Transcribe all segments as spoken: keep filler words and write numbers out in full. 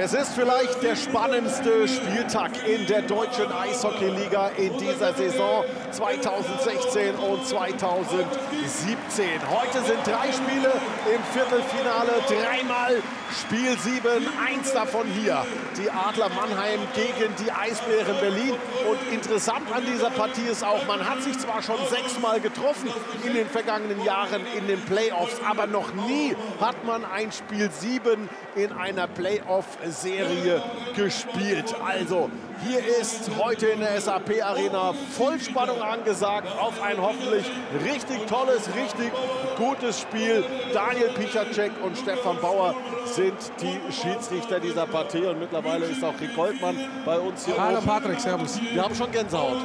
Es ist vielleicht der spannendste Spieltag in der deutschen Eishockeyliga in dieser Saison zweitausendsechzehn und zweitausendsiebzehn. Heute sind drei Spiele im Viertelfinale, dreimal Spiel sieben, eins davon hier. Die Adler Mannheim gegen die Eisbären Berlin. Und interessant an dieser Partie ist auch, man hat sich zwar schon sechsmal getroffen in den vergangenen Jahren in den Playoffs, aber noch nie hat man ein Spiel sieben in einer Playoff-Serie gespielt. Also hier ist heute in der S A P Arena Vollspannung angesagt auf ein hoffentlich richtig tolles, richtig gutes Spiel. Daniel Piszczek und Stefan Bauer sind die Schiedsrichter dieser Partie. Und mittlerweile ist auch Rick Goldmann bei uns hier. Hallo Patrick, servus. Wir haben schon Gänsehaut.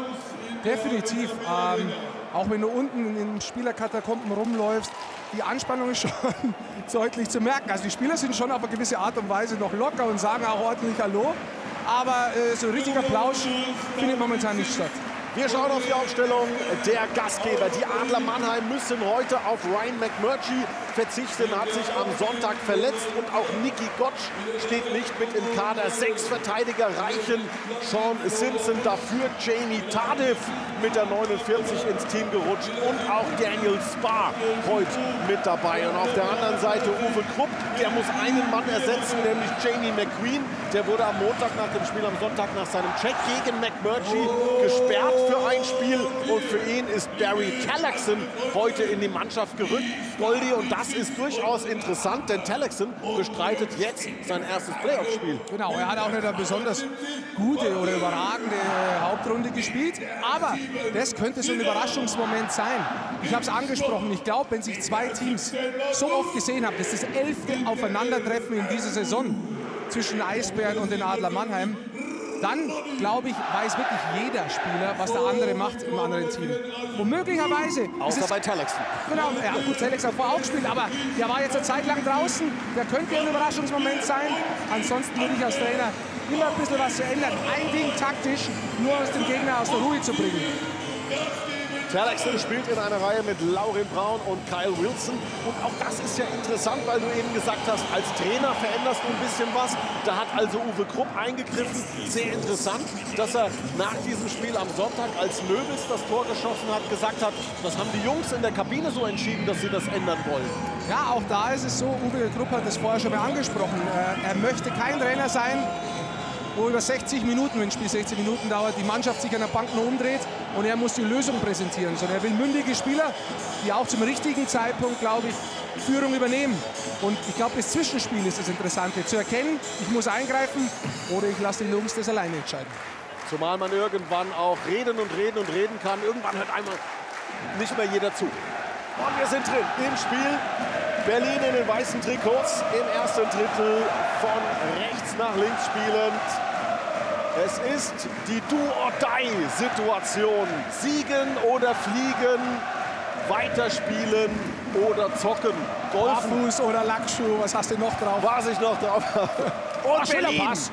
Definitiv. Ähm, auch wenn du unten in den Spielerkatakomben rumläufst, die Anspannung ist schon deutlich zu merken. Also die Spieler sind schon auf eine gewisse Art und Weise noch locker und sagen auch ordentlich Hallo. Aber äh, so richtiger Plausch findet momentan nicht statt. Wir schauen auf die Aufstellung der Gastgeber. Die Adler Mannheim müssen heute auf Ryan McMurtry verzichten, hat sich am Sonntag verletzt. Und auch Nicky Gottsch steht nicht mit im Kader. Sechs Verteidiger reichen Sean Simpson, dafür Jamie Tardif mit der neunundvierzig ins Team gerutscht. Und auch Daniel Sparr heute mit dabei. Und auf der anderen Seite Uwe Krupp, der muss einen Mann ersetzen, nämlich Jamie McQueen. Der wurde am Montag nach dem Spiel, am Sonntag nach seinem Check gegen McMurtry gesperrt für ein Spiel. Und für ihn ist Barry Tellexson heute in die Mannschaft gerückt. Goldi, und das ist durchaus interessant, denn Tellexson bestreitet jetzt sein erstes Playoff-Spiel. Genau, er hat auch nicht eine besonders gute oder überragende äh, Hauptrunde gespielt. Aber das könnte so ein Überraschungsmoment sein. Ich habe es angesprochen, ich glaube, wenn sich zwei Teams so oft gesehen haben, das ist das elfte Aufeinandertreffen in dieser Saison zwischen Eisbären und den Adler Mannheim, dann, glaube ich, weiß wirklich jeder Spieler, was der andere macht im anderen Team. Und möglicherweise... Außer bei Tellexson. Genau, ja, gut, Tellexson hat vorher auch gespielt, aber der war jetzt eine Zeit lang draußen. Der könnte ein Überraschungsmoment sein. Ansonsten würde ich als Trainer immer ein bisschen was zu ändern. Ein Ding taktisch, nur aus dem Gegner aus der Ruhe zu bringen. Tellexson spielt in einer Reihe mit Laurin Braun und Kyle Wilson. Und auch das ist ja interessant, weil du eben gesagt hast, als Trainer veränderst du ein bisschen was. Da hat also Uwe Krupp eingegriffen. Sehr interessant, dass er nach diesem Spiel am Sonntag, als Nöbel das Tor geschossen hat, gesagt hat, das haben die Jungs in der Kabine so entschieden, dass sie das ändern wollen. Ja, auch da ist es so, Uwe Krupp hat das vorher schon mal angesprochen. Er möchte kein Trainer sein, wo über sechzig Minuten, wenn das Spiel sechzig Minuten dauert, die Mannschaft sich an der Bank nur umdreht und er muss die Lösung präsentieren. Sondern er will mündige Spieler, die auch zum richtigen Zeitpunkt, glaube ich, Führung übernehmen. Und ich glaube, das Zwischenspiel ist das Interessante. Zu erkennen, ich muss eingreifen oder ich lasse die Jungs das alleine entscheiden. Zumal man irgendwann auch reden und reden und reden kann. Irgendwann hört einmal nicht mehr jeder zu. Und wir sind drin im Spiel. Berlin in den weißen Trikots im ersten Drittel von rechts nach links spielend. Es ist die Do-or-Die-Situation. Siegen oder fliegen, weiterspielen oder zocken. Golffuß oder Lackschuh, was hast du noch drauf? Was ich noch drauf habe. Und Ach, Berlin. Pass.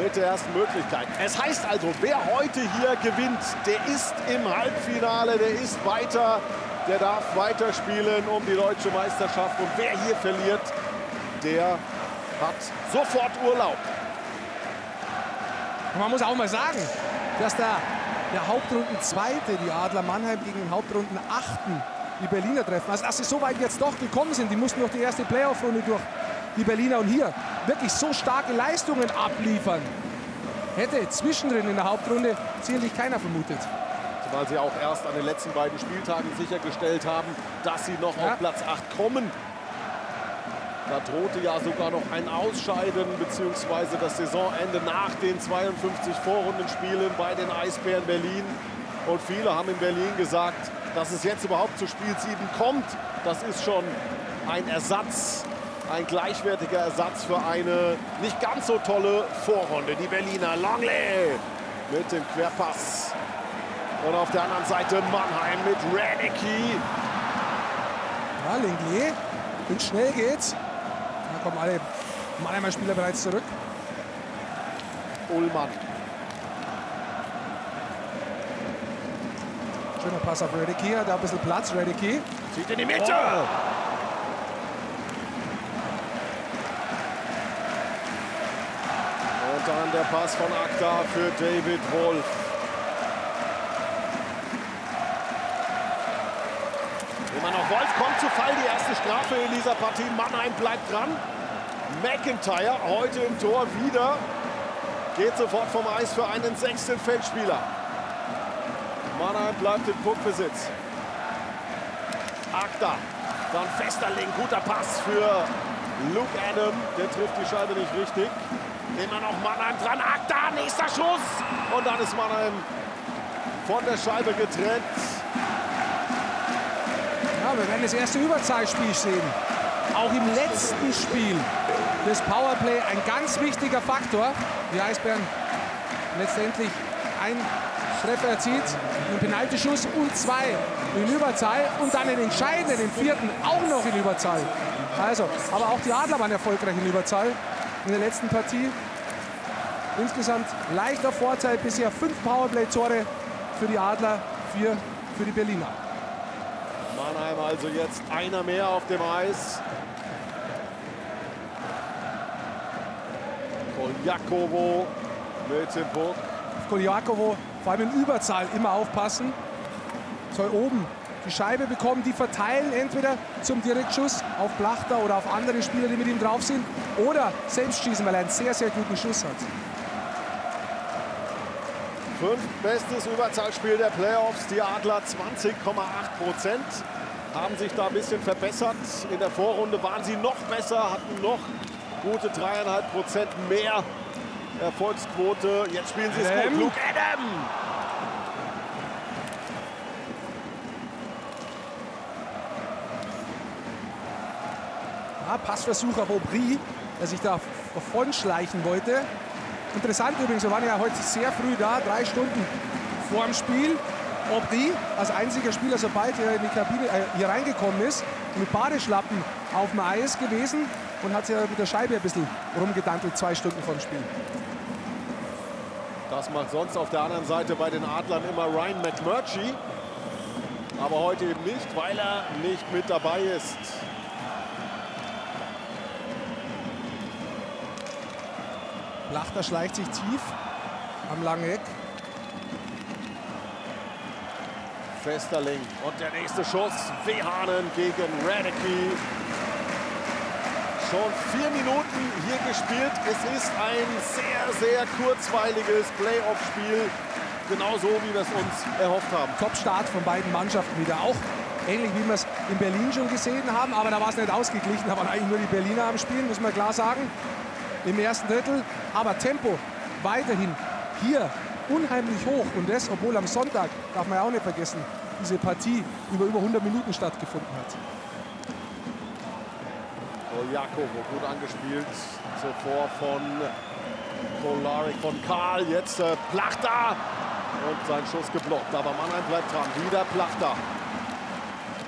Mit der ersten Möglichkeit. Es heißt also, wer heute hier gewinnt, der ist im Halbfinale, der ist weiter. Der darf weiterspielen um die deutsche Meisterschaft. Und wer hier verliert, der hat sofort Urlaub. Man muss auch mal sagen, dass der, der Hauptrunden-Zweite, die Adler Mannheim, gegen den Hauptrunden-Achten die Berliner treffen. Also dass sie so weit jetzt doch gekommen sind, die mussten noch die erste Playoff-Runde durch, die Berliner. Und hier wirklich so starke Leistungen abliefern, hätte zwischendrin in der Hauptrunde sicherlich keiner vermutet. Weil sie auch erst an den letzten beiden Spieltagen sichergestellt haben, dass sie noch ja. auf Platz acht kommen. Da drohte ja sogar noch ein Ausscheiden bzw. das Saisonende nach den zweiundfünfzig Vorrundenspielen bei den Eisbären Berlin. Und viele haben in Berlin gesagt, dass es jetzt überhaupt zu Spiel sieben kommt. Das ist schon ein Ersatz, ein gleichwertiger Ersatz für eine nicht ganz so tolle Vorrunde. Die Berliner Longley mit dem Querpass. Und auf der anderen Seite Mannheim mit Redicke. Ja, Linglier, wenn es schnell geht. Da kommen alle Mannheimer Spieler bereits zurück. Uhlmann. Schöner Pass auf Redicke, hat da ein bisschen Platz. Redicke zieht in die Mitte. Oh. Dann der Pass von Akta für David Wolf. Immer noch Wolf, kommt zu Fall, die erste Strafe in dieser Partie. Mannheim bleibt dran. McIntyre heute im Tor wieder. Geht sofort vom Eis für einen sechsten Feldspieler. Mannheim bleibt im Puckbesitz. Akta, dann Festerling, guter Pass für Luke Adam. Der trifft die Scheibe nicht richtig. Immer noch Mannheim dran. Akta, nächster Schuss. Und dann ist Mannheim von der Scheibe getrennt. Ja, wir werden das erste Überzahlspiel sehen. Auch im letzten Spiel des Powerplay ein ganz wichtiger Faktor. Die Eisbären letztendlich ein Treffer erzielt, einen Penaltyschuss und zwei in Überzahl und dann den entscheidenden, den vierten, auch noch in Überzahl. Also, aber auch die Adler waren erfolgreich in Überzahl in der letzten Partie. Insgesamt leichter Vorteil, bisher fünf Powerplay-Tore für die Adler, vier für die Berliner. Mannheim also jetzt einer mehr auf dem Eis. Koljakowo mit dem Puck. Koljakowo vor allem in Überzahl immer aufpassen. Soll oben die Scheibe bekommen, die verteilen entweder zum Direktschuss auf Plachta oder auf andere Spieler, die mit ihm drauf sind, oder selbst schießen, weil er einen sehr, sehr guten Schuss hat. Fünftbestes Überzahlspiel der Playoffs. Die Adler zwanzig Komma acht Prozent haben sich da ein bisschen verbessert. In der Vorrunde waren sie noch besser, hatten noch gute drei Komma fünf Prozent mehr Erfolgsquote. Jetzt spielen sie es gut. Luke Adam! Ja, Passversuch auf Aubry, der sich da davon schleichen wollte. Interessant übrigens, wir waren ja heute sehr früh da, drei Stunden vor dem Spiel. Aubry als einziger Spieler, sobald er in die Kabine äh, hier reingekommen ist, mit Badeschlappen auf dem Eis gewesen und hat sich mit der Scheibe ein bisschen rumgedantelt, zwei Stunden vor dem Spiel. Das macht sonst auf der anderen Seite bei den Adlern immer Ryan McMurtry. Aber heute eben nicht, weil er nicht mit dabei ist. Plachta schleicht sich tief am langen Eck. Festerling und der nächste Schuss. Wehane gegen Redicke. Schon vier Minuten hier gespielt. Es ist ein sehr, sehr kurzweiliges Playoff-Spiel. Genauso, wie wir es uns erhofft haben. Top-Start von beiden Mannschaften wieder. Auch ähnlich, wie wir es in Berlin schon gesehen haben. Aber da war es nicht ausgeglichen. Da waren eigentlich nur die Berliner am Spiel, muss man klar sagen. Im ersten Drittel, aber Tempo weiterhin hier unheimlich hoch. Und das, obwohl am Sonntag, darf man ja auch nicht vergessen, diese Partie über über hundert Minuten stattgefunden hat. Koljakowo gut angespielt, zuvor von Kolarik, von Karl, jetzt äh, Plachta und sein Schuss geblockt. Aber Mannheim bleibt dran, wieder Plachta.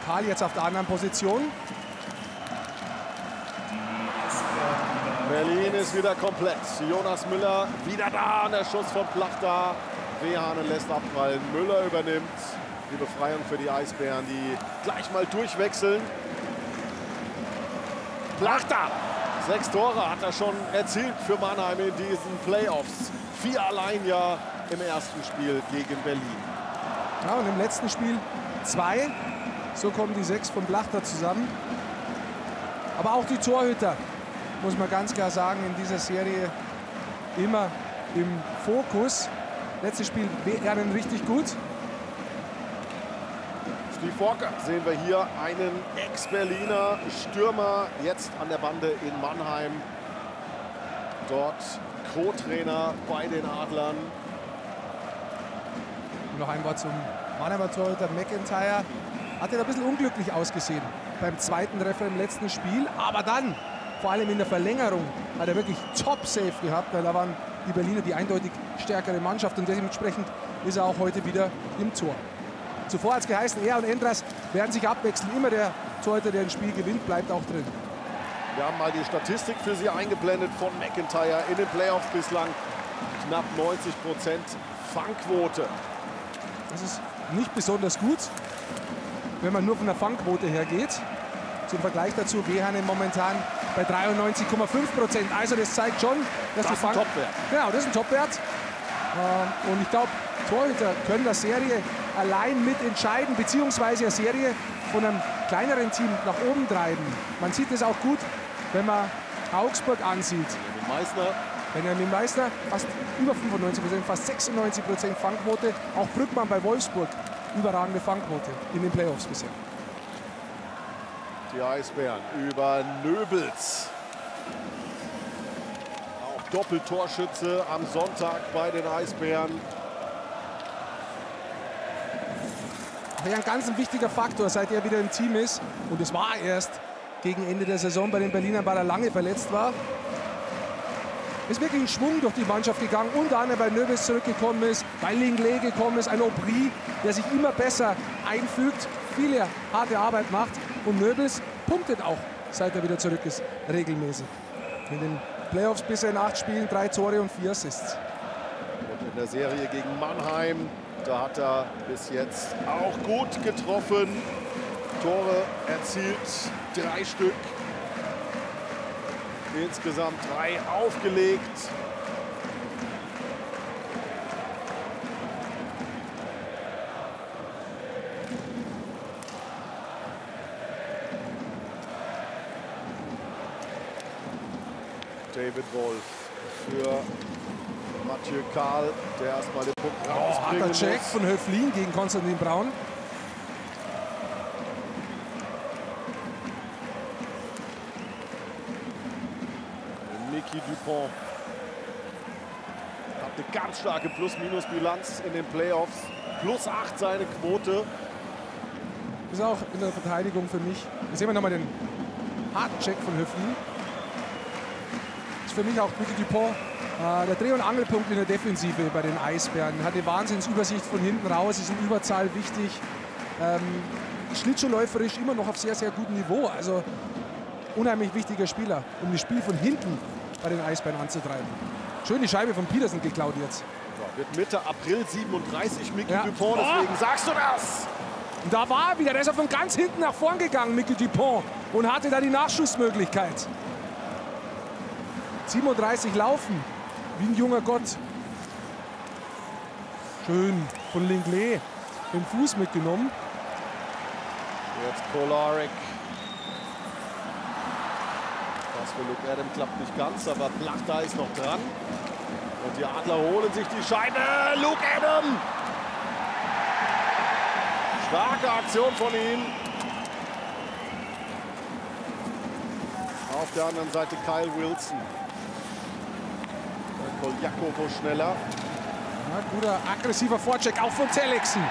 Karl jetzt auf der anderen Position. Berlin ist wieder komplett. Jonas Müller wieder da an der Schuss von Plachta. Wehane lässt abprallen. Müller übernimmt die Befreiung für die Eisbären, die gleich mal durchwechseln. Plachta! Sechs Tore hat er schon erzielt für Mannheim in diesen Playoffs. Vier allein ja im ersten Spiel gegen Berlin. Ja, und im letzten Spiel zwei. So kommen die sechs von Plachta zusammen. Aber auch die Torhüter, muss man ganz klar sagen, in dieser Serie immer im Fokus. Letztes Spiel Wehane richtig gut. Steve Walker sehen wir hier, einen Ex-Berliner Stürmer, jetzt an der Bande in Mannheim. Dort Co-Trainer bei den Adlern. Und noch ein Wort zum Mannheimer Torhüter McIntyre. Hat er ein bisschen unglücklich ausgesehen beim zweiten Treffer im letzten Spiel, aber dann vor allem in der Verlängerung hat er wirklich Top-Safe gehabt, weil da waren die Berliner die eindeutig stärkere Mannschaft und dementsprechend ist er auch heute wieder im Tor. Zuvor hat es geheißen, er und Endras werden sich abwechseln. Immer der Torhüter, der ein Spiel gewinnt, bleibt auch drin. Wir haben mal die Statistik für Sie eingeblendet von McIntyre in den Playoffs bislang. Knapp neunzig Prozent Fangquote. Das ist nicht besonders gut, wenn man nur von der Fangquote hergeht. Zum Vergleich dazu, Wehane momentan bei dreiundneunzig Komma fünf Prozent. Also das zeigt schon, dass das die Fang... Topwert. Genau, das ist ein Topwert. Und ich glaube, Torhüter können der Serie allein mit entscheiden, beziehungsweise eine Serie von einem kleineren Team nach oben treiben. Man sieht es auch gut, wenn man Augsburg ansieht. Benjamin Meissner. Benjamin Meissner, fast über fünfundneunzig Prozent, fast sechsundneunzig Prozent Fangquote. Auch Brückmann bei Wolfsburg, überragende Fangquote in den Playoffs bisher. Die Eisbären über Nöbels. Auch Doppeltorschütze am Sonntag bei den Eisbären. Ja, ein ganz wichtiger Faktor, seit er wieder im Team ist. Und es war erst gegen Ende der Saison bei den Berlinern, weil er lange verletzt war. Ist wirklich ein Schwung durch die Mannschaft gegangen. Unter anderem bei Nöbels zurückgekommen ist, bei Lingley gekommen ist. Ein Aubry, der sich immer besser einfügt, viele harte Arbeit macht. Und Nöbels punktet auch, seit er wieder zurück ist, regelmäßig. In den Playoffs bisher in acht Spielen, drei Tore und vier Assists. Und in der Serie gegen Mannheim, da hat er bis jetzt auch gut getroffen. Tore erzielt, drei Stück. Insgesamt drei aufgelegt. David Wolf für Matthieu Karl, der erstmal den Puck oh, rausbringen muss. Check von Höflin gegen Constantin Braun. Mikkel Dupont hat eine ganz starke Plus-Minus-Bilanz in den Playoffs. plus acht seine Quote. Ist auch in der Verteidigung für mich. Jetzt sehen wir nochmal den harten Check von Höflin. Für mich auch Mikkel Dupont, äh, der Dreh- und Angelpunkt in der Defensive bei den Eisbären. Hat eine Wahnsinnsübersicht von hinten raus, ist in Überzahl wichtig. Ähm, Schlittschuhläuferisch immer noch auf sehr, sehr gutem Niveau. Also unheimlich wichtiger Spieler, um das Spiel von hinten bei den Eisbären anzutreiben. Schön die Scheibe von Petersen geklaut jetzt. Ja, wird Mitte April siebenunddreißig, Mikkel ja. Dupont, deswegen oh. sagst du das! Und da war er wieder, der ist ja von ganz hinten nach vorn gegangen, Mikkel Dupont. Und hatte da die Nachschussmöglichkeit. siebenunddreißig laufen, wie ein junger Gott. Schön von Lingley den Fuß mitgenommen. Jetzt Kolarik. Das für Luke Adam klappt nicht ganz, aber Plachta ist noch dran. Und die Adler holen sich die Scheibe. Luke Adam! Starke Aktion von ihm. Auf der anderen Seite Kyle Wilson. Jakobo schneller. Ja, guter, aggressiver Vorcheck, auch von Telexen.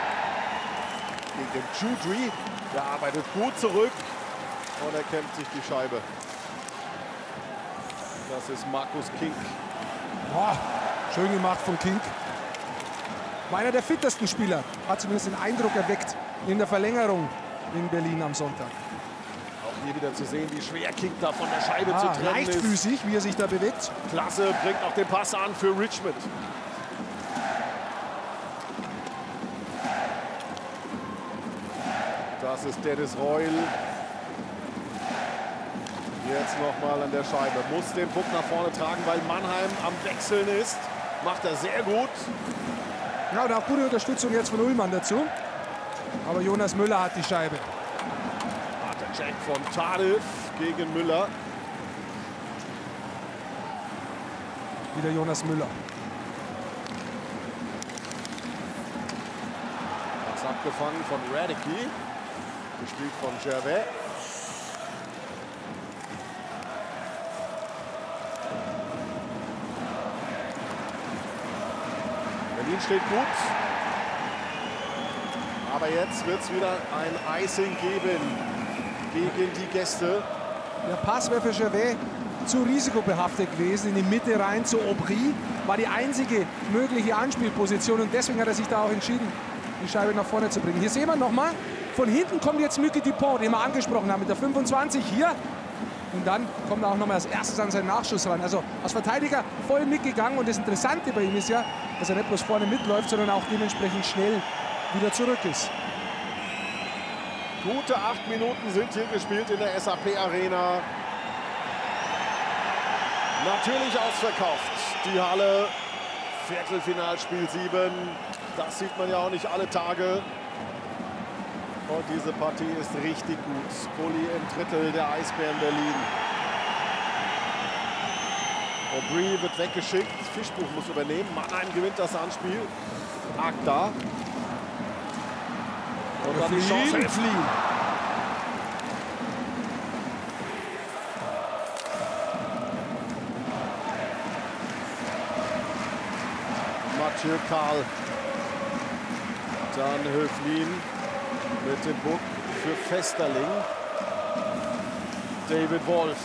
Gegen Judry, der arbeitet gut zurück und er kämpft sich die Scheibe. Das ist Markus Kink. Boah, schön gemacht von Kink. War einer der fittesten Spieler, hat zumindest den Eindruck erweckt in der Verlängerung in Berlin am Sonntag. Auch hier wieder zu sehen, wie schwer Kink da von der Scheibe ah, zu trennen leichtfüßig, ist. Leichtfüßig, wie er sich da bewegt. Klasse, bringt auch den Pass an für Richmond. Das ist Dennis Reul. Jetzt nochmal an der Scheibe. Muss den Puck nach vorne tragen, weil Mannheim am Wechseln ist. Macht er sehr gut. Ja, und auch gute Unterstützung jetzt von Uhlmann dazu. Aber Jonas Müller hat die Scheibe. Check von Tadef gegen Müller. Wieder Jonas Müller. Das abgefangen von Redicke. Gespielt von Gervais. Berlin steht gut. Aber jetzt wird es wieder ein Icing geben. Gegen die Gäste. Der Pass wäre für Gervais zu risikobehaftet gewesen. In die Mitte rein zu Aubry war die einzige mögliche Anspielposition. Und deswegen hat er sich da auch entschieden, die Scheibe nach vorne zu bringen. Hier sehen wir nochmal, von hinten kommt jetzt Mikkel Dupont, den wir angesprochen haben, mit der fünfundzwanzig hier. Und dann kommt er auch nochmal als erstes an seinen Nachschuss ran. Also als Verteidiger voll mitgegangen. Und das Interessante bei ihm ist ja, dass er nicht bloß vorne mitläuft, sondern auch dementsprechend schnell wieder zurück ist. Gute acht Minuten sind hier gespielt in der S A P Arena. Natürlich ausverkauft, die Halle. Viertelfinalspiel sieben. Das sieht man ja auch nicht alle Tage. Und diese Partie ist richtig gut. Bulli im Drittel der Eisbären Berlin. Aubry wird weggeschickt. Fischbuch muss übernehmen. Mannheim gewinnt das Anspiel. Akta. Und dann die Chance entfliehen. Matthieu Karl. Dann Höflin mit dem Puck für Festerling. David Wolf.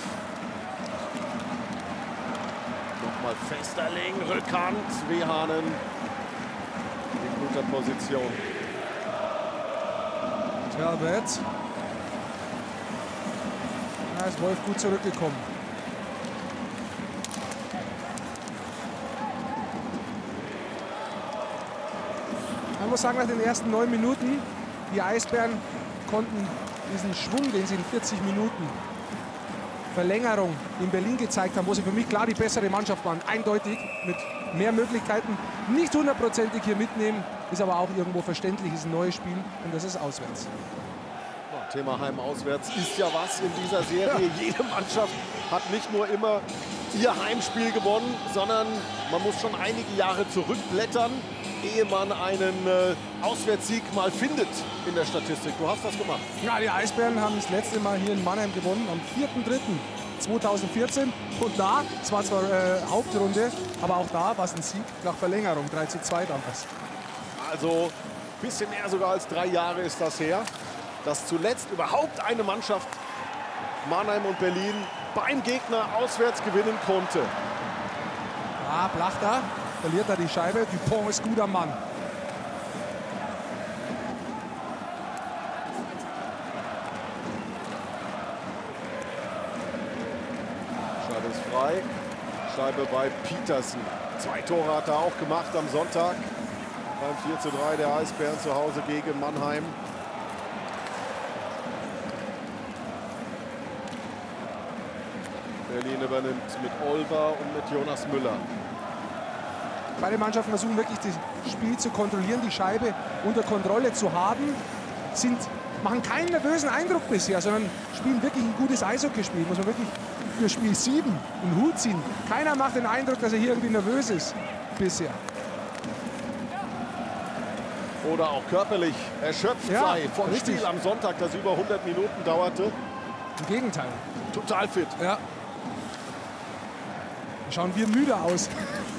Nochmal Festerling, Rückhand. Wehane in guter Position. Talbot. Da ist Wolf gut zurückgekommen. Man muss sagen, nach den ersten neun Minuten, die Eisbären konnten diesen Schwung, den sie in vierzig Minuten Verlängerung in Berlin gezeigt haben, wo sie für mich klar die bessere Mannschaft waren, eindeutig mit mehr Möglichkeiten, nicht hundertprozentig hier mitnehmen. Ist aber auch irgendwo verständlich, ist ein neues Spiel und das ist auswärts. Thema Heim-Auswärts ist ja was in dieser Serie. Ja. Jede Mannschaft hat nicht nur immer ihr Heimspiel gewonnen, sondern man muss schon einige Jahre zurückblättern, ehe man einen äh, Auswärtssieg mal findet in der Statistik. Du hast das gemacht. Ja, die Eisbären haben das letzte Mal hier in Mannheim gewonnen, am vierten dritten zweitausendvierzehn. Und da, es war zwar äh, Hauptrunde, aber auch da war es ein Sieg nach Verlängerung, drei zu zwei damals. Also ein bisschen mehr sogar als drei Jahre ist das her, dass zuletzt überhaupt eine Mannschaft, Mannheim und Berlin, beim Gegner auswärts gewinnen konnte. Ah, Plachta verliert da die Scheibe. Dupont ist guter Mann. Scheibe ist frei. Scheibe bei Petersen. Zwei Tore hat er auch gemacht am Sonntag. Beim vier zu drei der Eisbären zu Hause gegen Mannheim. Berlin übernimmt mit Olver und mit Jonas Müller. Beide Mannschaften versuchen wirklich, das Spiel zu kontrollieren, die Scheibe unter Kontrolle zu haben. Sind, machen keinen nervösen Eindruck bisher, sondern spielen wirklich ein gutes Eishockeyspiel. Muss man wirklich für Spiel sieben einen Hut ziehen. Keiner macht den Eindruck, dass er hier irgendwie nervös ist bisher. Oder auch körperlich erschöpft ja, sei vom richtig. Spiel am Sonntag, das über hundert Minuten dauerte. Im Gegenteil. Total fit. Ja. Schauen wir müde aus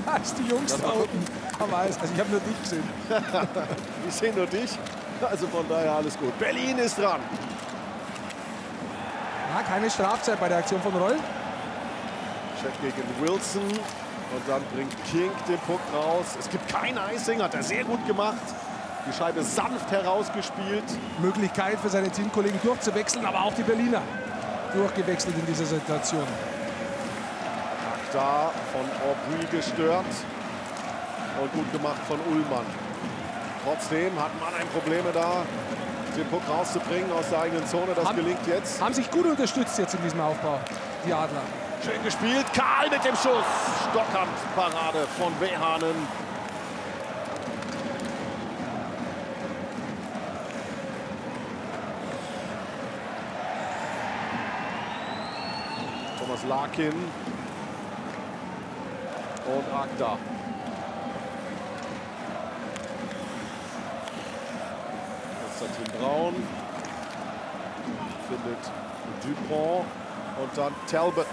als die Jungs da unten. Aber also ich habe nur dich gesehen. Ich sehe nur dich. Also von daher alles gut. Berlin ist dran. Ja, keine Strafzeit bei der Aktion von Roll. Check gegen Wilson. Und dann bringt Kink den Puck raus. Es gibt keinen Icing, hat er sehr gut gemacht. Die Scheibe sanft herausgespielt. Möglichkeit für seine Teamkollegen durchzuwechseln, aber auch die Berliner durchgewechselt in dieser Situation. Da von Aubry gestört und gut gemacht von Uhlmann. Trotzdem hat Mannheim Probleme da, den Puck rauszubringen aus der eigenen Zone. Das haben, gelingt jetzt. Haben sich gut unterstützt jetzt in diesem Aufbau, die Adler. Schön gespielt, Karl mit dem Schuss. Stockhandparade von Wehane. Thomas Larkin und Akta. Constantin Braun findet Dupont. Und dann Talbot.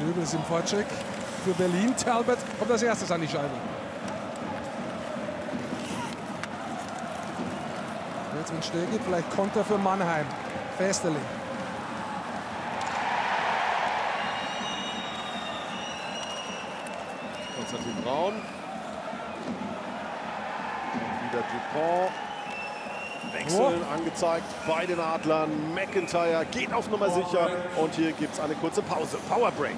Nöbel ist im Vorcheck für Berlin. Talbot kommt als erstes an die Scheibe. Jetzt, wenn es schnell geht, vielleicht Konter für Mannheim. Festerling. Constantin Braun. Und wieder Dupont. Wechseln angezeigt bei den Adlern. McIntyre geht auf Nummer sicher. Und hier gibt es eine kurze Pause. Powerbreak.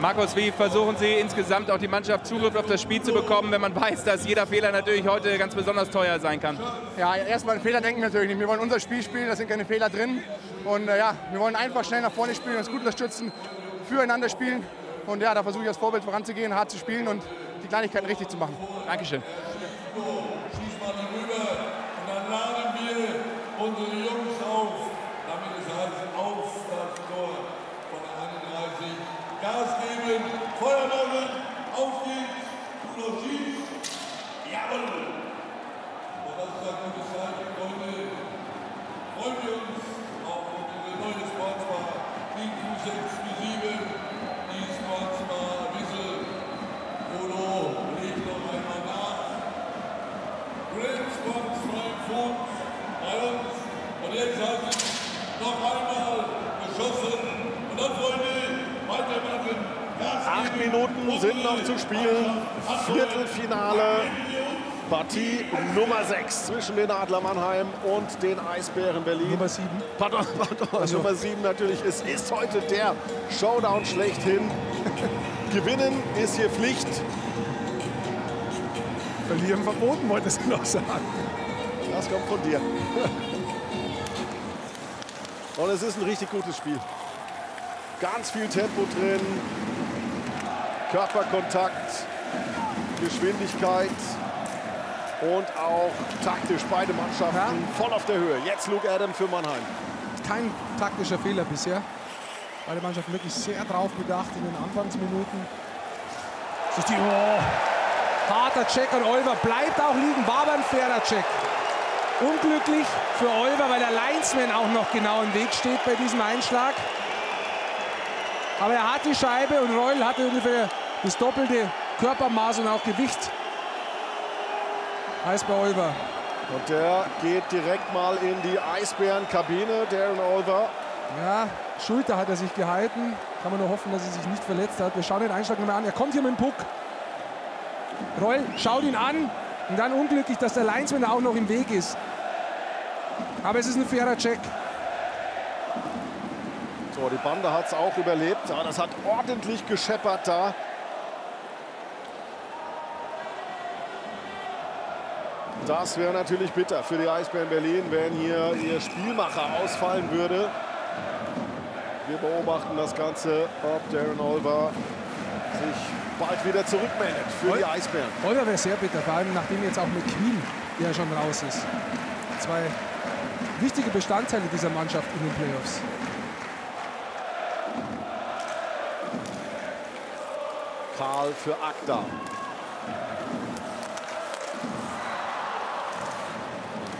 Markus, wie versuchen Sie insgesamt auch die Mannschaft Zugriff auf das Spiel zu bekommen, wenn man weiß, dass jeder Fehler natürlich heute ganz besonders teuer sein kann? Ja, erstmal an Fehler denken natürlich nicht. Wir wollen unser Spiel spielen, da sind keine Fehler drin. Und äh, ja, wir wollen einfach schnell nach vorne spielen, uns gut unterstützen, füreinander spielen. Und ja, da versuche ich als Vorbild voranzugehen, hart zu spielen und die Kleinigkeiten richtig zu machen. Dankeschön. Schieß mal darüber und dann laden wir unsere Jungs auf, damit es heißt Aufsatztor von einunddreißig. Gas geben, Feuer machen, auf geht's, du noch schießt, jawohl! Und das ist ein gutes Zeichen, Freunde. Freuen wir uns auf unsere neue Sportsbar, die Q sechs Q sieben, die Sportsbar Wissel. Polo legt noch einmal nach. Great Sports neun Fuß bei uns. Und jetzt hat es noch einmal geschossen. Und dann, Freunde, acht Minuten sind noch zu spielen. Viertelfinale, Partie Nummer sechs zwischen den Adler Mannheim und den Eisbären Berlin. Nummer sieben. Pardon, pardon. Also. Nummer sieben natürlich. Es ist heute der Showdown schlechthin. Gewinnen ist hier Pflicht. Verlieren verboten, wolltest du noch sagen. Das kommt von dir. Und es ist ein richtig gutes Spiel. Ganz viel Tempo drin, Körperkontakt, Geschwindigkeit und auch taktisch beide Mannschaften ja. voll auf der Höhe. Jetzt Luke Adam für Mannheim. Kein taktischer Fehler bisher. Beide Mannschaften wirklich sehr drauf bedacht in den Anfangsminuten. Das ist die, oh, harter Check und Olver bleibt auch liegen, war aber ein fairer Check. Unglücklich für Olver, weil der Linesman auch noch genau im Weg steht bei diesem Einschlag. Aber er hat die Scheibe und Reul hatte ungefähr das doppelte Körpermaß und auch Gewicht als bei Olver. Und der geht direkt mal in die Eisbärenkabine, Darren Olver. Ja, Schulter hat er sich gehalten. Kann man nur hoffen, dass er sich nicht verletzt hat. Wir schauen den Einschlag nochmal an. Er kommt hier mit dem Puck. Reul schaut ihn an. Und dann unglücklich, dass der Linesman auch noch im Weg ist. Aber es ist ein fairer Check. So, die Bande hat es auch überlebt. Ja, das hat ordentlich gescheppert da. Das wäre natürlich bitter für die Eisbären Berlin, wenn hier ihr Spielmacher ausfallen würde. Wir beobachten das Ganze, ob Darren Olver sich bald wieder zurückmeldet für Ol die Eisbären. Olver wäre sehr bitter, vor allem nachdem jetzt auch McQueen, der schon raus ist. Zwei wichtige Bestandteile dieser Mannschaft in den Playoffs. Karl für Akta.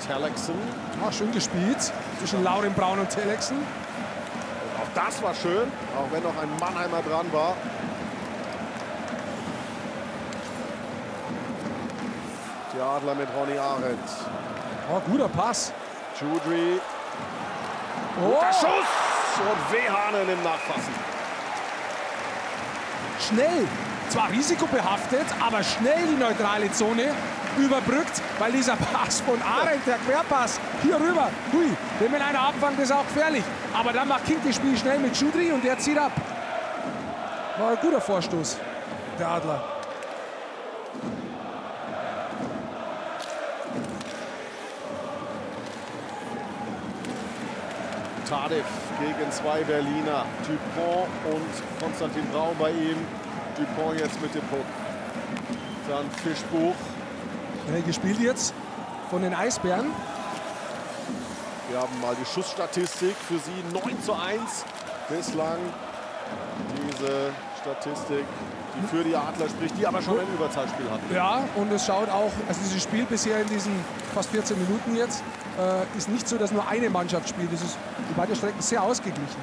Terlexen. Oh, schön gespielt zwischen Laurin Braun und Terlexen. Auch das war schön, auch wenn noch ein Mannheimer dran war. Die Adler mit Ronny Arendt. Oh, guter Pass. Judry. Oh. Guter Schuss. Und Wehane im Nachfassen. Schnell. Zwar risikobehaftet, aber schnell die neutrale Zone überbrückt, weil dieser Pass von Arendt, der Querpass, hier rüber, hui, wenn man einer abfangt, ist auch gefährlich. Aber dann macht Kink das Spiel schnell mit Judry und der zieht ab. War ein guter Vorstoß, der Adler. Tadev gegen zwei Berliner, Dupont und Constantin Braun bei ihm. Dupont jetzt mit dem Puck. Dann Fischbuch. Schnell gespielt jetzt von den Eisbären. Wir haben mal die Schussstatistik für sie. neun zu eins bislang. Diese Statistik, die für die Adler spricht, die aber schon ein Überzahlspiel hatten. Ja, und es schaut auch, also dieses Spiel bisher in diesen fast vierzehn Minuten jetzt, äh, ist nicht so, dass nur eine Mannschaft spielt. Es ist über beide Strecken sehr ausgeglichen.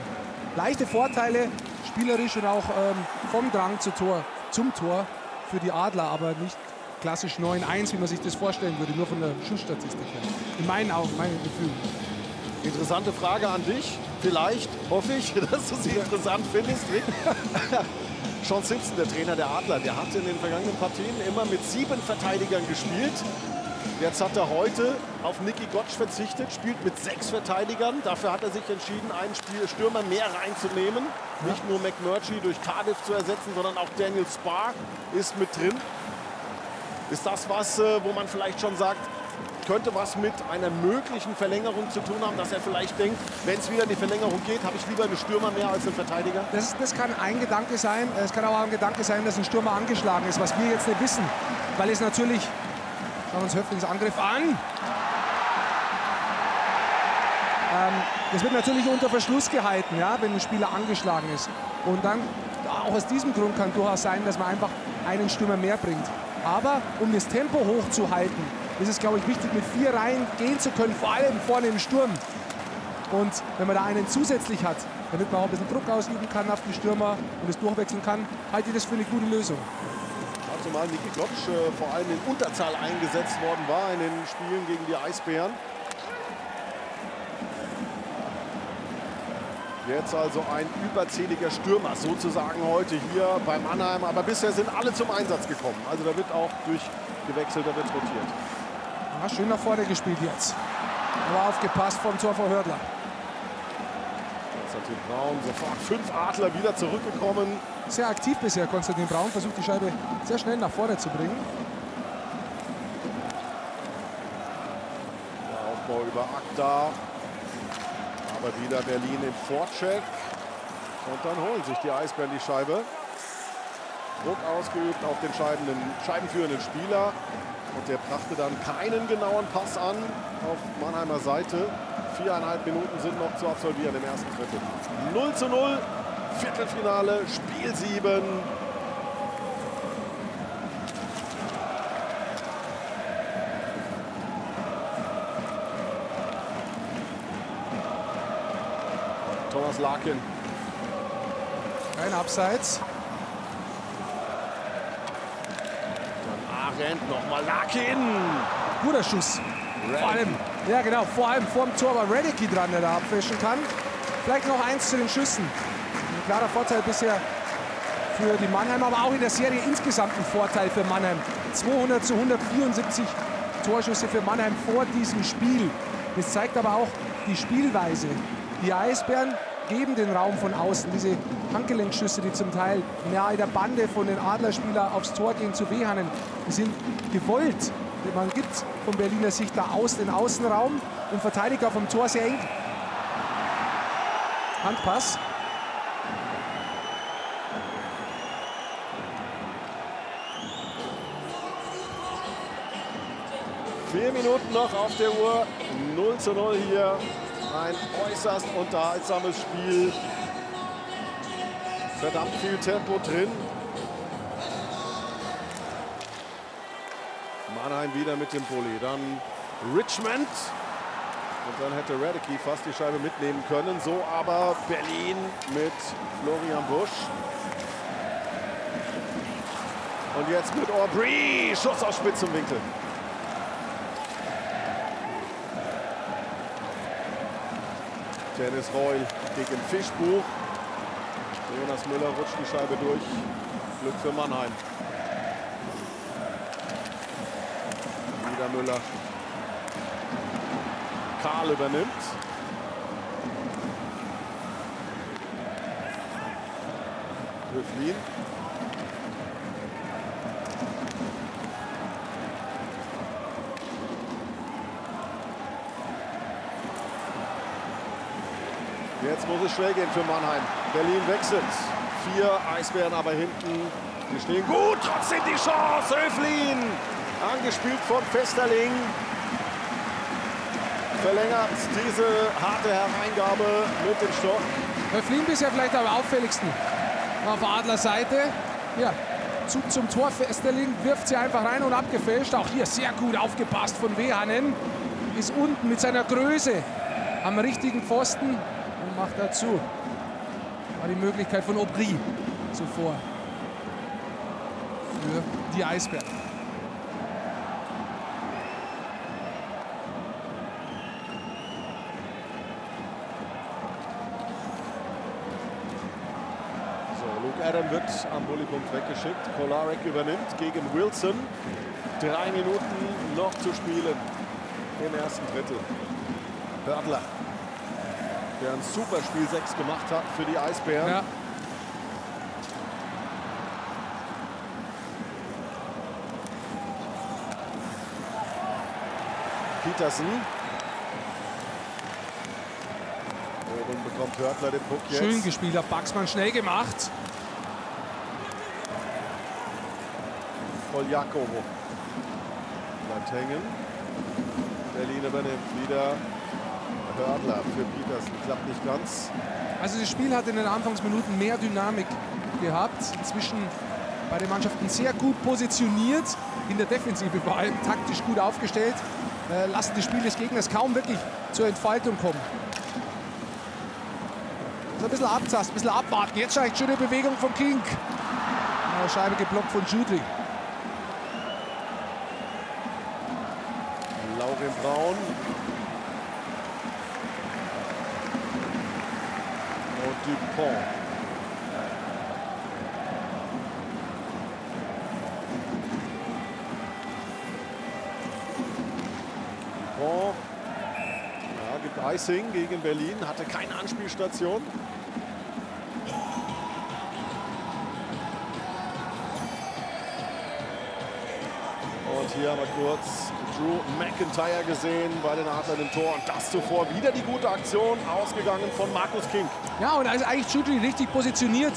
Leichte Vorteile, spielerisch und auch ähm, vom Drang zu Tor, zum Tor für die Adler, aber nicht klassisch neun eins, wie man sich das vorstellen würde, nur von der Schussstatistik her. In meinen Augen, meinen Gefühlen. Interessante Frage an dich. Vielleicht hoffe ich, dass du sie interessant findest, Rick. Sean Simpson, der Trainer der Adler, der hat in den vergangenen Partien immer mit sieben Verteidigern gespielt. Jetzt hat er heute auf Niki Gottsch verzichtet, spielt mit sechs Verteidigern. Dafür hat er sich entschieden, einen Stürmer mehr reinzunehmen. Ja. Nicht nur McMurtry durch Cardiff zu ersetzen, sondern auch Daniel Sparr ist mit drin. Ist das was, wo man vielleicht schon sagt, könnte was mit einer möglichen Verlängerung zu tun haben, dass er vielleicht denkt, wenn es wieder in die Verlängerung geht, habe ich lieber einen Stürmer mehr als einen Verteidiger? Das, das kann ein Gedanke sein. Es kann aber auch ein Gedanke sein, dass ein Stürmer angeschlagen ist, was wir jetzt nicht wissen. Weil es natürlich, schauen wir uns Höflins Angriff an. Ähm, das wird natürlich unter Verschluss gehalten, ja, wenn ein Spieler angeschlagen ist. Und dann, auch aus diesem Grund kann durchaus sein, dass man einfach einen Stürmer mehr bringt. Aber um das Tempo hochzuhalten, ist es, glaube ich, wichtig, mit vier Reihen gehen zu können, vor allem vorne im Sturm. Und wenn man da einen zusätzlich hat, damit man auch ein bisschen Druck ausüben kann auf die Stürmer und es durchwechseln kann, halte ich das für eine gute Lösung. Zumal Niki Gottsch äh, vor allem in Unterzahl eingesetzt worden war in den Spielen gegen die Eisbären. Jetzt also ein überzähliger Stürmer sozusagen heute hier bei Mannheim. Aber bisher sind alle zum Einsatz gekommen. Also da wird auch durchgewechselt, da wird rotiert. Ja, schön nach vorne gespielt jetzt. Aber aufgepasst vom Tor von Hördler. Konstantin Braun sofort. Fünf Adler wieder zurückgekommen. Sehr aktiv bisher Konstantin Braun. Versucht die Scheibe sehr schnell nach vorne zu bringen. Der Aufbau über Akta. Aber wieder Berlin im Vorcheck. Und dann holen sich die Eisbären die Scheibe. Druck ausgeübt auf den scheibenführenden Spieler. Und der brachte dann keinen genauen Pass an auf Mannheimer Seite. Viereinhalb Minuten sind noch zu absolvieren im ersten Drittel. null zu null, Viertelfinale, Spiel sieben. Thomas Larkin. Kein Abseits. Arendt nochmal Larkin. Guter Schuss. Redicke. Vor allem, ja genau, vor allem vor dem Tor war Redicke dran, der da abwischen kann. Vielleicht noch eins zu den Schüssen. Ein klarer Vorteil bisher für die Mannheim, aber auch in der Serie insgesamt ein Vorteil für Mannheim. zweihundert zu hundertvierundsiebzig Torschüsse für Mannheim vor diesem Spiel. Das zeigt aber auch die Spielweise. Die Eisbären geben den Raum von außen. Diese Handgelenkschüsse, die zum Teil nahe der Bande von den Adlerspielern aufs Tor gehen zu Wehane, die sind gewollt. Man gibt von Berliner Sicht da aus den Außenraum und Verteidiger vom Tor sehr eng. Handpass. Vier Minuten noch auf der Uhr. null zu null hier. Ein äußerst unterhaltsames Spiel. Verdammt viel Tempo drin. Mannheim wieder mit dem Bulli. Dann Richmond. Und dann hätte Redicke fast die Scheibe mitnehmen können. So aber Berlin mit Florian Busch. Und jetzt mit Aubry. Schuss aus spitzem Winkel. Dennis Reul gegen Fischbuch. Jonas Müller rutscht die Scheibe durch. Glück für Mannheim. Wieder Müller. Karl übernimmt. Höflin. Jetzt muss es schwer gehen für Mannheim. Berlin wechselt. Vier Eisbären aber hinten. Die stehen gut, trotzdem die Chance. Höflin, angespielt von Festerling. Verlängert diese harte Hereingabe mit dem Stock. Höflin bisher vielleicht am auffälligsten auf der Adler Seite. Ja, Zug zum Tor. Festerling wirft sie einfach rein und abgefälscht. Auch hier sehr gut aufgepasst von Wehane. Ist unten mit seiner Größe am richtigen Pfosten. Macht dazu. War die Möglichkeit von Aubry zuvor für die Eisbären. So, Luke Adam wird am Bulli-Punkt weggeschickt. Kolarik übernimmt gegen Wilson. Drei Minuten noch zu spielen. im ersten Drittel. Hördler, der ein super Spiel sechs gemacht hat für die Eisbären. Ja. Petersen. Oben bekommt Hördler den Puck jetzt. Schön gespielt, hat Baxmann schnell gemacht. Jakobo bleibt hängen. Berlin übernimmt wieder Hördler für Petersen. Klappt nicht ganz. Also das Spiel hat in den Anfangsminuten mehr Dynamik gehabt. Inzwischen beide Mannschaften sehr gut positioniert. In der Defensive vor allem taktisch gut aufgestellt. Äh, lassen das Spiel des Gegners kaum wirklich zur Entfaltung kommen. Also ein bisschen abtasten, ein bisschen abwarten. Jetzt scheint schöne Bewegung von Kink. Eine Scheibe geblockt von Judling. Laurin Braun. Und Dupont. Dupont. Ja, gibt Icing gegen Berlin. Hatte keine Anspielstation. Und hier haben wir kurz McIntyre gesehen bei den Adlern im Tor. Und das zuvor wieder die gute Aktion, ausgegangen von Markus Kink. Ja, und da ist eigentlich Schüttli richtig positioniert.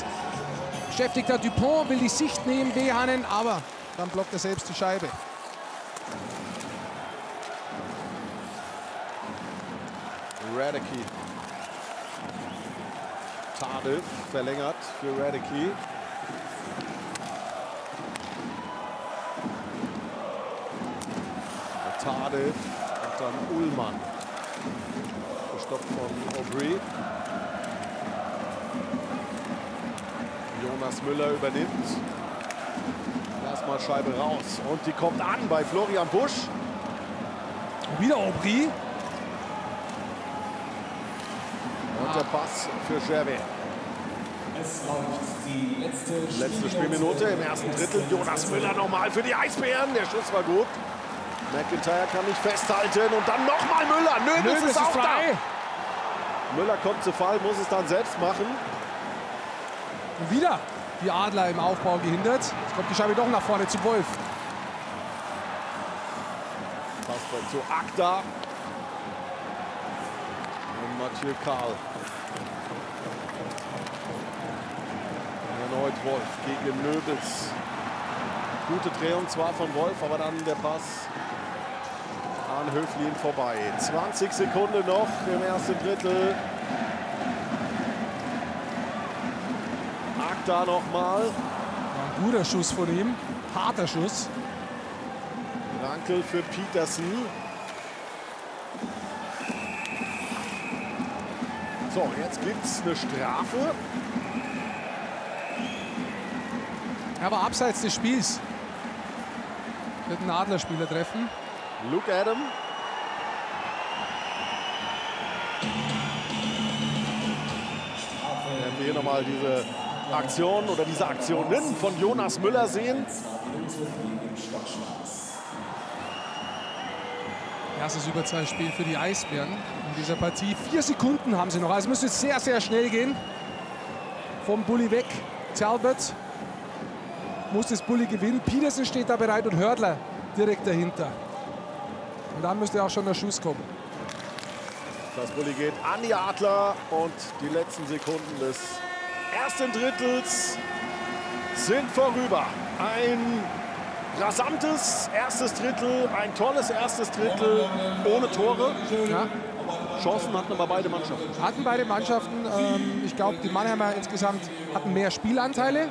Beschäftigt da Dupont, will die Sicht nehmen, Wehane, aber dann blockt er selbst die Scheibe. Redicke. Tadel verlängert für Redicke. Tadel und dann Uhlmann. Gestoppt von Aubry. Jonas Müller übernimmt. Erstmal Scheibe raus. Und die kommt an bei Florian Busch. Wieder Aubry. Und der Pass für Gervais. Es läuft die letzte, letzte Spielminute im ersten Drittel. Jonas Müller nochmal für die Eisbären. Der Schuss war gut. McIntyre kann nicht festhalten und dann nochmal Müller. Nöbel ist, ist auch frei. Da. Müller kommt zu Fall, muss es dann selbst machen. Und wieder die Adler im Aufbau gehindert. Jetzt kommt die Scheibe doch nach vorne zu Wolf. Passt zu Akta. Und Matthieu Karl. Und erneut Wolf gegen Nöbels. Gute Drehung zwar von Wolf, aber dann der Pass an Höflin vorbei. zwanzig Sekunden noch im ersten Drittel. Akta nochmal. Ein guter Schuss von ihm. Harter Schuss. Rankel für Petersen. So, jetzt gibt es eine Strafe. Aber abseits des Spiels wird ein Adlerspieler treffen. Luke Adam. Wenn wir hier nochmal diese Aktion oder diese Aktionen von Jonas Müller sehen. Erstes Überzahlspiel für die Eisbären in dieser Partie. Vier Sekunden haben sie noch. Also müsste es sehr, sehr schnell gehen. Vom Bulli weg. Talbot muss das Bulli gewinnen. Petersen steht da bereit und Hördler direkt dahinter. Und dann müsste auch schon der Schuss kommen. Das Bulli geht an die Adler und die letzten Sekunden des ersten Drittels sind vorüber. Ein rasantes erstes Drittel, ein tolles erstes Drittel ohne Tore. Ja. Chancen hatten aber beide Mannschaften. Hatten beide Mannschaften. Ähm, ich glaube, die Mannheimer insgesamt hatten mehr Spielanteile.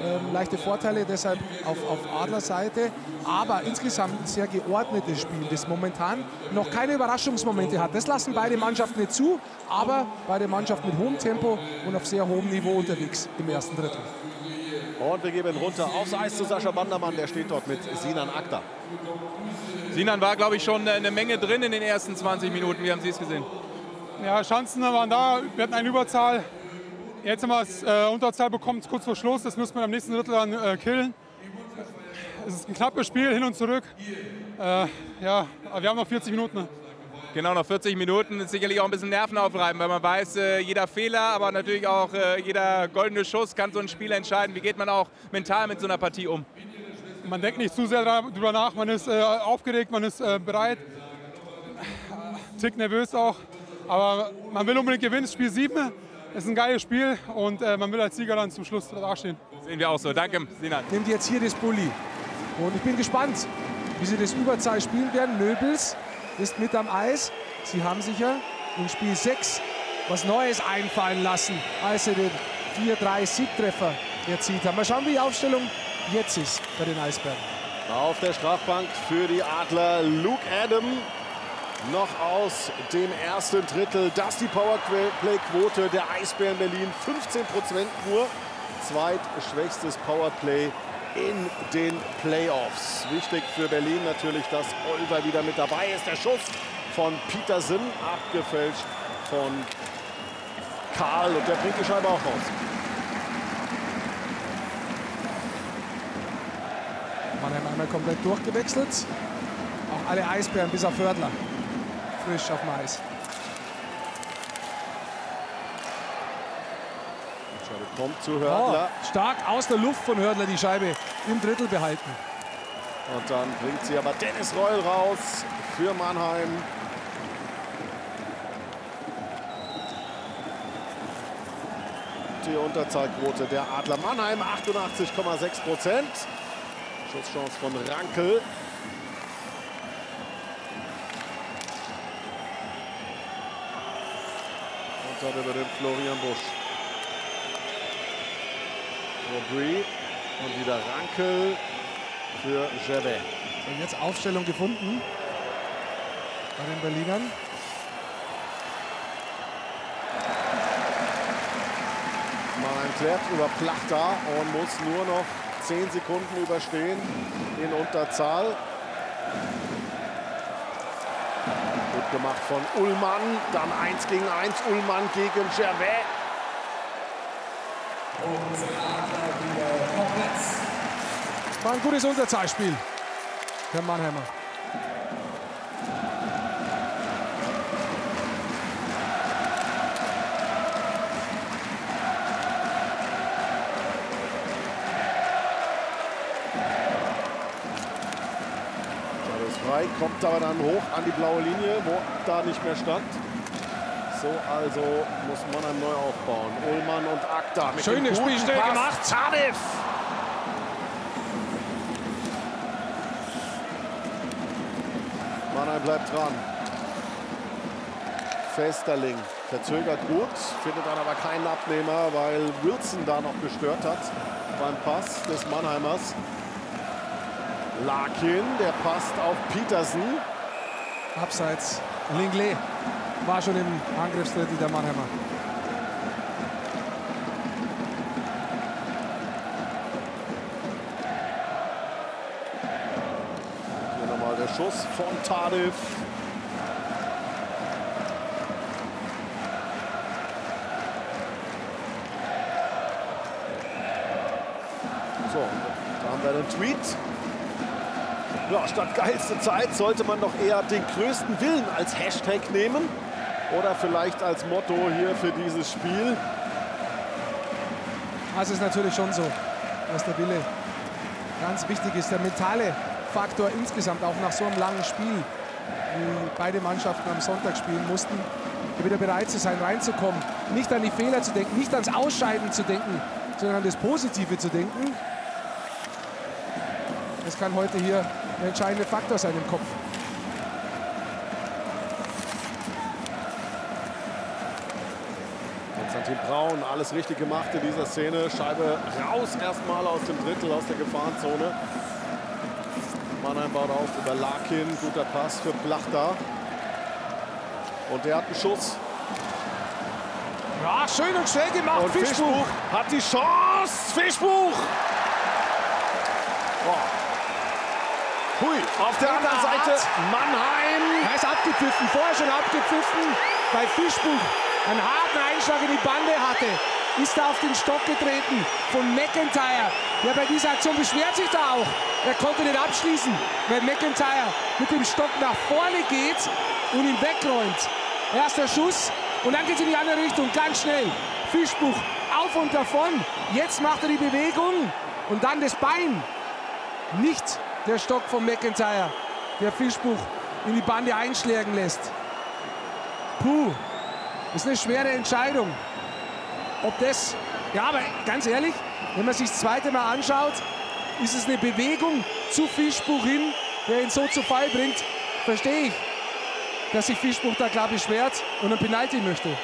Ähm, leichte Vorteile deshalb auf, auf Adlerseite, aber insgesamt ein sehr geordnetes Spiel, das momentan noch keine Überraschungsmomente hat. Das lassen beide Mannschaften nicht zu, aber beide Mannschaften mit hohem Tempo und auf sehr hohem Niveau unterwegs im ersten Drittel. Und wir geben runter aufs Eis zu Sascha Bandermann, der steht dort mit Sinan Akta. Sinan war, glaube ich, schon eine Menge drin in den ersten zwanzig Minuten. Wie haben Sie es gesehen? Ja, Chancen waren da, wir hatten eine Überzahl. Jetzt haben wir es äh, Unterzahl bekommen, kurz vor Schluss. Das müssen wir am nächsten Drittel dann äh, killen. Es ist ein knappes Spiel, hin und zurück. Äh, Äh, ja, aber wir haben noch vierzig Minuten. Ne? Genau, noch vierzig Minuten. Ist sicherlich auch ein bisschen nervenaufreibend, weil man weiß, äh, jeder Fehler, aber natürlich auch äh, jeder goldene Schuss kann so ein Spiel entscheiden. Wie geht man auch mental mit so einer Partie um? Man denkt nicht zu sehr darüber nach. Man ist äh, aufgeregt, man ist äh, bereit. Ein Tick nervös auch. Aber man will unbedingt gewinnen. Spiel sieben ist ein geiles Spiel und äh, man will als Sieger dann zum Schluss dastehen. Sehen wir auch so. Danke, Sinan. Nimmt jetzt hier das Bulli. Und ich bin gespannt, wie sie das Überzahl spielen werden. Nöbels ist mit am Eis. Sie haben sicher im Spiel sechs was Neues einfallen lassen, als sie den vier drei Siegtreffer erzielt haben. Mal schauen, wie die Aufstellung jetzt ist bei den Eisbären. Auf der Strafbank für die Adler Luke Adam. Noch aus dem ersten Drittel, das die Powerplay-Quote der Eisbären Berlin, fünfzehn Prozent nur. Zweitschwächstes Powerplay in den Playoffs. Wichtig für Berlin natürlich, dass Olver wieder mit dabei ist. Der Schuss von Petersen, abgefälscht von Karl, und der bringt die Scheibe auch raus. Mannheim einmal komplett durchgewechselt. Auch alle Eisbären bis auf Hördler. Frisch auf dem Eis. Die Scheibe kommt zu Hördler. Oh, stark aus der Luft von Hördler die Scheibe im Drittel behalten. Und dann bringt sie aber Dennis Reul raus für Mannheim. Die Unterzahlquote der Adler Mannheim, achtundachtzig Komma sechs Prozent. Schusschance von Rankel. Über den Florian Busch. Aubry und wieder Rankel für Gervais. Und jetzt Aufstellung gefunden bei den Berlinern. Mannheim klärt über Plachta und muss nur noch zehn Sekunden überstehen in Unterzahl. Gut gemacht von Uhlmann, dann eins gegen eins, Uhlmann gegen Gervais. War ein gutes Unterzahlspiel, der Mannheimer. Kommt aber dann hoch an die blaue Linie, wo Akta nicht mehr stand. So also muss Mannheim neu aufbauen. Uhlmann und Akta mit schönes Spiel schnell gemacht. Zarif. Mannheim bleibt dran. Festerling verzögert gut, findet dann aber keinen Abnehmer, weil Wilson da noch gestört hat beim Pass des Mannheimers. Larkin, der passt auf Petersen. Abseits. Linglet war schon im Angriffsdrittel der Mannheimer. Hier nochmal der Schuss von Tadif. So, da haben wir den Tweet. Ja, statt geilste Zeit sollte man doch eher den größten Willen als Hashtag nehmen. Oder vielleicht als Motto hier für dieses Spiel. Es ist natürlich schon so, dass der Wille ganz wichtig ist. Der mentale Faktor insgesamt, auch nach so einem langen Spiel, wie beide Mannschaften am Sonntag spielen mussten, wieder bereit zu sein, reinzukommen. Nicht an die Fehler zu denken, nicht ans Ausscheiden zu denken, sondern an das Positive zu denken. Das kann heute hier der entscheidende Faktor sein im Kopf. Constantin Braun, alles richtig gemacht in dieser Szene. Scheibe raus erstmal aus dem Drittel, aus der Gefahrenzone. Mannheim baut auf über Larkin, guter Pass für Plachta. Und der hat einen Schuss. Ja, schön und schnell gemacht. Und Fischbuch. Fischbuch hat die Chance. Fischbuch! Oh. Hui, auf der anderen Seite Mannheim. Er ist abgepfiffen, vorher schon abgepfiffen, weil Fischbuch einen harten Einschlag in die Bande hatte. ist da auf den Stock getreten von McIntyre. Ja, bei dieser Aktion beschwert sich da auch. Er konnte den abschließen, weil McIntyre mit dem Stock nach vorne geht und ihn wegräumt. Erster Schuss und dann geht es in die andere Richtung, ganz schnell. Fischbuch auf und davon. Jetzt macht er die Bewegung und dann das Bein. Nicht der Stock von McIntyre, der Fischbuch in die Bande einschlagen lässt. Puh, ist eine schwere Entscheidung. Ob das, ja, aber ganz ehrlich, wenn man sich das zweite Mal anschaut, ist es eine Bewegung zu Fischbuch hin, der ihn so zu Fall bringt. Verstehe ich, dass sich Fischbuch da klar beschwert und ein Penalty möchte.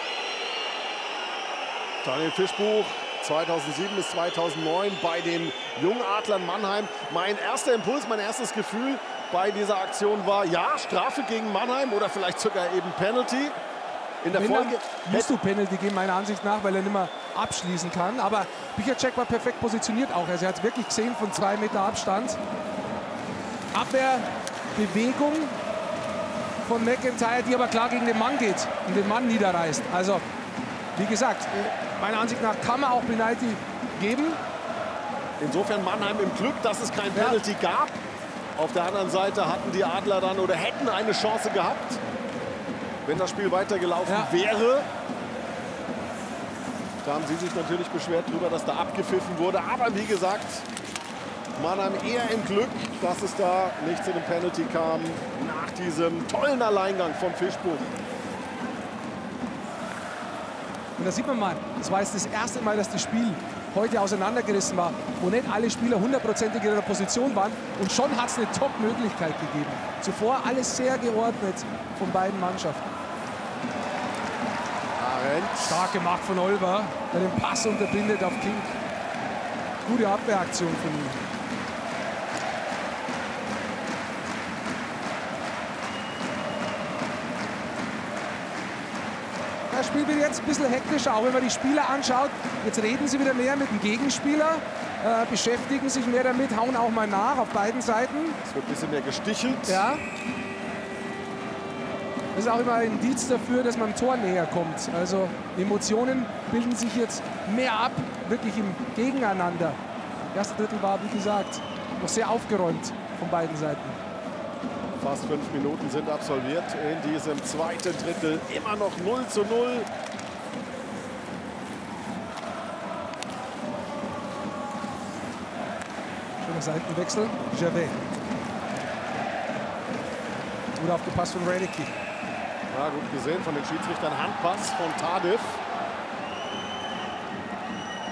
Daniel Fischbuch, zweitausendsieben bis zweitausendneun bei den Jungadlern Mannheim. Mein erster Impuls, mein erstes Gefühl bei dieser Aktion war, ja, Strafe gegen Mannheim oder vielleicht sogar eben Penalty. In der Folge musst du Penalty geben, meiner Ansicht nach, weil er nicht mehr abschließen kann. Aber Bichacek war perfekt positioniert auch. Also er hat wirklich gesehen von zwei Meter Abstand. Abwehrbewegung von McIntyre, die aber klar gegen den Mann geht und den Mann niederreißt. Also, wie gesagt, meiner Ansicht nach kann man auch Penalty geben. Insofern Mannheim im Glück, dass es kein Penalty ja. gab. Auf der anderen Seite hatten die Adler dann oder hätten eine Chance gehabt, wenn das Spiel weitergelaufen ja. wäre. Da haben sie sich natürlich beschwert darüber, dass da abgepfiffen wurde. Aber wie gesagt, Mannheim eher im Glück, dass es da nicht zu einem Penalty kam nach diesem tollen Alleingang von Fischbuch. Und da sieht man mal, das war jetzt das erste Mal, dass das Spiel heute auseinandergerissen war, wo nicht alle Spieler hundertprozentig in ihrer Position waren. Und schon hat es eine Top-Möglichkeit gegeben. Zuvor alles sehr geordnet von beiden Mannschaften. Arendt. Stark gemacht von Olver, der den Pass unterbindet auf Kink. Gute Abwehraktion von ihm. Das Spiel wird jetzt ein bisschen hektischer, auch wenn man die Spieler anschaut. Jetzt reden sie wieder mehr mit dem Gegenspieler, äh, beschäftigen sich mehr damit, hauen auch mal nach auf beiden Seiten. Es wird ein bisschen mehr gestichelt. Ja. Das ist auch immer ein Indiz dafür, dass man dem Tor näher kommt. Also Emotionen bilden sich jetzt mehr ab, wirklich im Gegeneinander. Das erste Drittel war, wie gesagt, noch sehr aufgeräumt von beiden Seiten. Fast fünf Minuten sind absolviert in diesem zweiten Drittel. Immer noch null zu null. Schöner Seitenwechsel. Gervais. Gut aufgepasst von Redicke. Ja, gut gesehen von den Schiedsrichtern. Handpass von Tardif.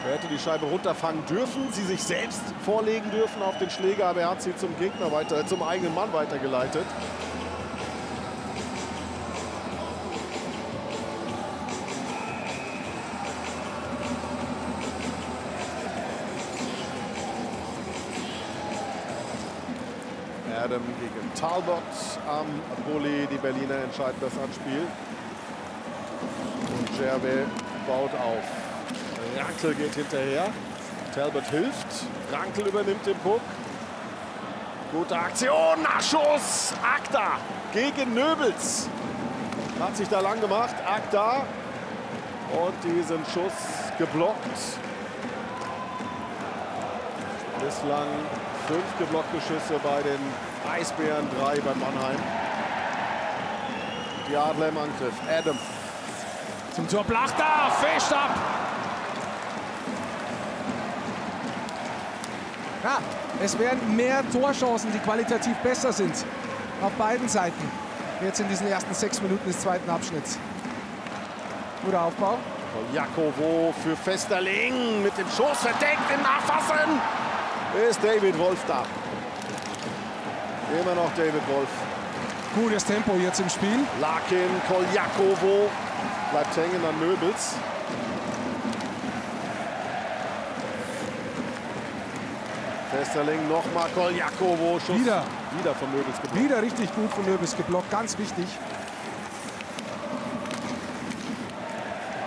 Er hätte die Scheibe runterfangen dürfen, sie sich selbst vorlegen dürfen auf den Schläger, aber er hat sie zum Gegner weiter, zum eigenen Mann weitergeleitet. Adam gegen Talbot am Volley. Die Berliner entscheiden das Anspiel. Und Gervais baut auf. Rankel geht hinterher, Talbot hilft, Rankel übernimmt den Puck. Gute Aktion, Nachschuss, Akta gegen Nöbels. Hat sich da lang gemacht, Akta. Und diesen Schuss geblockt. Bislang fünf geblockte Schüsse bei den Eisbären, drei bei Mannheim. Die Adler im Angriff, Adam. Zum Tor Plachta, fischt ab. Ja, es werden mehr Torchancen, die qualitativ besser sind, auf beiden Seiten. Jetzt in diesen ersten sechs Minuten des zweiten Abschnitts. Guter Aufbau. Jakobo für Festerling mit dem Schuss verdeckt im Nachfassen. Ist David Wolf da. Immer noch David Wolf. Gutes Tempo jetzt im Spiel. Larkin, Koljakovo bleibt hängen an Möbels. Festerling, nochmal Koljakovo, Schuss. Wieder. Wieder von Nöbels geblockt. Wieder richtig gut von Nöbels geblockt, ganz wichtig.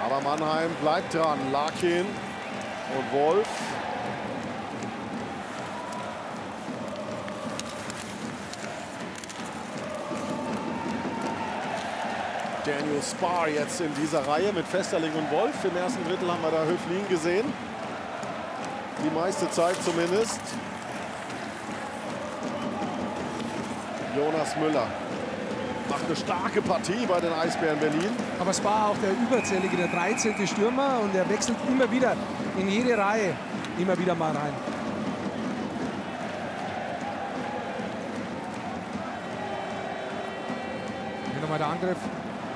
Aber Mannheim bleibt dran. Larkin und Wolf. Daniel Spar jetzt in dieser Reihe mit Festerling und Wolf. Im ersten Drittel haben wir da Höflin gesehen. Die meiste Zeit zumindest. Jonas Müller macht eine starke Partie bei den Eisbären Berlin. Aber Spar auch der Überzählige, der dreizehnte Stürmer. Und er wechselt immer wieder in jede Reihe immer wieder mal rein. Hier nochmal der Angriff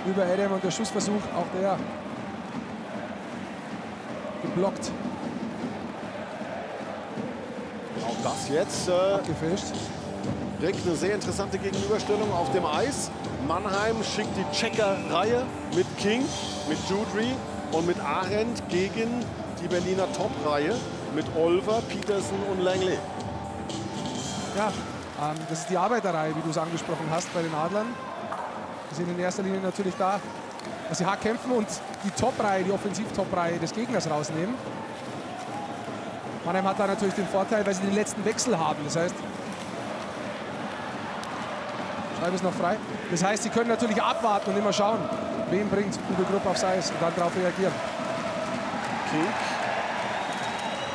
über Adam und der Schussversuch, auch der geblockt. Auch das jetzt äh, gefischt. Direkt eine sehr interessante Gegenüberstellung auf dem Eis. Mannheim schickt die Checker-Reihe mit King, mit Judry und mit Arendt gegen die Berliner Top-Reihe mit Olver, Petersen und Langley. Ja, ähm, das ist die Arbeiterreihe, wie du es angesprochen hast bei den Adlern. Die sind in erster Linie natürlich da, dass sie hart kämpfen und die Top-Reihe, die Offensiv-Top-Reihe des Gegners rausnehmen. Mannheim hat da natürlich den Vorteil, weil sie den letzten Wechsel haben. Das heißt, Scheibe ist noch frei. Das heißt, sie können natürlich abwarten und immer schauen, wen bringt Uwe Grupp aufs Eis und dann darauf reagieren. Kink.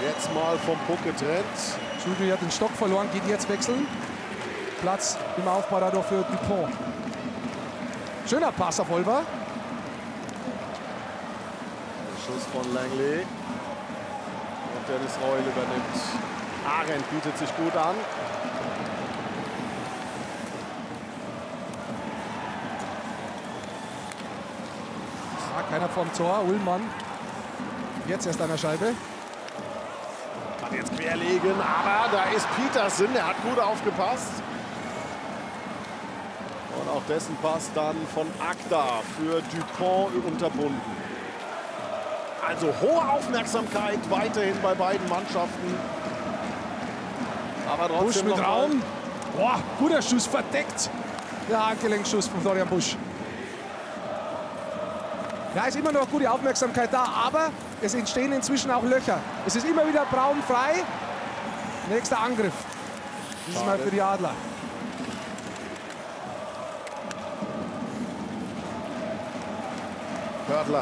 Jetzt mal vom Puck getrennt. Schudri hat den Stock verloren, geht jetzt wechseln. Platz im Aufbau dadurch für Dupont. Schöner Pass auf Olver. Schuss von Langley. Und Dennis Reul übernimmt. Arendt bietet sich gut an. Keiner vom Tor, Uhlmann. Jetzt erst an der Scheibe. Kann jetzt querlegen, aber da ist Petersen, der hat gut aufgepasst. Und auch dessen Pass dann von Akta für Dupont unterbunden. Also hohe Aufmerksamkeit weiterhin bei beiden Mannschaften. Aber trotzdem Busch mit Raum. Boah, guter Schuss, verdeckt. Der Handgelenkschuss von Florian Busch. Da ist immer noch gute Aufmerksamkeit da, aber es entstehen inzwischen auch Löcher. Es ist immer wieder Braun frei. Nächster Angriff. Dieses Mal für die Adler. Hördler.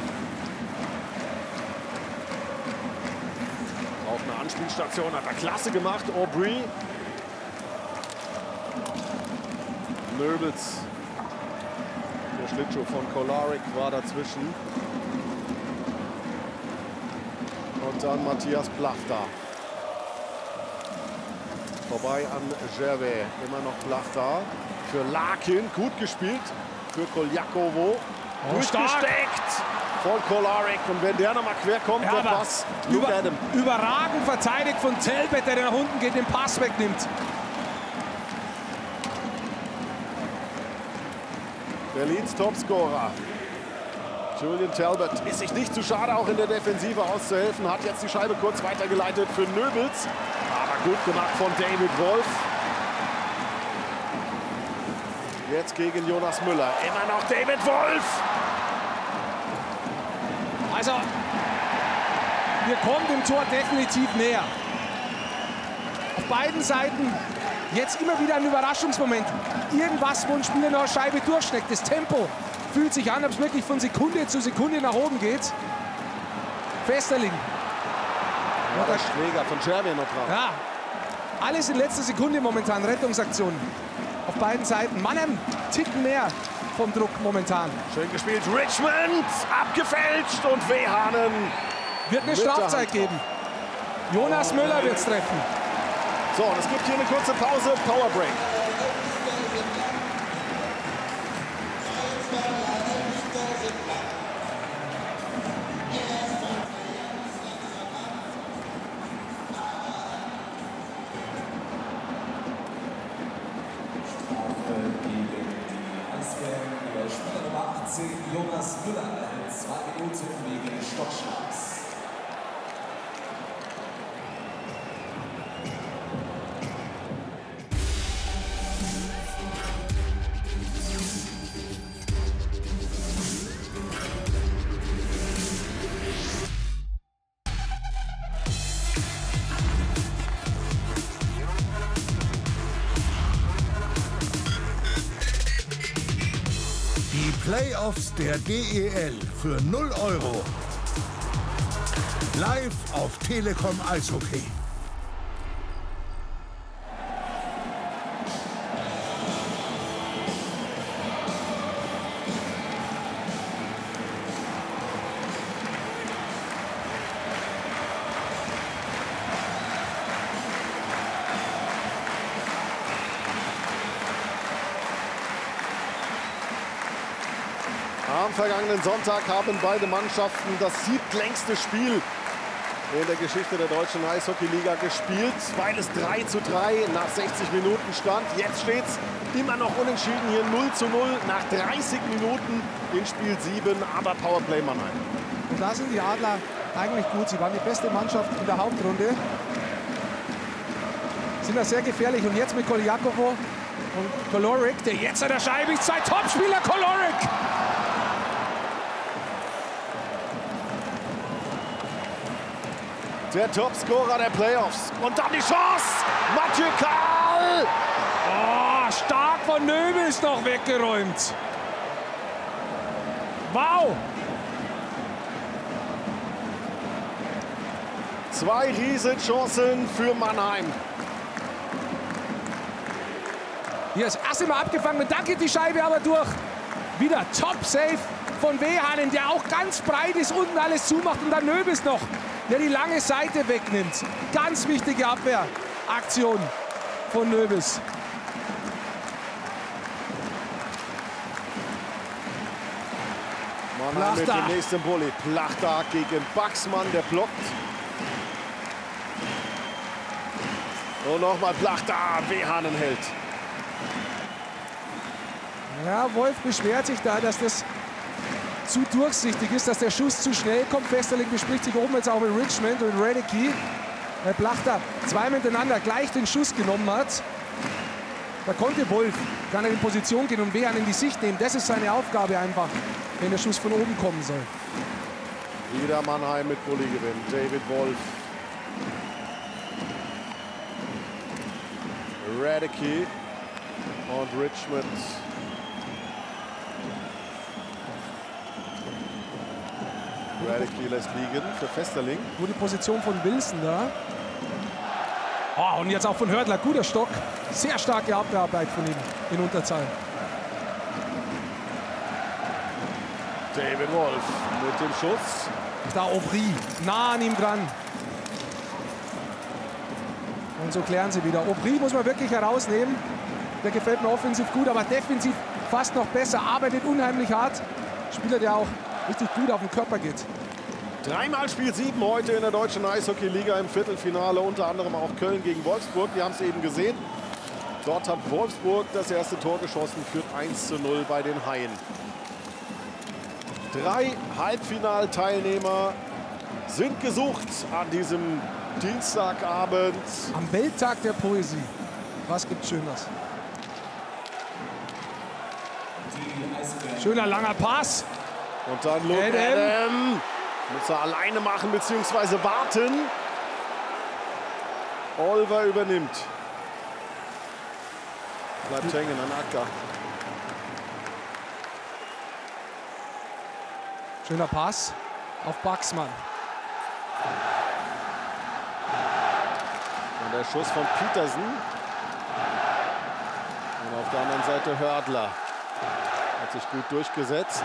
Auf eine Anspielstation hat er klasse gemacht. Aubry. Nöbels. Schlittschuh von Kolarik war dazwischen. Und dann Matthias Plachta. Vorbei an Gervais. Immer noch Plachta. Für Larkin. Gut gespielt. Für Koljakowo. Oh, durchgesteckt stark von Kolarik. Und wenn der nochmal quer kommt, ja, dann was. Über, überragend verteidigt von Talbot, der nach unten geht, den Pass wegnimmt. Berlins Topscorer Julian Talbot ist sich nicht zu schade, auch in der Defensive auszuhelfen. Hat jetzt die Scheibe kurz weitergeleitet für Nöbels. Aber gut gemacht von David Wolf. Jetzt gegen Jonas Müller. Immer noch David Wolf. Also, wir kommen dem Tor definitiv näher. Auf beiden Seiten. Jetzt immer wieder ein Überraschungsmoment. Irgendwas, wo ein Spieler noch eine Scheibe durchsteckt. Das Tempo fühlt sich an, ob es wirklich von Sekunde zu Sekunde nach oben geht. Festerling. Ja, der Schläger von Scherbe noch drauf. Ja, alles in letzter Sekunde momentan. Rettungsaktionen auf beiden Seiten. Mannheim ticken mehr vom Druck momentan. Schön gespielt. Richmond abgefälscht und Wehane wird eine Strafzeit geben. Jonas Müller wird es treffen. So, und es gibt hier eine kurze Pause, Powerbreak. Die Spieler Nummer achtzehn, Jonas Müller, zwei Minuten wegen Stockschlags. Playoffs der D E L für null Euro. Live auf Telekom Eishockey. Am vergangenen Sonntag haben beide Mannschaften das siebtlängste Spiel in der Geschichte der deutschen Eishockey-Liga gespielt, weil es drei zu drei nach sechzig Minuten stand. Jetzt steht es immer noch unentschieden, hier null zu null nach dreißig Minuten in Spiel sieben, aber Powerplay Mannheim. Und da sind die Adler eigentlich gut, sie waren die beste Mannschaft in der Hauptrunde. Sind da sehr gefährlich und jetzt mit Koljakovo und Kolarik, der jetzt an der Scheibe ist, zwei Topspieler, Kolarik! Der Topscorer der Playoffs. Und dann die Chance. Matthieu Karl. Oh, stark von Nöbel, ist noch weggeräumt. Wow. Zwei Riesenchancen für Mannheim. Hier ist Assima abgefangen. Mit Danke die Scheibe aber durch. Wieder Top-Safe von Wehane, der auch ganz breit ist, unten alles zumacht. Und dann Nöbel ist noch, der die lange Seite wegnimmt. Ganz wichtige Abwehraktion von Nöbels. Mannheim mit dem nächsten Bulli. Plachta gegen Baxmann, der blockt. Und nochmal Plachta, Wehane hält. Ja, Wolf beschwert sich da, dass das zu durchsichtig ist, dass der Schuss zu schnell kommt. Festerling bespricht sich oben jetzt auch mit Richmond und Redicke, weil Plachta zwei miteinander gleich den Schuss genommen hat. Da konnte Wolf gar nicht in Position gehen und Wehane in die Sicht nehmen. Das ist seine Aufgabe einfach, wenn der Schuss von oben kommen soll. Wieder Mannheim mit Bulli gewinnt. David Wolf. Redicke und Richmond. Redicke lässt liegen für Festerling. Gute Position von Wilson da. Oh, und jetzt auch von Hördler. Guter Stock. Sehr starke Abwehrarbeit von ihm in Unterzahl. David Wolf mit dem Schuss. Da Aubry nah an ihm dran. Und so klären sie wieder. Aubry muss man wirklich herausnehmen. Der gefällt mir offensiv gut, aber defensiv fast noch besser. Arbeitet unheimlich hart. Spieler, der auch richtig gut auf den Körper geht. Dreimal Spiel sieben heute in der deutschen Eishockey-Liga im Viertelfinale. Unter anderem auch Köln gegen Wolfsburg. Wir haben es eben gesehen. Dort hat Wolfsburg das erste Tor geschossen, führt eins zu null bei den Haien. Drei Halbfinalteilnehmer sind gesucht an diesem Dienstagabend. Am Welttag der Poesie. Was gibt's Schönes? Schöner langer Pass. Und dann Luke Adam. Muss er alleine machen bzw. warten. Olver übernimmt. Bleibt hängen an Akta. Schöner Pass auf Baxmann. Und der Schuss von Petersen. Und auf der anderen Seite Hördler. Hat sich gut durchgesetzt.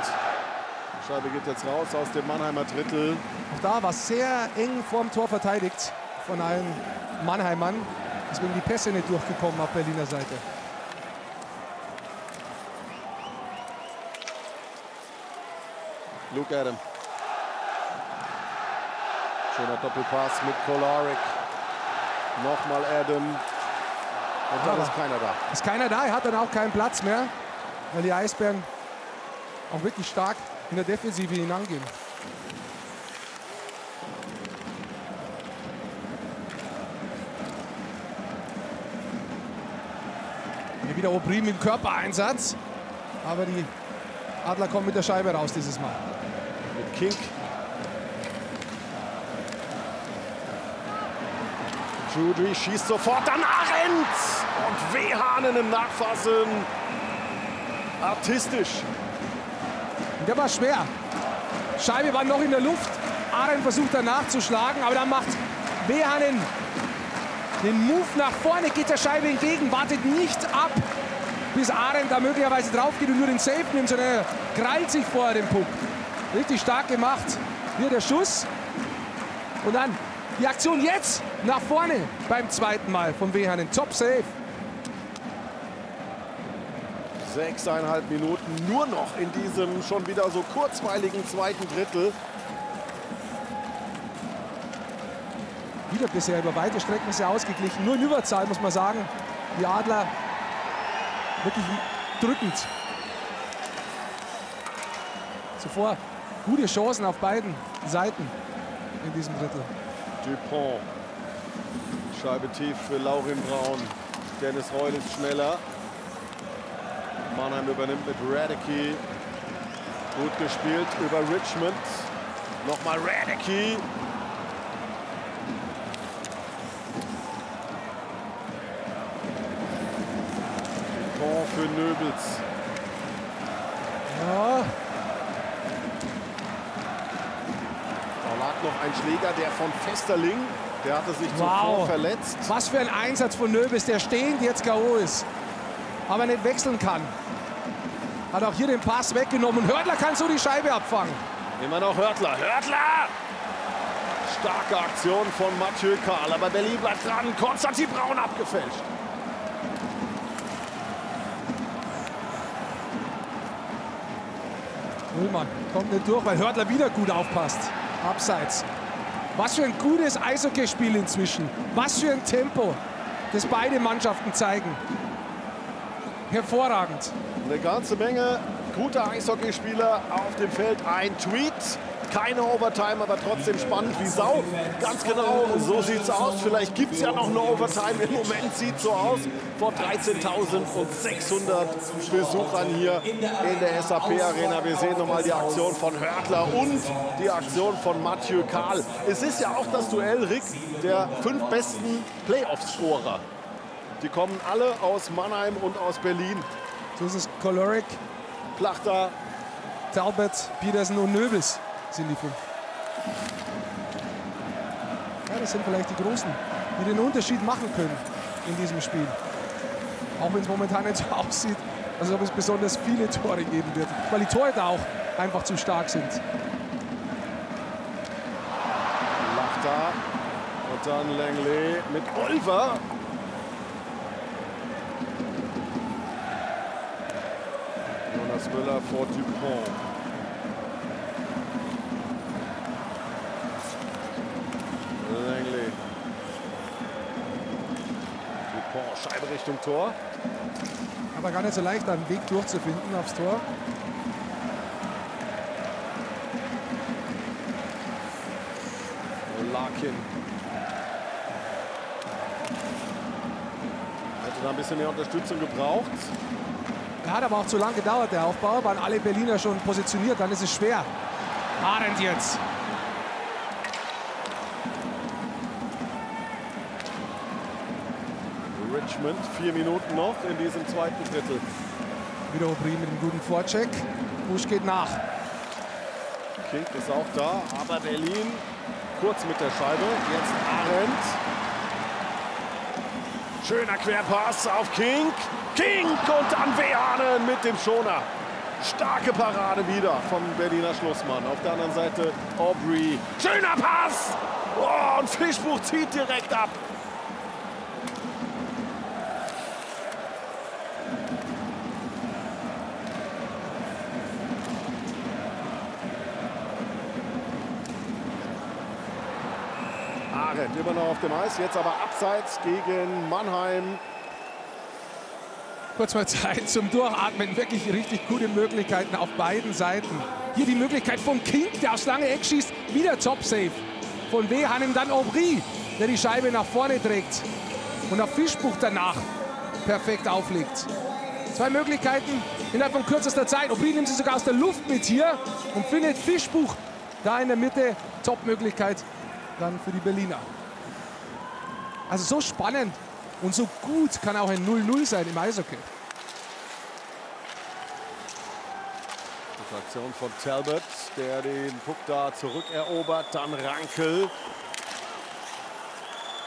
Scheibe geht jetzt raus aus dem Mannheimer Drittel. Auch da war es sehr eng vorm Tor verteidigt von allen Mannheimern. Deswegen die Pässe nicht durchgekommen auf Berliner Seite. Luke Adam. Schöner Doppelpass mit Kolarik. Nochmal Adam. Und dann ist keiner da. Ist keiner da, er hat dann auch keinen Platz mehr. Weil die Eisbären auch wirklich stark in der Defensive hinangehen. Hier wieder Aubry mit dem Körpereinsatz. Aber die Adler kommen mit der Scheibe raus dieses Mal. Mit Kink. Judy schießt sofort an Arendt. Und Wehane im Nachfassen. Artistisch. Der war schwer. Scheibe war noch in der Luft. Arendt versucht danach zu schlagen, aber dann macht Wehane den Move nach vorne, geht der Scheibe entgegen, wartet nicht ab, bis Arendt da möglicherweise drauf geht und nur den Safe nimmt, sondern er krallt sich vorher den Puck. Richtig stark gemacht. Hier der Schuss. Und dann die Aktion jetzt nach vorne beim zweiten Mal von Wehane. Top Safe. Sechseinhalb Minuten nur noch in diesem schon wieder so kurzweiligen zweiten Drittel. Wieder bisher über weite Strecken sehr ausgeglichen. Nur in Überzahl, muss man sagen. Die Adler wirklich drückend. Zuvor gute Chancen auf beiden Seiten in diesem Drittel. Dupont. Scheibe tief für Laurin Braun. Dennis Reul ist schneller. Mannheim übernimmt mit Redicke. Gut gespielt über Richmond. Nochmal Redicke. Bon für Nöbels. Ja. Da lag noch ein Schläger, der von Festerling. Der hatte sich wow. zuvor verletzt. Was für ein Einsatz von Nöbels, der stehend jetzt K O ist. Aber nicht wechseln kann. Hat auch hier den Pass weggenommen. Hördler kann so die Scheibe abfangen. Immer noch Hördler. Hördler! Starke Aktion von Matthieu Karl. Aber Berlin bleibt dran. Constantin Braun abgefälscht. Uhlmann kommt nicht durch, weil Hördler wieder gut aufpasst. Abseits. Was für ein gutes Eishockeyspiel inzwischen. Was für ein Tempo, das beide Mannschaften zeigen. Hervorragend. Eine ganze Menge guter Eishockeyspieler auf dem Feld. Ein Tweet, keine Overtime, aber trotzdem spannend wie Sau. Ganz genau, so sieht's aus. Vielleicht gibt es ja noch eine Overtime. Im Moment sieht so aus. Vor dreizehntausendsechshundert Besuchern hier in der S A P-Arena. Wir sehen nochmal die Aktion von Hördler und die Aktion von Matthieu Karl. Es ist ja auch das Duell, Rick, der fünf besten Playoff-Scorer. Die kommen alle aus Mannheim und aus Berlin. So ist es. Kolarik, Plachta, Talbot, Petersen und Nöbels sind die fünf. Ja, das sind vielleicht die Großen, die den Unterschied machen können in diesem Spiel. Auch wenn es momentan nicht so aussieht, als ob es besonders viele Tore geben wird. Weil die Tore da auch einfach zu stark sind. Plachta und dann Langley mit Olver. Müller vor Dupont. Langley. Dupont, Scheibe Richtung Tor. Aber gar nicht so leicht, einen Weg durchzufinden aufs Tor. Larkin. Hätte da ein bisschen mehr Unterstützung gebraucht. Er hat aber auch zu lang gedauert, der Aufbau. Waren alle Berliner schon positioniert, dann ist es schwer. Arendt jetzt. Richmond, vier Minuten noch in diesem zweiten Drittel. Wieder Aubry mit einem guten Vorcheck. Busch geht nach. Kink ist auch da, aber Berlin kurz mit der Scheibe. Jetzt Arendt. Schöner Querpass auf Kink. Kink und dann Wehane mit dem Schoner. Starke Parade wieder vom Berliner Schlussmann. Auf der anderen Seite Aubry. Schöner Pass! Oh, und Fischbuch zieht direkt ab. Arendt immer noch auf dem Eis, jetzt aber abseits gegen Mannheim. Kurz mal Zeit zum Durchatmen. Wirklich richtig gute Möglichkeiten auf beiden Seiten. Hier die Möglichkeit von Kink, der aufs lange Eck schießt. Wieder Top-Safe von Wehane. Dann Aubry, der die Scheibe nach vorne trägt. Und auf Fischbuch danach perfekt auflegt. Zwei Möglichkeiten innerhalb von kürzester Zeit. Aubry nimmt sie sogar aus der Luft mit hier und findet Fischbuch da in der Mitte. Top-Möglichkeit dann für die Berliner. Also so spannend. Und so gut kann auch ein null null sein im Eishockey. Aktion von Talbot, der den Puck da zurückerobert. Dann Rankel.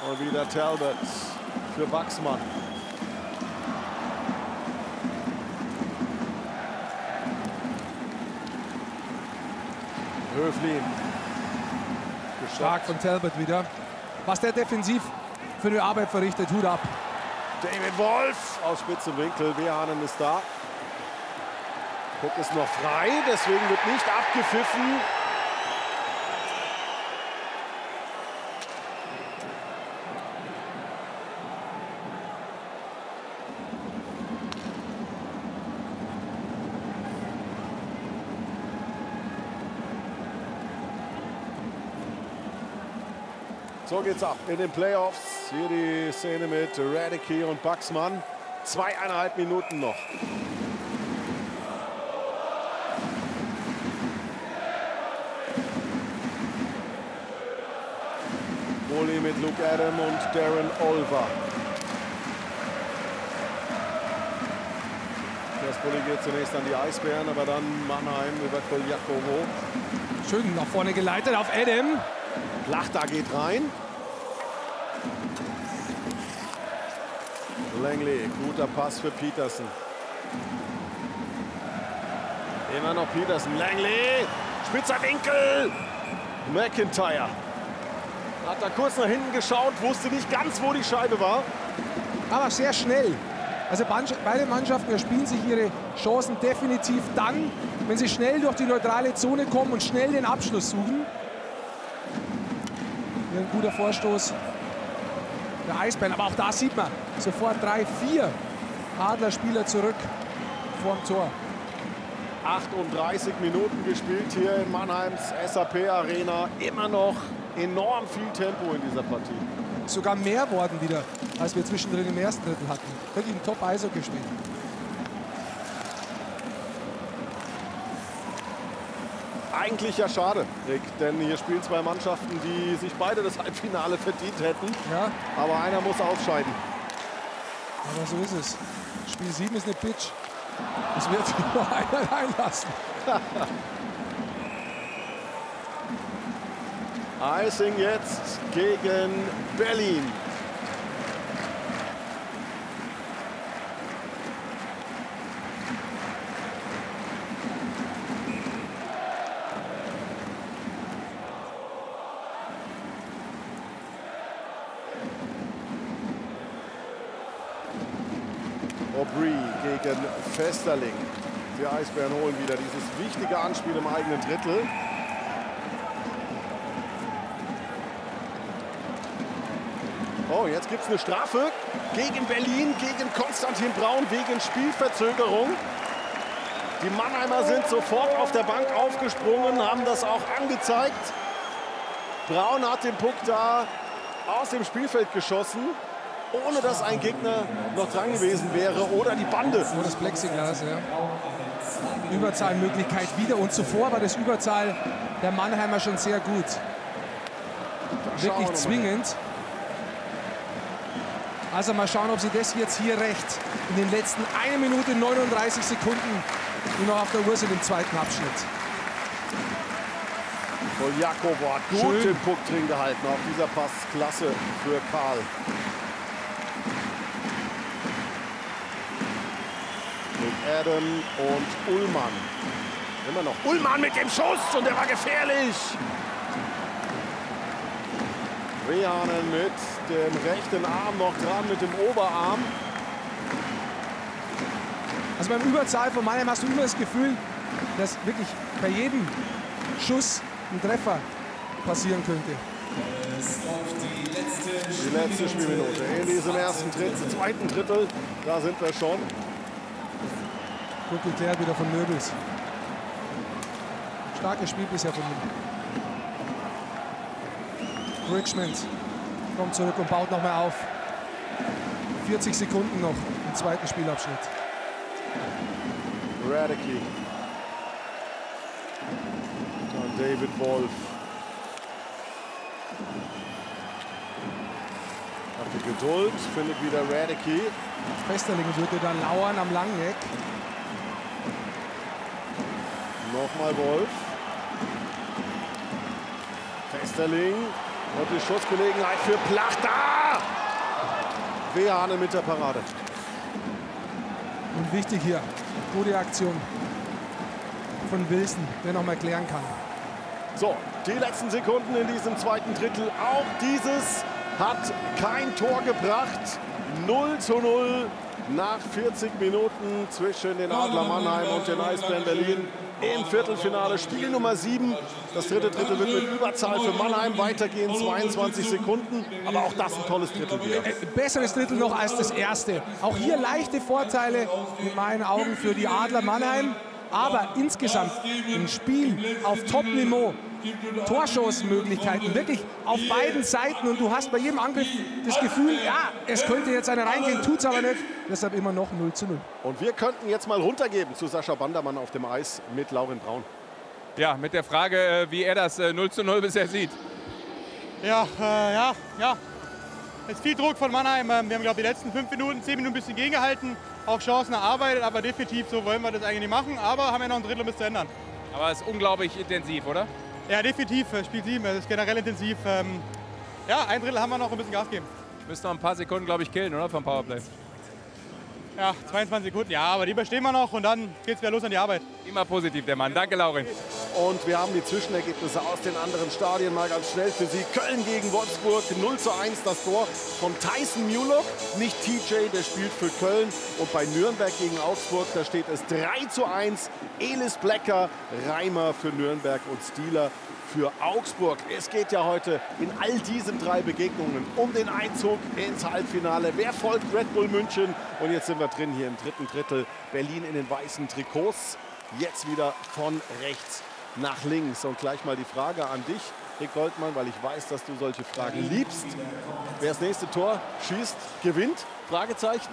Und wieder Talbot für Wachsmann. Höflin. Gestoppt. Stark von Talbot wieder. Was der defensiv für die Arbeit verrichtet, Hut ab. David Wolf aus spitzem Winkel. Wehane ist da. Puck ist noch frei, deswegen wird nicht abgepfiffen. So geht's ab in den Playoffs. Hier die Szene mit Redicke und Baxmann. Zweieinhalb Minuten noch. Goalie mit Luke Adam und Darren Olver. Das Bulli geht zunächst an die Eisbären, aber dann Mannheim über Koljakovo. Schön nach vorne geleitet auf Adam. Plachta geht rein. Langley, guter Pass für Petersen. Immer noch Petersen. Langley, spitzer Winkel. McIntyre hat da kurz nach hinten geschaut, wusste nicht ganz, wo die Scheibe war. Aber sehr schnell. Also beide Mannschaften erspielen sich ihre Chancen definitiv dann, wenn sie schnell durch die neutrale Zone kommen und schnell den Abschluss suchen. Hier ein guter Vorstoß der Eisbären. Aber auch da sieht man sofort drei, vier Adler-Spieler zurück vorm Tor. achtunddreißig Minuten gespielt hier in Mannheims S A P Arena. Immer noch enorm viel Tempo in dieser Partie. Sogar mehr worden wieder, als wir zwischendrin im ersten Drittel hatten. Wirklich ein Top-Eishockey gespielt. Eigentlich ja schade, Rick, denn hier spielen zwei Mannschaften, die sich beide das Halbfinale verdient hätten. Ja. Aber einer muss ausscheiden. Aber so ist es. Spiel sieben ist eine Pitch. Es wird nur einer reinlassen. Icing jetzt gegen Berlin. Aubry gegen Festerling. Die Eisbären holen wieder dieses wichtige Anspiel im eigenen Drittel. Oh, jetzt gibt es eine Strafe gegen Berlin, gegen Constantin Braun wegen Spielverzögerung. Die Mannheimer sind sofort auf der Bank aufgesprungen, haben das auch angezeigt. Braun hat den Puck da aus dem Spielfeld geschossen, ohne dass ein Gegner noch dran gewesen wäre oder die Bande. Nur das Plexiglas, ja. Überzahlmöglichkeit wieder und zuvor war das Überzahl der Mannheimer schon sehr gut. Wirklich zwingend. Also mal schauen, ob sie das jetzt hier recht in den letzten eine Minute neununddreißig Sekunden, die noch auf der Uhr sind im zweiten Abschnitt. Koljakovo hat gut den Puck drin gehalten. Auch dieser Pass klasse für Karl. Mit Adam und Uhlmann. Immer noch Uhlmann mit dem Schuss und der war gefährlich. Wehane mit dem rechten Arm noch dran, mit dem Oberarm. Also beim Überzahl von Mannheim hast du immer das Gefühl, dass wirklich bei jedem Schuss ein Treffer passieren könnte. Die letzte Spielminute in diesem ersten Drittel, zweiten Drittel, da sind wir schon. Gut geklärt wieder von Nöbel. Starkes Spiel bisher von Nöbel. Richmond kommt zurück und baut nochmal auf. vierzig Sekunden noch im zweiten Spielabschnitt. Radicke. Und David Wolf. Hat die Geduld, findet wieder Radicke. Festerling würde dann lauern am langen Eck. Nochmal Wolf. Festerling. Und die Schussgelegenheit für Plachta. Wehane mit der Parade. Und wichtig hier, gute Aktion von Wilson, der noch mal klären kann. So, die letzten Sekunden in diesem zweiten Drittel. Auch dieses hat kein Tor gebracht. null zu null nach vierzig Minuten zwischen den Adler Mannheim und den Eisbären Berlin im Viertelfinale. Spiel Nummer sieben. Das dritte Drittel wird mit Überzahl für Mannheim weitergehen. zweiundzwanzig Sekunden. Aber auch das ein tolles Drittel wieder. Besseres Drittel noch als das erste. Auch hier leichte Vorteile in meinen Augen für die Adler Mannheim. Aber insgesamt ein Spiel auf Top-Niveau, Torschancen-Möglichkeiten wirklich auf beiden Seiten. Und du hast bei jedem Angriff das Gefühl, ja, es könnte jetzt einer reingehen, tut es aber nicht. Deshalb immer noch null zu null. Und wir könnten jetzt mal runtergeben zu Sascha Bandermann auf dem Eis mit Laurin Braun. Ja, mit der Frage, wie er das null zu null bisher sieht. Ja, äh, ja, ja. Jetzt viel Druck von Mannheim. Wir haben, glaube ich, die letzten fünf Minuten, zehn Minuten ein bisschen gegengehalten. Auch Chancen erarbeitet, aber definitiv so wollen wir das eigentlich nicht machen. Aber haben ja noch ein Drittel, um es zu ändern. Aber es ist unglaublich intensiv, oder? Ja, definitiv. Spiel sieben, es ist generell intensiv. Ja, ein Drittel haben wir noch, ein bisschen Gas geben. Müssen noch ein paar Sekunden, glaube ich, killen, oder? Vom Powerplay. Ja, zweiundzwanzig Sekunden. Ja, aber die überstehen wir noch und dann geht's wieder los an die Arbeit. Immer positiv, der Mann. Danke, Laurin. Und wir haben die Zwischenergebnisse aus den anderen Stadien mal ganz schnell für Sie. Köln gegen Wolfsburg, null zu eins das Tor von Tyson Mulock, nicht T J, der spielt für Köln. Und bei Nürnberg gegen Augsburg, da steht es drei zu eins. Elis Blecker, Reimer für Nürnberg und Stieler für Augsburg. Es geht ja heute in all diesen drei Begegnungen um den Einzug ins Halbfinale. Wer folgt Red Bull München? Und jetzt sind wir drin hier im dritten Drittel. Berlin in den weißen Trikots. Jetzt wieder von rechts nach links. Und gleich mal die Frage an dich, Rick Goldmann, weil ich weiß, dass du solche Fragen liebst. Wer das nächste Tor schießt, gewinnt? Fragezeichen.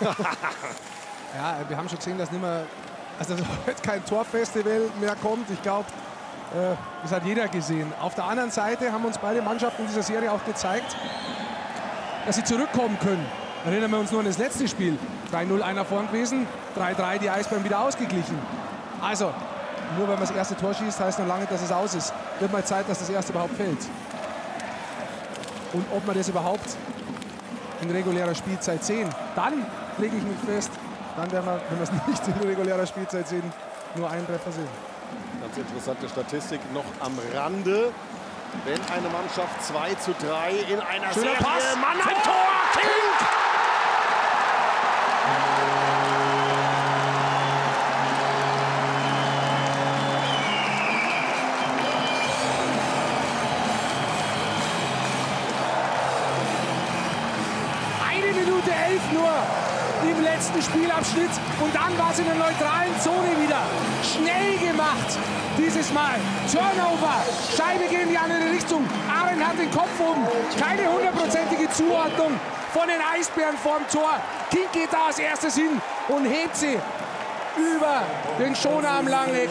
Ja, wir haben schon gesehen, dass nicht mehr, also dass heute kein Torfestival mehr kommt. Ich glaube, das hat jeder gesehen. Auf der anderen Seite haben uns beide Mannschaften in dieser Serie auch gezeigt, dass sie zurückkommen können. Erinnern wir uns nur an das letzte Spiel. drei null einer vorn gewesen, drei drei die Eisbären wieder ausgeglichen. Also, nur wenn man das erste Tor schießt, heißt noch lange, dass es aus ist. Wird mal Zeit, dass das erste überhaupt fällt. Und ob man das überhaupt in regulärer Spielzeit sehen, dann lege ich mich fest, dann werden wir, wenn wir es nicht in regulärer Spielzeit sehen, nur einen Treffer sehen. Ganz interessante Statistik noch am Rande. Wenn eine Mannschaft zwei zu drei in einer Schöner Serie... Pass. Mann, ein Tor! Tor! Kink! Eine Minute elf nur im letzten Spielabschnitt. Und dann war es in der neutralen Zone wieder. Schnell gemacht. Dieses Mal Turnover, Scheibe geht in die andere Richtung, Arendt hat den Kopf oben, keine hundertprozentige Zuordnung von den Eisbären vorm Tor. Kink geht da als erstes hin und hebt sie über den Schoner am Langneck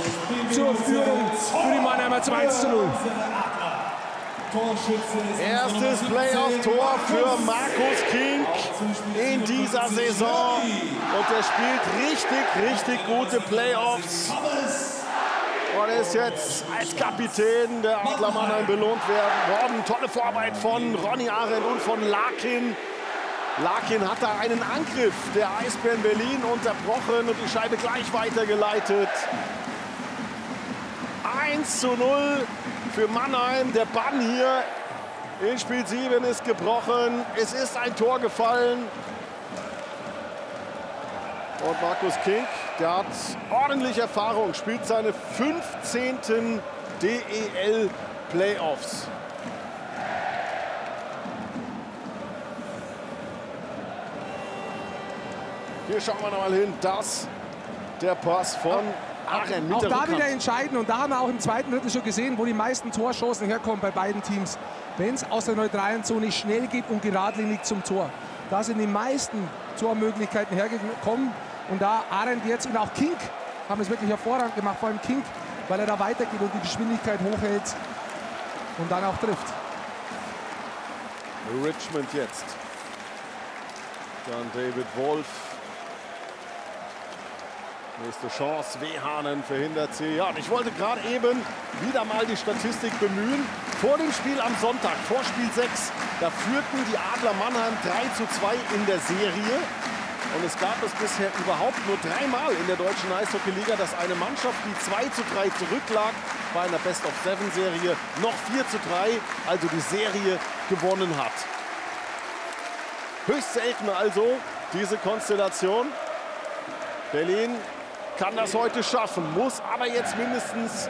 zur Führung für die Mannheimer zwei zu null. Erstes Playoff-Tor für Markus Kink in dieser Saison. Und er spielt richtig, richtig gute Playoffs. Und er ist jetzt als Kapitän der Adler Mannheim belohnt worden. Tolle Vorarbeit von Ronny Arendt und von Larkin. Larkin hat da einen Angriff der Eisbären Berlin unterbrochen und die Scheibe gleich weitergeleitet. eins zu null. Für Mannheim, der Bann hier in Spiel sieben ist gebrochen. Es ist ein Tor gefallen. Und Markus Kink, der hat ordentlich Erfahrung, spielt seine fünfzehnten D E L-Playoffs. Hier schauen wir nochmal hin, das der Pass von... Ach, auch da Rückhand. Wieder entscheiden, und da haben wir auch im zweiten Drittel schon gesehen, wo die meisten Torchancen herkommen bei beiden Teams. Wenn es aus der neutralen Zone schnell geht und geradlinig zum Tor. Da sind die meisten Tormöglichkeiten hergekommen, und da Arendt jetzt und auch Kink haben es wirklich hervorragend gemacht, vor allem Kink, weil er da weitergeht und die Geschwindigkeit hochhält und dann auch trifft. Richmond jetzt. Dann David Wolf. Nächste Chance, Wehane verhindert sie. Ja, und ich wollte gerade eben wieder mal die Statistik bemühen. Vor dem Spiel am Sonntag, vor Spiel sechs, da führten die Adler Mannheim drei zu zwei in der Serie. Und es gab es bisher überhaupt nur dreimal in der deutschen Eishockey-Liga, dass eine Mannschaft, die zwei zu drei zurücklag, bei einer Best-of-Seven-Serie noch vier zu drei, also die Serie gewonnen hat. Höchst selten also diese Konstellation. Berlin kann das heute schaffen, muss aber jetzt mindestens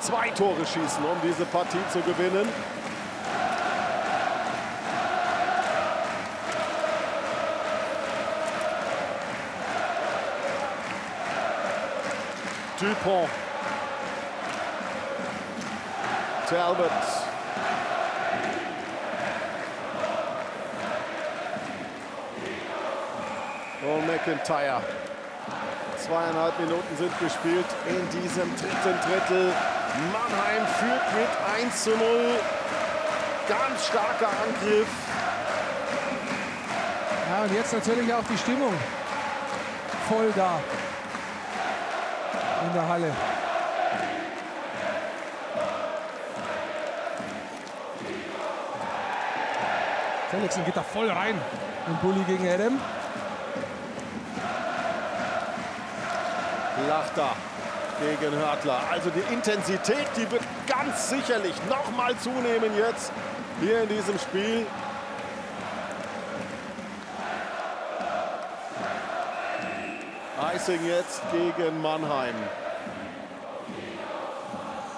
zwei Tore schießen, um diese Partie zu gewinnen. Dupont. Talbot. Und McIntyre. Zweieinhalb Minuten sind gespielt in diesem dritten Drittel. Mannheim führt mit eins zu null. Ganz starker Angriff. Ja, und jetzt natürlich auch die Stimmung voll da in der Halle. Festerling geht da voll rein im Bulli gegen Adam. Plachta gegen Hördler. Also die Intensität, die wird ganz sicherlich noch mal zunehmen jetzt hier in diesem Spiel. Eising jetzt gegen Mannheim.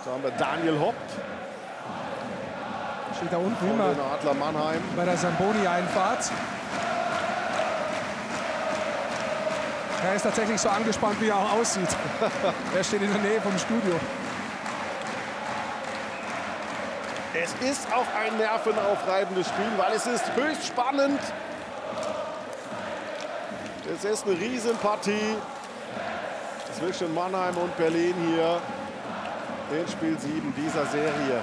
Da haben wir Daniel Hopp. Steht da unten immer Adler Mannheim bei der Samboni-Einfahrt. Er ist tatsächlich so angespannt, wie er auch aussieht. Er steht in der Nähe vom Studio. Es ist auch ein nervenaufreibendes Spiel, weil es ist höchst spannend. Es ist eine Riesenpartie zwischen Mannheim und Berlin hier in Spiel sieben dieser Serie.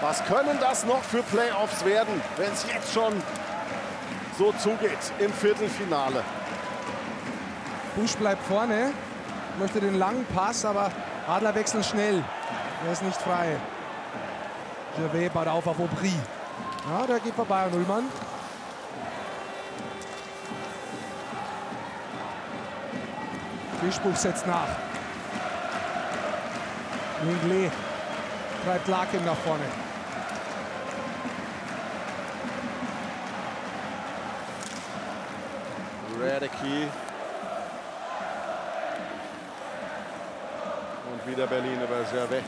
Was können das noch für Playoffs werden, wenn es jetzt schon so zugeht im Viertelfinale? Busch bleibt vorne, möchte den langen Pass, aber Adler wechselt schnell. Er ist nicht frei. Gervais baut auf auf Aubry. Ja, der geht vorbei an Uhlmann. Fischbuch setzt nach. Mingley treibt Larkin nach vorne. Redicke. Wieder Berlin über Gervais.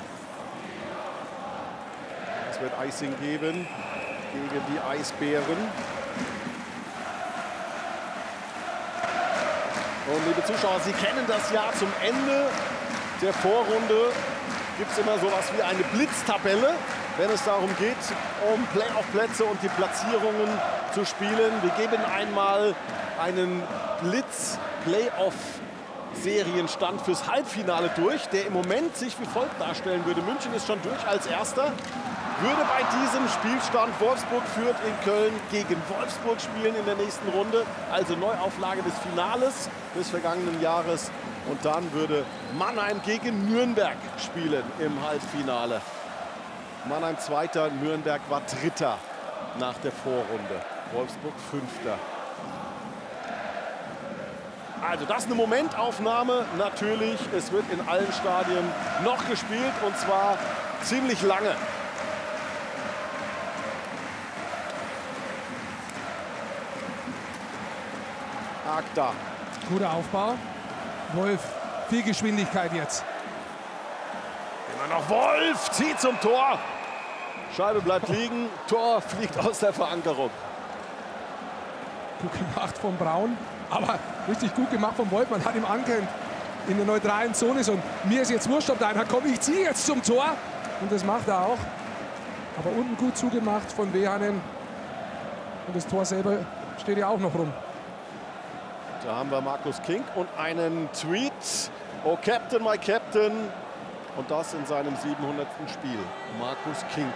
Es wird Eising geben gegen die Eisbären. Und liebe Zuschauer, Sie kennen das ja, zum Ende der Vorrunde gibt es immer so was wie eine Blitztabelle, wenn es darum geht, um Playoff-Plätze und die Platzierungen zu spielen. Wir geben einmal einen Blitz-Playoff Serienstand fürs Halbfinale durch, der im Moment sich wie folgt darstellen würde. München ist schon durch als Erster, würde bei diesem Spielstand, Wolfsburg führt in Köln, gegen Wolfsburg spielen in der nächsten Runde, also Neuauflage des Finales des vergangenen Jahres. Und dann würde Mannheim gegen Nürnberg spielen im Halbfinale. Mannheim Zweiter, Nürnberg war Dritter nach der Vorrunde, Wolfsburg Fünfter. Also das ist eine Momentaufnahme, natürlich, es wird in allen Stadien noch gespielt und zwar ziemlich lange. Akta. Guter Aufbau, Wolf, viel Geschwindigkeit jetzt. Immer noch Wolf, zieht zum Tor, Scheibe bleibt liegen, Tor fliegt aus der Verankerung. Gut gemacht von Braun. Aber richtig gut gemacht vom Wolf, man hat ihm angehängt in der neutralen Zone. Und mir ist jetzt wurscht, ob da einer kommt, ich ziehe jetzt zum Tor. Und das macht er auch. Aber unten gut zugemacht von Wehane. Und das Tor selber steht ja auch noch rum. Da haben wir Markus Kink und einen Tweet. Oh Captain, my Captain. Und das in seinem siebenhundertsten Spiel. Markus Kink.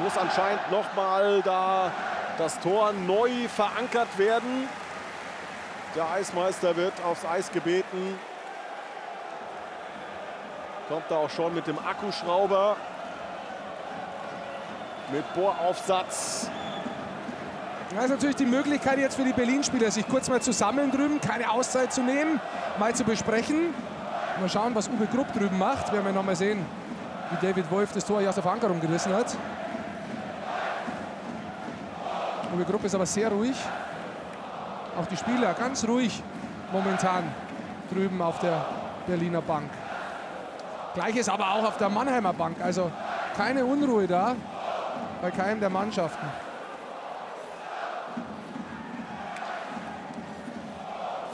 Jetzt muss anscheinend nochmal da das Tor neu verankert werden. Der Eismeister wird aufs Eis gebeten. Kommt da auch schon mit dem Akkuschrauber. Mit Bohraufsatz. Das ist natürlich die Möglichkeit jetzt für die Berlin-Spieler, sich kurz mal zu sammeln drüben, keine Auszeit zu nehmen, mal zu besprechen. Mal schauen, was Uwe Grupp drüben macht. Werden wir noch mal sehen, wie David Wolf das Tor hier aus der Verankerung gerissen hat. Uwe Grupp ist aber sehr ruhig. Auch die Spieler ganz ruhig momentan drüben auf der Berliner Bank. Gleiches aber auch auf der Mannheimer Bank. Also keine Unruhe da bei keinem der Mannschaften.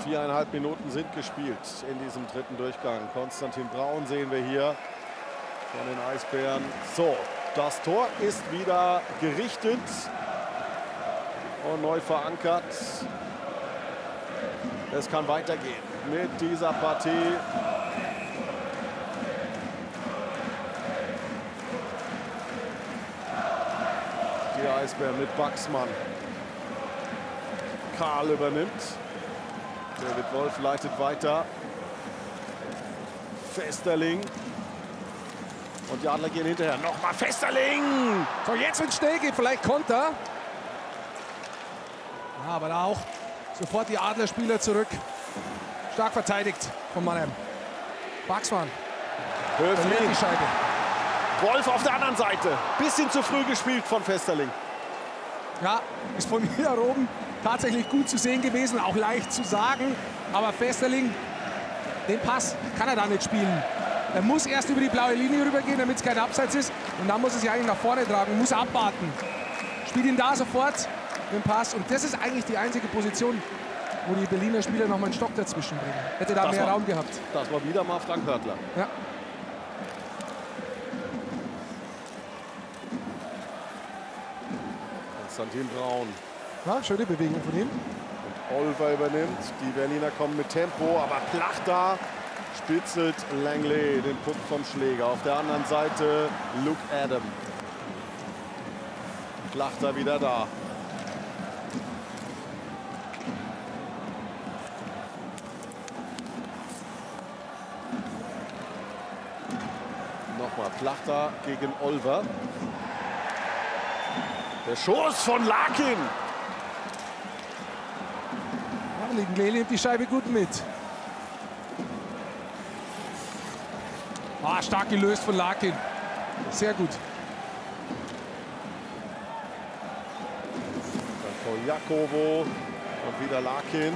Viereinhalb Minuten sind gespielt in diesem dritten Durchgang. Constantin Braun sehen wir hier von den Eisbären. So, das Tor ist wieder gerichtet und neu verankert. Es kann weitergehen mit dieser Partie. Die Eisbären mit Baxmann. Karl übernimmt. David Wolf leitet weiter. Festerling. Und die Adler gehen hinterher. Nochmal Festerling! So, jetzt wird es schnell gehen. Vielleicht Konter. Ja, aber da auch sofort die Adlerspieler zurück. Stark verteidigt von Mannheim. Baxmann. Höflin. Die Scheibe. Wolf auf der anderen Seite. Bisschen zu früh gespielt von Festerling. Ja, ist von hier oben tatsächlich gut zu sehen gewesen, auch leicht zu sagen. Aber Festerling, den Pass kann er da nicht spielen. Er muss erst über die blaue Linie rübergehen, damit es kein Abseits ist. Und dann muss er sich eigentlich nach vorne tragen, muss abwarten. Spielt ihn da sofort, den Pass. Und das ist eigentlich die einzige Position, wo die Berliner Spieler noch mal einen Stock dazwischen bringen. Hätte da das mehr war, Raum gehabt. Das war wieder mal Frank Hördler. Ja. Constantin Braun. Ja, schöne Bewegung von ihm. Und Olver übernimmt. Die Berliner kommen mit Tempo, aber Plachta spitzelt Langley den Puck vom Schläger. Auf der anderen Seite Luke Adam. Plachta wieder da. Nochmal Plachta gegen Olver. Der Schuss von Larkin. Langley nimmt die Scheibe gut mit. Ah, stark gelöst von Larkin. Sehr gut. Von Jakobo und wieder Larkin.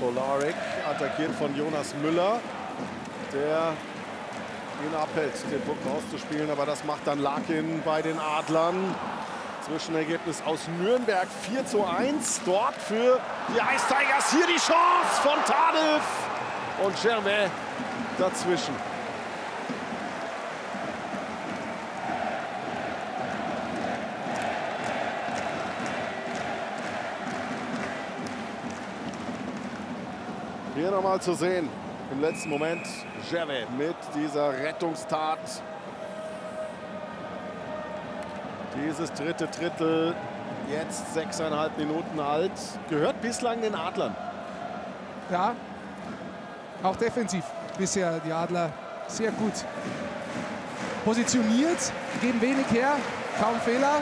Kolarik attackiert von Jonas Müller, der ihn abhält, den Puck rauszuspielen. Aber das macht dann Larkin bei den Adlern. Zwischenergebnis aus Nürnberg vier zu eins. Dort für die Eistigers. Hier die Chance von Tadev und Gervais dazwischen. Hier nochmal zu sehen im letzten Moment Gervais mit dieser Rettungstat. Dieses dritte Drittel, jetzt sechseinhalb Minuten alt, gehört bislang den Adlern. Ja, auch defensiv bisher die Adler sehr gut positioniert, geben wenig her, kaum Fehler.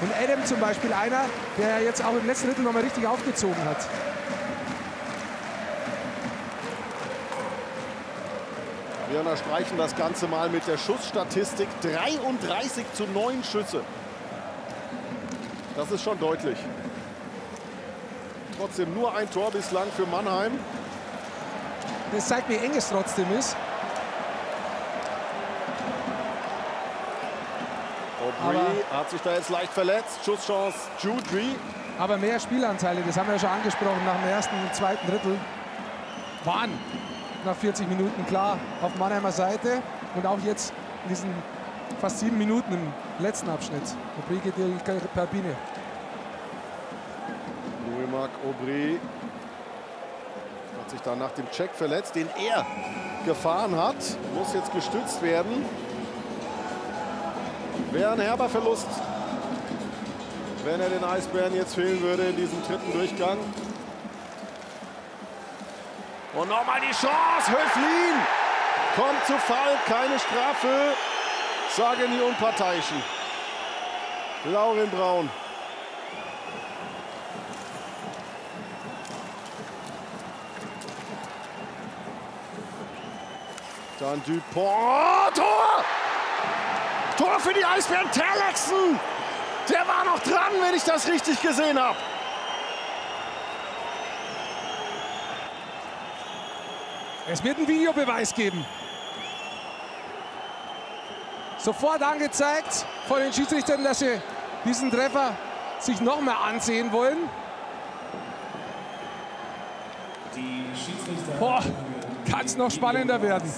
Und Adam zum Beispiel einer, der jetzt auch im letzten Drittel nochmal richtig aufgezogen hat. Wir unterstreichen das Ganze mal mit der Schussstatistik. dreiunddreißig zu neun Schüsse. Das ist schon deutlich. Trotzdem nur ein Tor bislang für Mannheim. Das zeigt, wie eng es trotzdem ist. Aubry hat sich da jetzt leicht verletzt. Schusschance Judry. Aber mehr Spielanteile, das haben wir ja schon angesprochen, nach dem ersten und zweiten Drittel waren nach vierzig Minuten klar auf Mannheimer Seite und auch jetzt in diesen fast sieben Minuten im letzten Abschnitt. Aubry geht in die Kabine. Louis-Marc Aubry hat sich dann nach dem Check verletzt, den er gefahren hat. Muss jetzt gestützt werden. Wäre ein herber Verlust, wenn er den Eisbären jetzt fehlen würde in diesem dritten Durchgang. Und nochmal die Chance. Höflin kommt zu Fall. Keine Strafe, sagen die Unparteiischen. Laurin Braun. Dann Dupont. Tor! Tor für die Eisbären. Terlexen. Der war noch dran, wenn ich das richtig gesehen habe. Es wird einen Videobeweis geben. Sofort angezeigt von den Schiedsrichtern, dass sie diesen Treffer sich noch mal ansehen wollen. Boah, kann es noch spannender werden.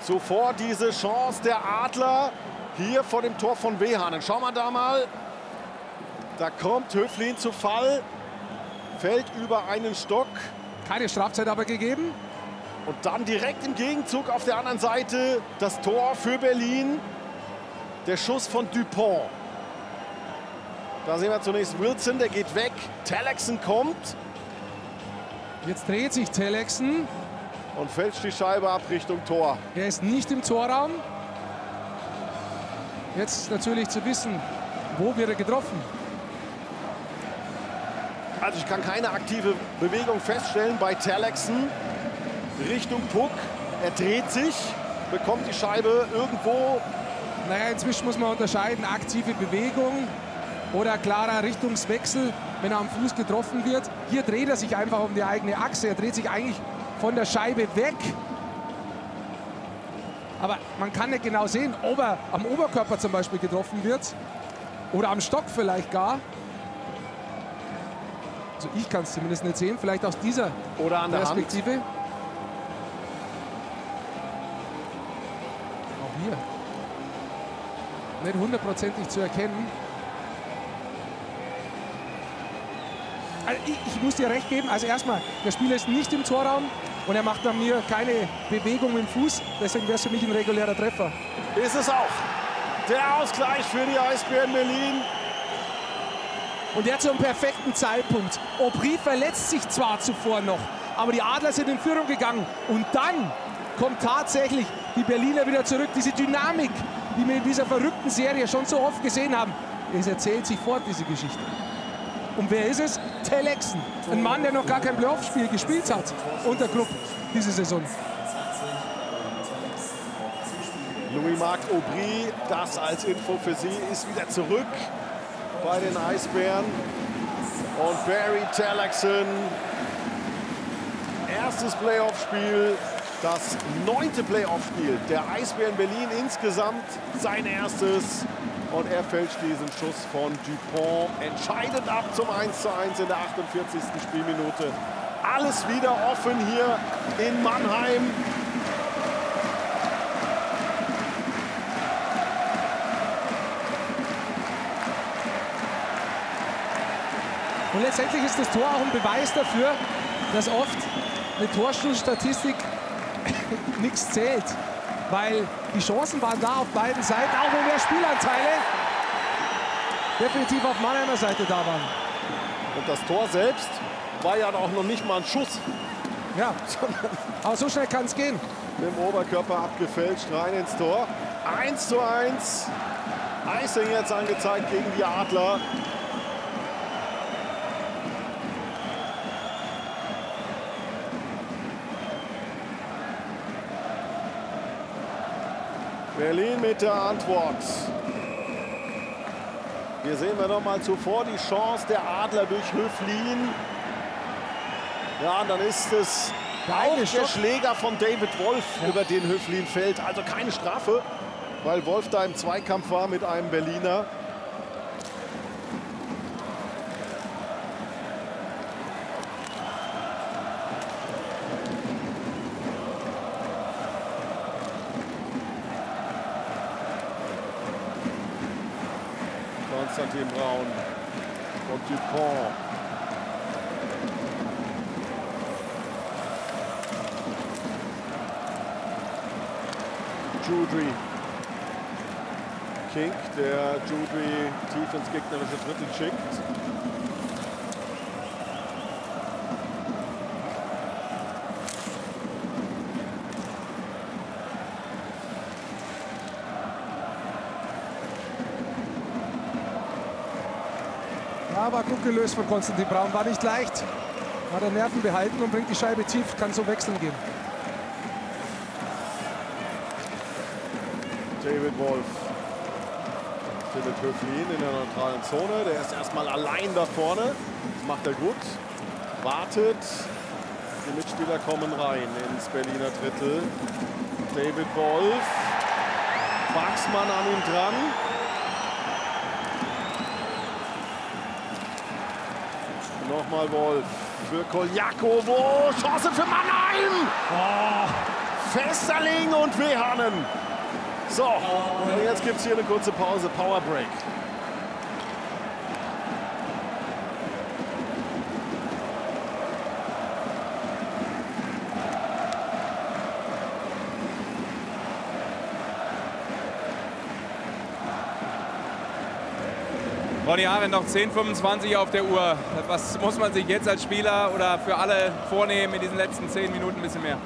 Sofort diese Chance der Adler hier vor dem Tor von Wehane. Schauen wir da mal. Da kommt Höflin zu Fall, fällt über einen Stock. Keine Strafzeit aber gegeben. Und dann direkt im Gegenzug auf der anderen Seite das Tor für Berlin. Der Schuss von Dupont. Da sehen wir zunächst Wilson, der geht weg. Terlexen kommt. Jetzt dreht sich Terlexen. Und fälscht die Scheibe ab Richtung Tor. Er ist nicht im Torraum. Jetzt natürlich zu wissen, wo wird er getroffen. Also ich kann keine aktive Bewegung feststellen bei Terlexen. Richtung Puck, er dreht sich, bekommt die Scheibe irgendwo. Naja, inzwischen muss man unterscheiden, aktive Bewegung oder klarer Richtungswechsel, wenn er am Fuß getroffen wird. Hier dreht er sich einfach um die eigene Achse, er dreht sich eigentlich von der Scheibe weg. Aber man kann nicht genau sehen, ob er am Oberkörper zum Beispiel getroffen wird oder am Stock vielleicht gar. Also ich kann es zumindest nicht sehen, vielleicht aus dieser oder an der Perspektive. Hand. Auch hier nicht hundertprozentig zu erkennen. Also ich, ich muss dir recht geben, also erstmal, der Spieler ist nicht im Torraum und er macht an mir keine Bewegung mit dem Fuß, deswegen wäre es für mich ein regulärer Treffer. Ist es auch. Der Ausgleich für die Eisbären Berlin. Und der zum perfekten Zeitpunkt. Aubry verletzt sich zwar zuvor noch, aber die Adler sind in Führung gegangen. Und dann kommt tatsächlich die Berliner wieder zurück. Diese Dynamik, die wir in dieser verrückten Serie schon so oft gesehen haben, es erzählt sich fort, diese Geschichte. Und wer ist es? Terlexen. Ein Mann, der noch gar kein Playoff-Spiel gespielt hat unter Krupp diese Saison. Louis-Marc Aubry, das als Info für Sie, ist wieder zurück bei den Eisbären. Und Barry Terlexen, erstes Playoff-Spiel, das neunte Playoff-Spiel der Eisbären Berlin insgesamt, sein erstes. Und er fälscht diesen Schuss von Dupont entscheidend ab zum eins zu eins in der achtundvierzigsten Spielminute. Alles wieder offen hier in Mannheim. Und letztendlich ist das Tor auch ein Beweis dafür, dass oft eine Torschussstatistik nichts zählt. Weil die Chancen waren da auf beiden Seiten, auch wenn mehr Spielanteile definitiv auf Mannheimer Seite da waren. Und das Tor selbst war ja auch noch nicht mal ein Schuss. Ja, aber so schnell kann es gehen. Mit dem Oberkörper abgefälscht, rein ins Tor. eins zu eins. Eising jetzt angezeigt gegen die Adler. Berlin mit der Antwort. Hier sehen wir noch mal zuvor die Chance der Adler durch Höflin. Ja, und dann ist es der Schläger von David Wolf, ja, über den Höflin fällt. Also keine Strafe, weil Wolf da im Zweikampf war mit einem Berliner. Constantin Braun und Dupont. Judry. Kink, der Jubri tief ins gegnerische Drittel schickt. Aber gut gelöst von Constantin Braun, war nicht leicht. Hat er Nerven behalten und bringt die Scheibe tief, kann so wechseln gehen. David Wolf findet Höflin in der neutralen Zone. Der ist erstmal allein da vorne. Das macht er gut. Wartet. Die Mitspieler kommen rein ins Berliner Drittel. David Wolf. Wachsmann an ihm dran. Nochmal Wolf für Koljakowo. Chance für Mannheim. Oh. Festerling und Wehane. So, und jetzt gibt es hier eine kurze Pause. Power Break. Ronny Arendt noch zehn fünfundzwanzig auf der Uhr. Was muss man sich jetzt als Spieler oder für alle vornehmen in diesen letzten zehn Minuten ein bisschen mehr?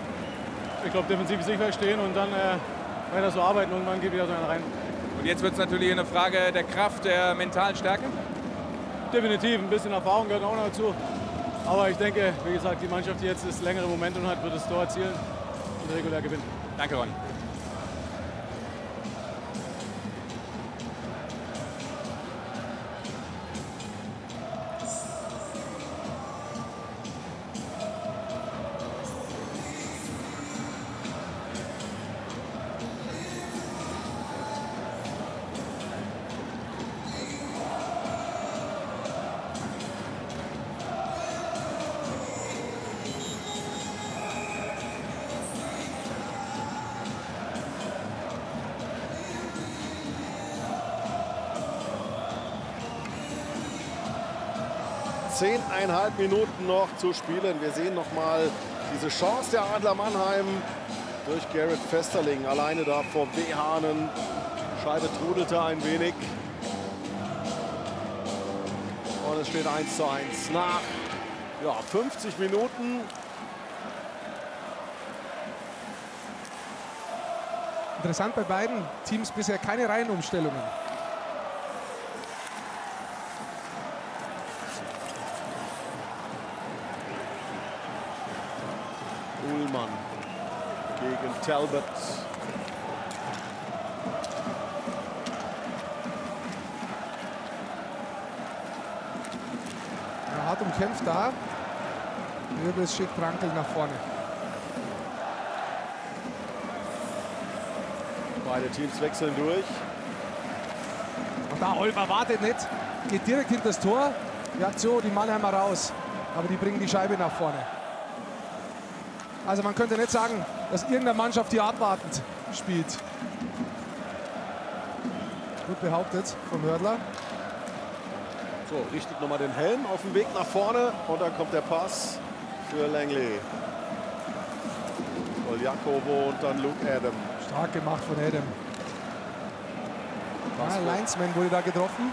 Ich glaube, defensiv sicher stehen und dann äh, weiter so arbeiten. Irgendwann geht wieder so einer rein. Und jetzt wird es natürlich eine Frage der Kraft, der mentalen Stärke? Definitiv. Ein bisschen Erfahrung gehört auch noch dazu. Aber ich denke, wie gesagt, die Mannschaft, die jetzt das längere Momentum hat, wird das Tor erzielen und regulär gewinnen. Danke, Ronny. Zehneinhalb Minuten noch zu spielen. Wir sehen noch mal diese Chance der Adler Mannheim durch Garrett Festerling. Alleine da vor Wehane. Scheibe trudelte ein wenig. Und es steht eins zu eins nach ja, fünfzig Minuten. Interessant bei beiden Teams bisher keine Reihenumstellungen. Uhlmann gegen Talbot. Er hart umkämpft da. Nöbel schickt Rankel nach vorne. Beide Teams wechseln durch. Und da Olver wartet nicht. Geht direkt hinter das Tor. Die Aktion, die Mannheimer raus. Aber die bringen die Scheibe nach vorne. Also man könnte nicht sagen, dass irgendeine Mannschaft hier abwartend spielt. Gut behauptet vom Hördler. So, richtet nochmal den Helm auf dem Weg nach vorne. Und dann kommt der Pass für Langley. Koljakowo und dann Luke Adam. Stark gemacht von Adam. Ja, Linesman wurde da getroffen.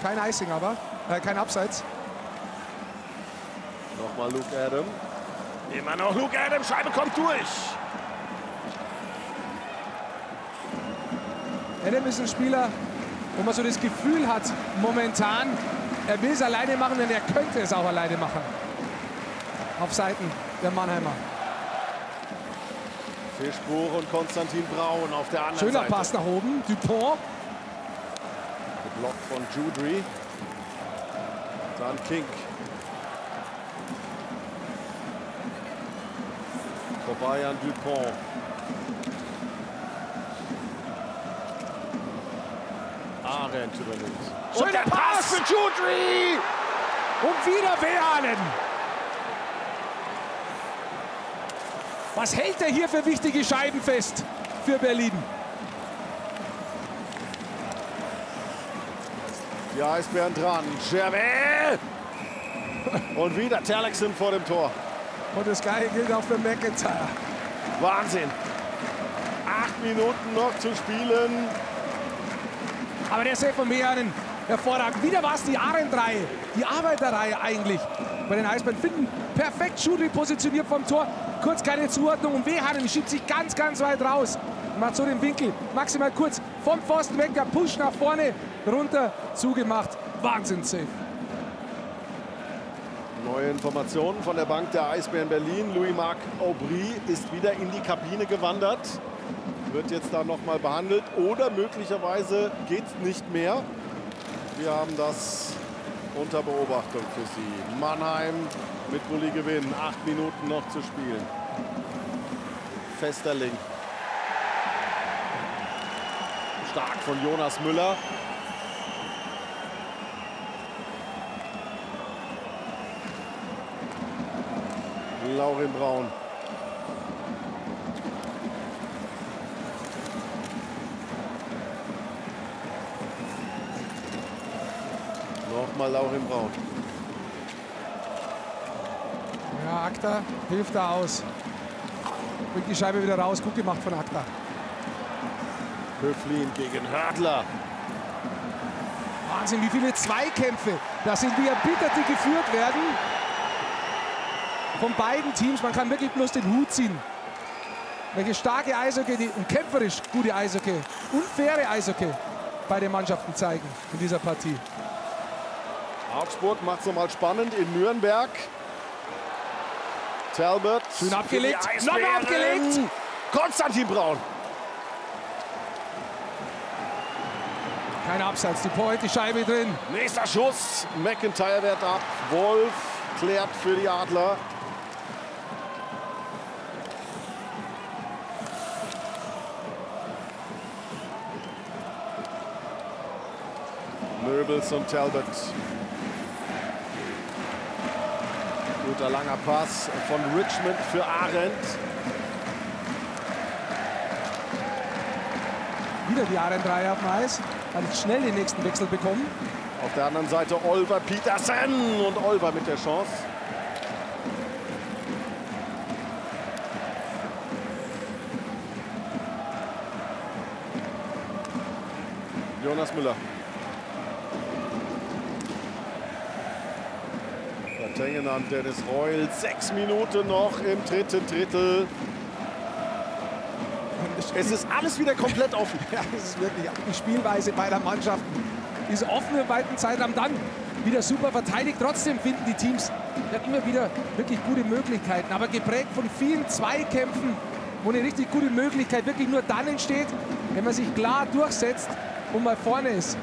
Kein Icing aber, äh, kein Abseits. Nochmal Luke Adam. Immer noch Luke Adam, Scheibe kommt durch. Adam ist ein Spieler, wo man so das Gefühl hat, momentan, er will es alleine machen, denn er könnte es auch alleine machen. Auf Seiten der Mannheimer. Fischbuch und Constantin Braun auf der anderen Seite. Schöner Pass nach oben, Dupont. Geblockt von Judry. Dann Kink. Vorbei an Dupont. Arendt übernimmt. Schöner der Pass, Pass für Judry! Und wieder Wehane. Was hält er hier für wichtige Scheiben fest für Berlin? Die Eisbären dran. Gervais! Und wieder Terlexen vor dem Tor. Und das Gleiche gilt auch für McIntyre. Wahnsinn. Acht Minuten noch zu spielen. Aber der Safe von Wehane hervorragend. Wieder war es die Arendt-Reihe, die Arbeiterreihe eigentlich bei den Eisbären. Finden perfekt Schudel positioniert vom Tor. Kurz keine Zuordnung und Wehane schiebt sich ganz, ganz weit raus. Macht so den Winkel maximal kurz vom Pfosten weg. Der Push nach vorne, runter, zugemacht. Wahnsinns-Safe. Neue Informationen von der Bank der Eisbären Berlin. Louis-Marc Aubry ist wieder in die Kabine gewandert. Wird jetzt da nochmal behandelt oder möglicherweise geht es nicht mehr. Wir haben das unter Beobachtung für Sie. Mannheim mit Bulli gewinnen. Acht Minuten noch zu spielen. Festerling. Stark von Jonas Müller. Laurin Braun. Nochmal Laurin Braun. Ja, Akta hilft da aus. Bringt die Scheibe wieder raus. Gut gemacht von Akta. Höflin gegen Hördler. Wahnsinn, wie viele Zweikämpfe das sind, wie erbittert die geführt werden. Von beiden Teams, man kann wirklich bloß den Hut ziehen. Welche starke Eishockey und kämpferisch gute Eishockey und faire Eishockey beide Mannschaften zeigen in dieser Partie. Augsburg macht es nochmal spannend in Nürnberg. Talbot. Schön abgelegt. Nochmal abgelegt. Constantin Braun. Kein Abseits, die Point, die Scheibe drin. Nächster Schuss. McIntyre wehrt ab. Wolf klärt für die Adler. Nöbels und Talbot. Guter langer Pass von Richmond für Arendt. Wieder die Arendt-Reihe auf dem Eis. Hat schnell den nächsten Wechsel bekommen. Auf der anderen Seite Olver, Petersen und Olver mit der Chance. Jonas Müller. Tengen an Dennis Reul. Sechs Minuten noch im dritten Drittel. Es ist alles wieder komplett offen. Ja, es ist wirklich die Spielweise beider Mannschaften. Diese offene weiten Zeitraum dann wieder super verteidigt. Trotzdem finden die Teams ja immer wieder wirklich gute Möglichkeiten. Aber geprägt von vielen Zweikämpfen, wo eine richtig gute Möglichkeit wirklich nur dann entsteht, wenn man sich klar durchsetzt und mal vorne ist.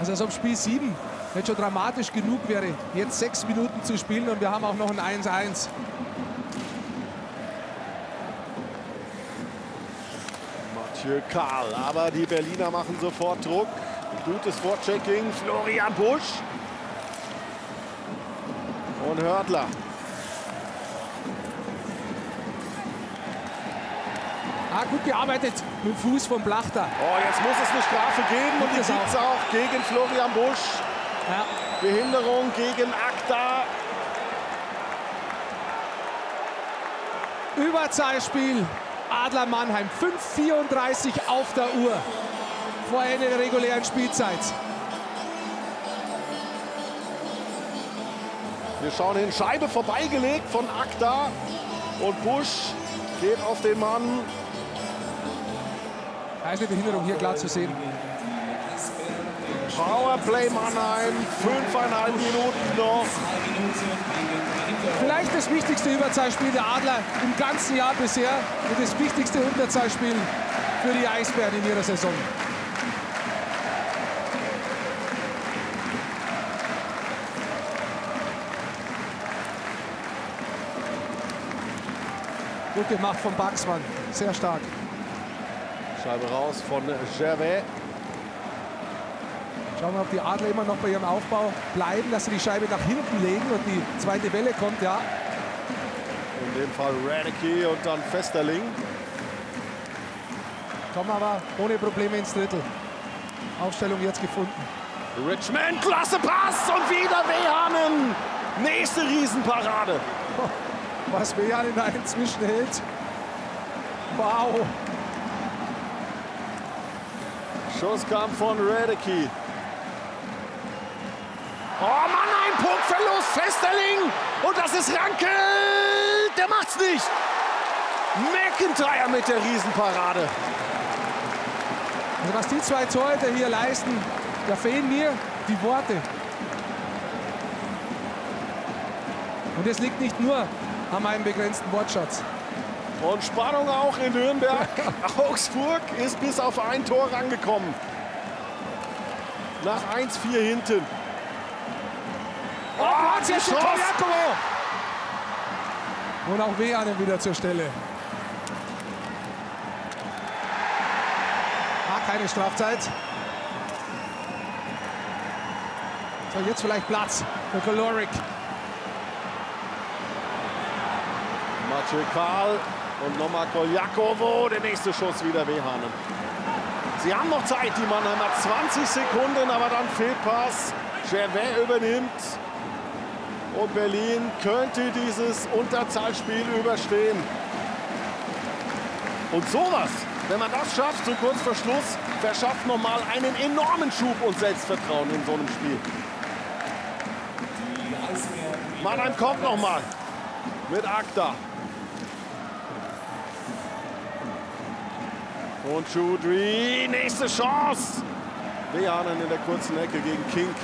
Also als ob Spiel sieben jetzt schon dramatisch genug wäre, jetzt sechs Minuten zu spielen und wir haben auch noch ein eins eins. Matthieu Karl, aber die Berliner machen sofort Druck. Gutes Vorchecking, Florian Busch und Hördler. Ah, gut gearbeitet mit dem Fuß von Plachta. Oh, jetzt muss es eine Strafe geben und die gibt es auch gegen Florian Busch. Ja. Behinderung gegen Akta. Überzahlspiel Adler Mannheim. fünf vierunddreißig auf der Uhr vor Ende der regulären Spielzeit. Wir schauen hin. Scheibe vorbeigelegt von Akta und Busch geht auf den Mann. Eine Behinderung hier klar zu sehen. Powerplay Mannheim, fünfeinhalb Minuten noch. Vielleicht das wichtigste Überzahlspiel der Adler im ganzen Jahr bisher und das wichtigste Unterzahlspiel für die Eisbären in ihrer Saison. Gut gemacht von Baxmann, sehr stark. Scheibe raus von Gervais. Schauen wir, ob die Adler immer noch bei ihrem Aufbau bleiben, dass sie die Scheibe nach hinten legen und die zweite Welle kommt, ja. In dem Fall Redicke und dann Festerling. Kommen aber ohne Probleme ins Drittel. Aufstellung jetzt gefunden. Richmond, klasse Pass und wieder Wehane. Nächste Riesenparade. Was Wehane da inzwischen hält. Wow. Schuss kam von Redicke. Oh Mann, ein Punktverlust, Festerling. Und das ist Ranke. Der macht's nicht. McIntyre mit der Riesenparade. Also was die zwei Torhüter hier leisten, da fehlen mir die Worte. Und es liegt nicht nur an einem begrenzten Wortschatz. Und Spannung auch in Nürnberg. Augsburg ist bis auf ein Tor rangekommen. Nach eins vier hinten. Oh, Platz ist schon. Und auch Wehane wieder zur Stelle. Ah, keine Strafzeit. So, jetzt vielleicht Platz für Kolarik. Matthieu Karl und nochmal Koljakowo, der nächste Schuss wieder Wehane. Sie haben noch Zeit, die Mannheimer, zwanzig Sekunden, aber dann Fehlpass. Gervais übernimmt und Berlin könnte dieses Unterzahlspiel überstehen. Und sowas, wenn man das schafft, so kurz vor Schluss, verschafft nochmal einen enormen Schub und Selbstvertrauen in so einem Spiel. Mannheim kommt nochmal mit Akta. Und Chudri, nächste Chance. Wehane in der kurzen Ecke gegen Kink.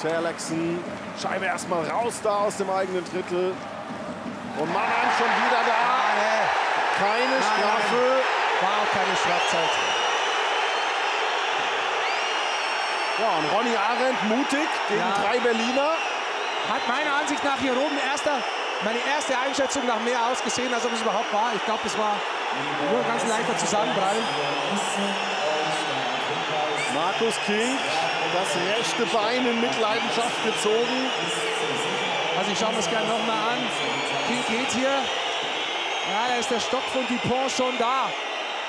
Terlexen, Scheibe erstmal raus da aus dem eigenen Drittel. Und Mannheim schon wieder da. Keine Strafe. War auch keine Strafzeit. Ja, und Ronny Arendt mutig gegen ja. drei Berliner. Hat meiner Ansicht nach hier oben erster. Meine erste Einschätzung nach mehr ausgesehen, als ob es überhaupt war. Ich glaube, es war nur ganz leichter Zusammenprall. Markus Kink, das rechte Bein in Mitleidenschaft gezogen. Also ich schaue mir das gerne nochmal an. Kink geht hier. Ja, da ist der Stock von Dupont schon da.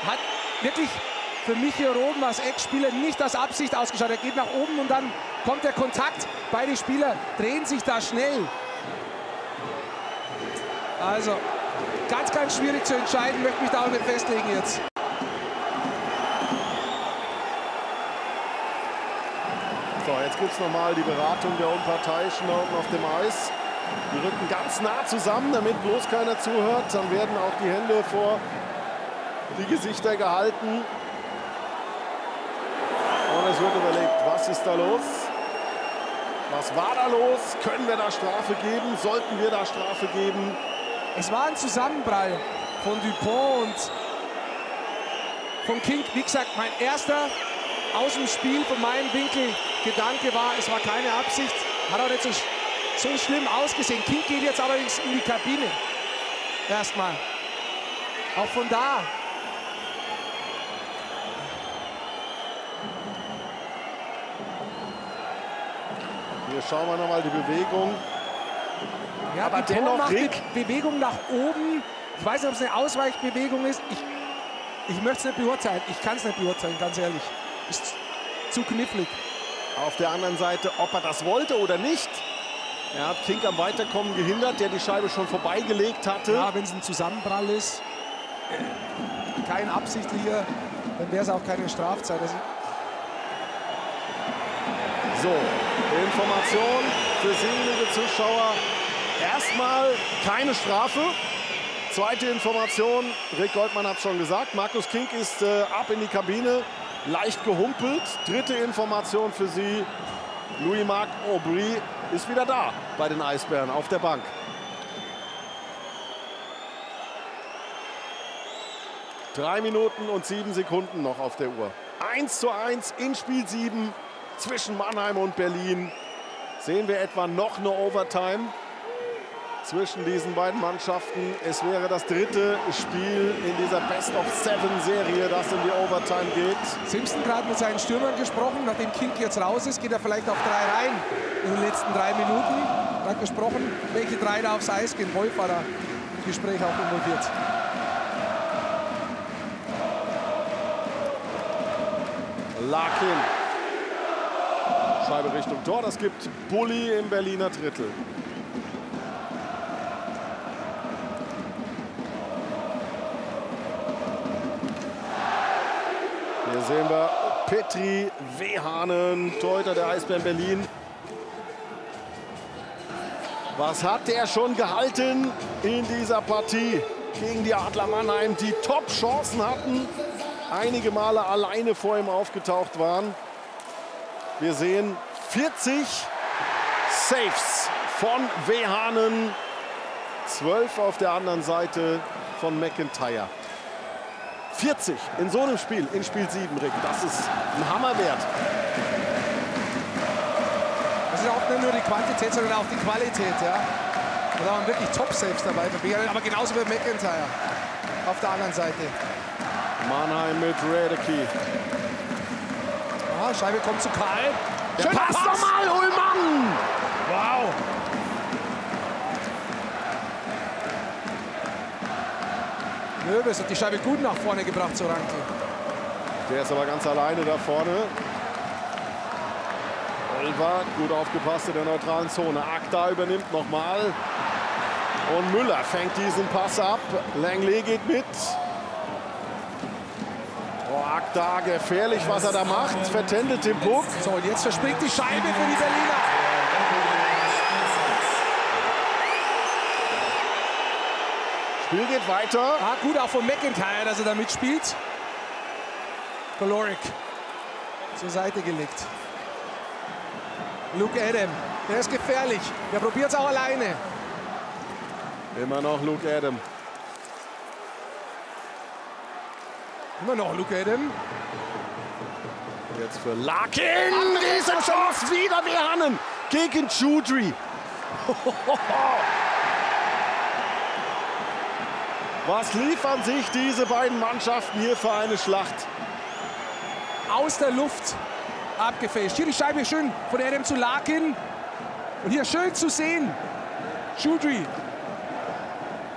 Hat wirklich für mich hier oben als Ex-Spieler nicht aus Absicht ausgeschaut. Er geht nach oben und dann kommt der Kontakt. Beide Spieler drehen sich da schnell. Also, ganz, ganz schwierig zu entscheiden, möchte mich da auch nicht festlegen jetzt. So, jetzt gibt es nochmal die Beratung der Unparteiischen da unten auf dem Eis. Die rücken ganz nah zusammen, damit bloß keiner zuhört. Dann werden auch die Hände vor die Gesichter gehalten. Und es wird überlegt, was ist da los? Was war da los? Können wir da Strafe geben? Sollten wir da Strafe geben? Es war ein Zusammenprall von Dupont und von Kink. Wie gesagt, mein erster aus dem Spiel von meinem Winkel Gedanke war, es war keine Absicht. Hat auch nicht so, so schlimm ausgesehen. Kink geht jetzt allerdings in die Kabine. Erstmal. Auch von da. Hier schauen wir nochmal die Bewegung. Ja, aber dennoch macht die Bewegung nach oben. Ich weiß nicht, ob es eine Ausweichbewegung ist. Ich, ich möchte es nicht beurteilen. Ich kann es nicht beurteilen, ganz ehrlich. Ist zu knifflig. Auf der anderen Seite, ob er das wollte oder nicht. Er hat Kink am Weiterkommen gehindert, der die Scheibe schon vorbeigelegt hatte. Ja, wenn es ein Zusammenprall ist, kein absichtlicher, dann wäre es auch keine Strafzeit. Also so, Information für sehnliche Zuschauer. Erstmal keine Strafe. Zweite Information, Rick Goldmann hat es schon gesagt, Markus Kink ist äh, ab in die Kabine, leicht gehumpelt. Dritte Information für Sie, Louis-Marc Aubry ist wieder da bei den Eisbären auf der Bank. Drei Minuten und sieben Sekunden noch auf der Uhr. eins zu eins in Spiel sieben zwischen Mannheim und Berlin. Sehen wir etwa noch eine Overtime zwischen diesen beiden Mannschaften. Es wäre das dritte Spiel in dieser Best-of-Seven-Serie, das in die Overtime geht. Simpson gerade mit seinen Stürmern gesprochen. Nachdem Kink jetzt raus ist, geht er vielleicht auf drei rein in den letzten drei Minuten. Er hat gesprochen, welche drei da aufs Eis gehen. Wolf war da im Gespräch auch involviert. Larkin. Scheibe Richtung Tor. Das gibt Bulli im Berliner Drittel. sehen wir Petri, Wehane, Torhüter der Eisbären Berlin. Was hat der schon gehalten in dieser Partie gegen die Adler Mannheim, die Top-Chancen hatten, einige Male alleine vor ihm aufgetaucht waren. Wir sehen vierzig Saves von Wehane, zwölf auf der anderen Seite von McIntyre. vierzig in so einem Spiel, in Spiel sieben, Rick, das ist ein Hammerwert. Das ist auch nicht nur die Quantität, sondern auch die Qualität, ja. Und da waren wirklich Top-Saves dabei, aber genauso wie McIntyre auf der anderen Seite. Mannheim mit Redicke. Ah, Scheibe kommt zu Karl. Der Schöner Pass nochmal, Uhlmann! Wow! Nöbel hat die Scheibe gut nach vorne gebracht zu Ranke. Der ist aber ganz alleine da vorne. Olver, gut aufgepasst in der neutralen Zone. Akta übernimmt nochmal. Und Müller fängt diesen Pass ab. Langley geht mit. Oh, Akta, gefährlich, was er da macht. Vertändelt den Puck. So, und jetzt verspringt die Scheibe für die Berliner. Spiel geht weiter. Ah, gut auch von McIntyre, dass er da mitspielt. Kolarik zur Seite gelegt. Luke Adam, der ist gefährlich. Der probiert es auch alleine. Immer noch Luke Adam. Immer noch Luke Adam. Jetzt für Larkin. Riesenchance, wieder Wehane gegen Judry. Was liefern sich diese beiden Mannschaften hier für eine Schlacht? Aus der Luft abgefälscht. Hier die Scheibe schön von Adam zu Larkin. Und hier schön zu sehen, Judry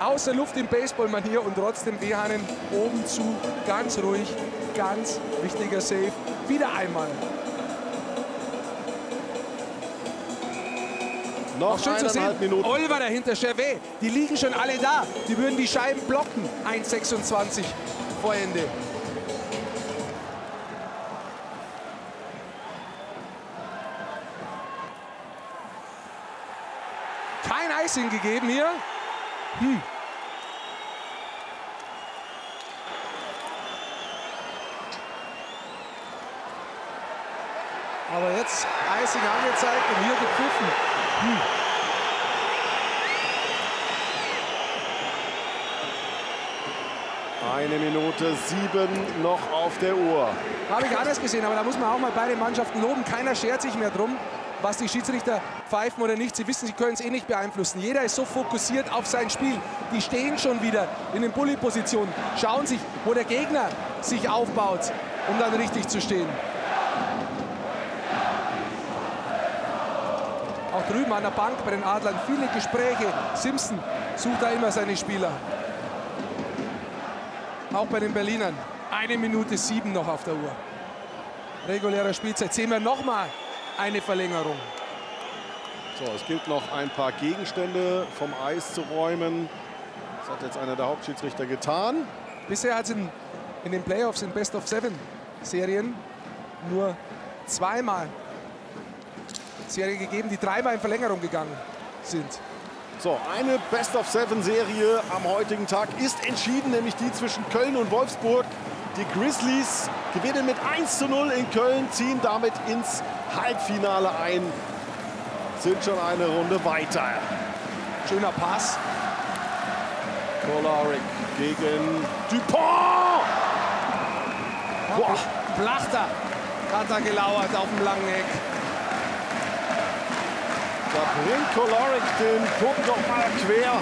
aus der Luft im Baseballmanier und trotzdem Wehane oben zu. Ganz ruhig, ganz wichtiger Save. Wieder einmal. Noch schön zu sehen, Minuten. Olver dahinter, Gervais, die liegen schon alle da. Die würden die Scheiben blocken, eins sechsundzwanzig vor Ende. Kein Eis hingegeben hier. Hm. Aber jetzt Eising angezeigt und hier gepfiffen. Hm. Eine Minute sieben noch auf der Uhr. Habe ich anders gesehen, aber da muss man auch mal beide Mannschaften loben. Keiner schert sich mehr drum, was die Schiedsrichter pfeifen oder nicht. Sie wissen, sie können es eh nicht beeinflussen. Jeder ist so fokussiert auf sein Spiel. Die stehen schon wieder in den Bully-Positionen, schauen sich, wo der Gegner sich aufbaut, um dann richtig zu stehen. Auch drüben an der Bank bei den Adlern viele Gespräche. Simpson sucht da immer seine Spieler. Auch bei den Berlinern. Eine Minute sieben noch auf der Uhr. Reguläre Spielzeit. Sehen wir nochmal eine Verlängerung. So, es gilt noch ein paar Gegenstände vom Eis zu räumen. Das hat jetzt einer der Hauptschiedsrichter getan. Bisher hat es in, in den Playoffs in Best-of-Seven-Serien nur zweimal Serie gegeben, die dreimal in Verlängerung gegangen sind. So, eine Best-of-Seven-Serie am heutigen Tag ist entschieden, nämlich die zwischen Köln und Wolfsburg. Die Grizzlies gewinnen mit eins zu null in Köln, ziehen damit ins Halbfinale ein, sind schon eine Runde weiter. Schöner Pass. Kolarik gegen Dupont. Boah. Plachta hat da gelauert auf dem langen Eck. Da bringt Kolarik den Puck noch mal quer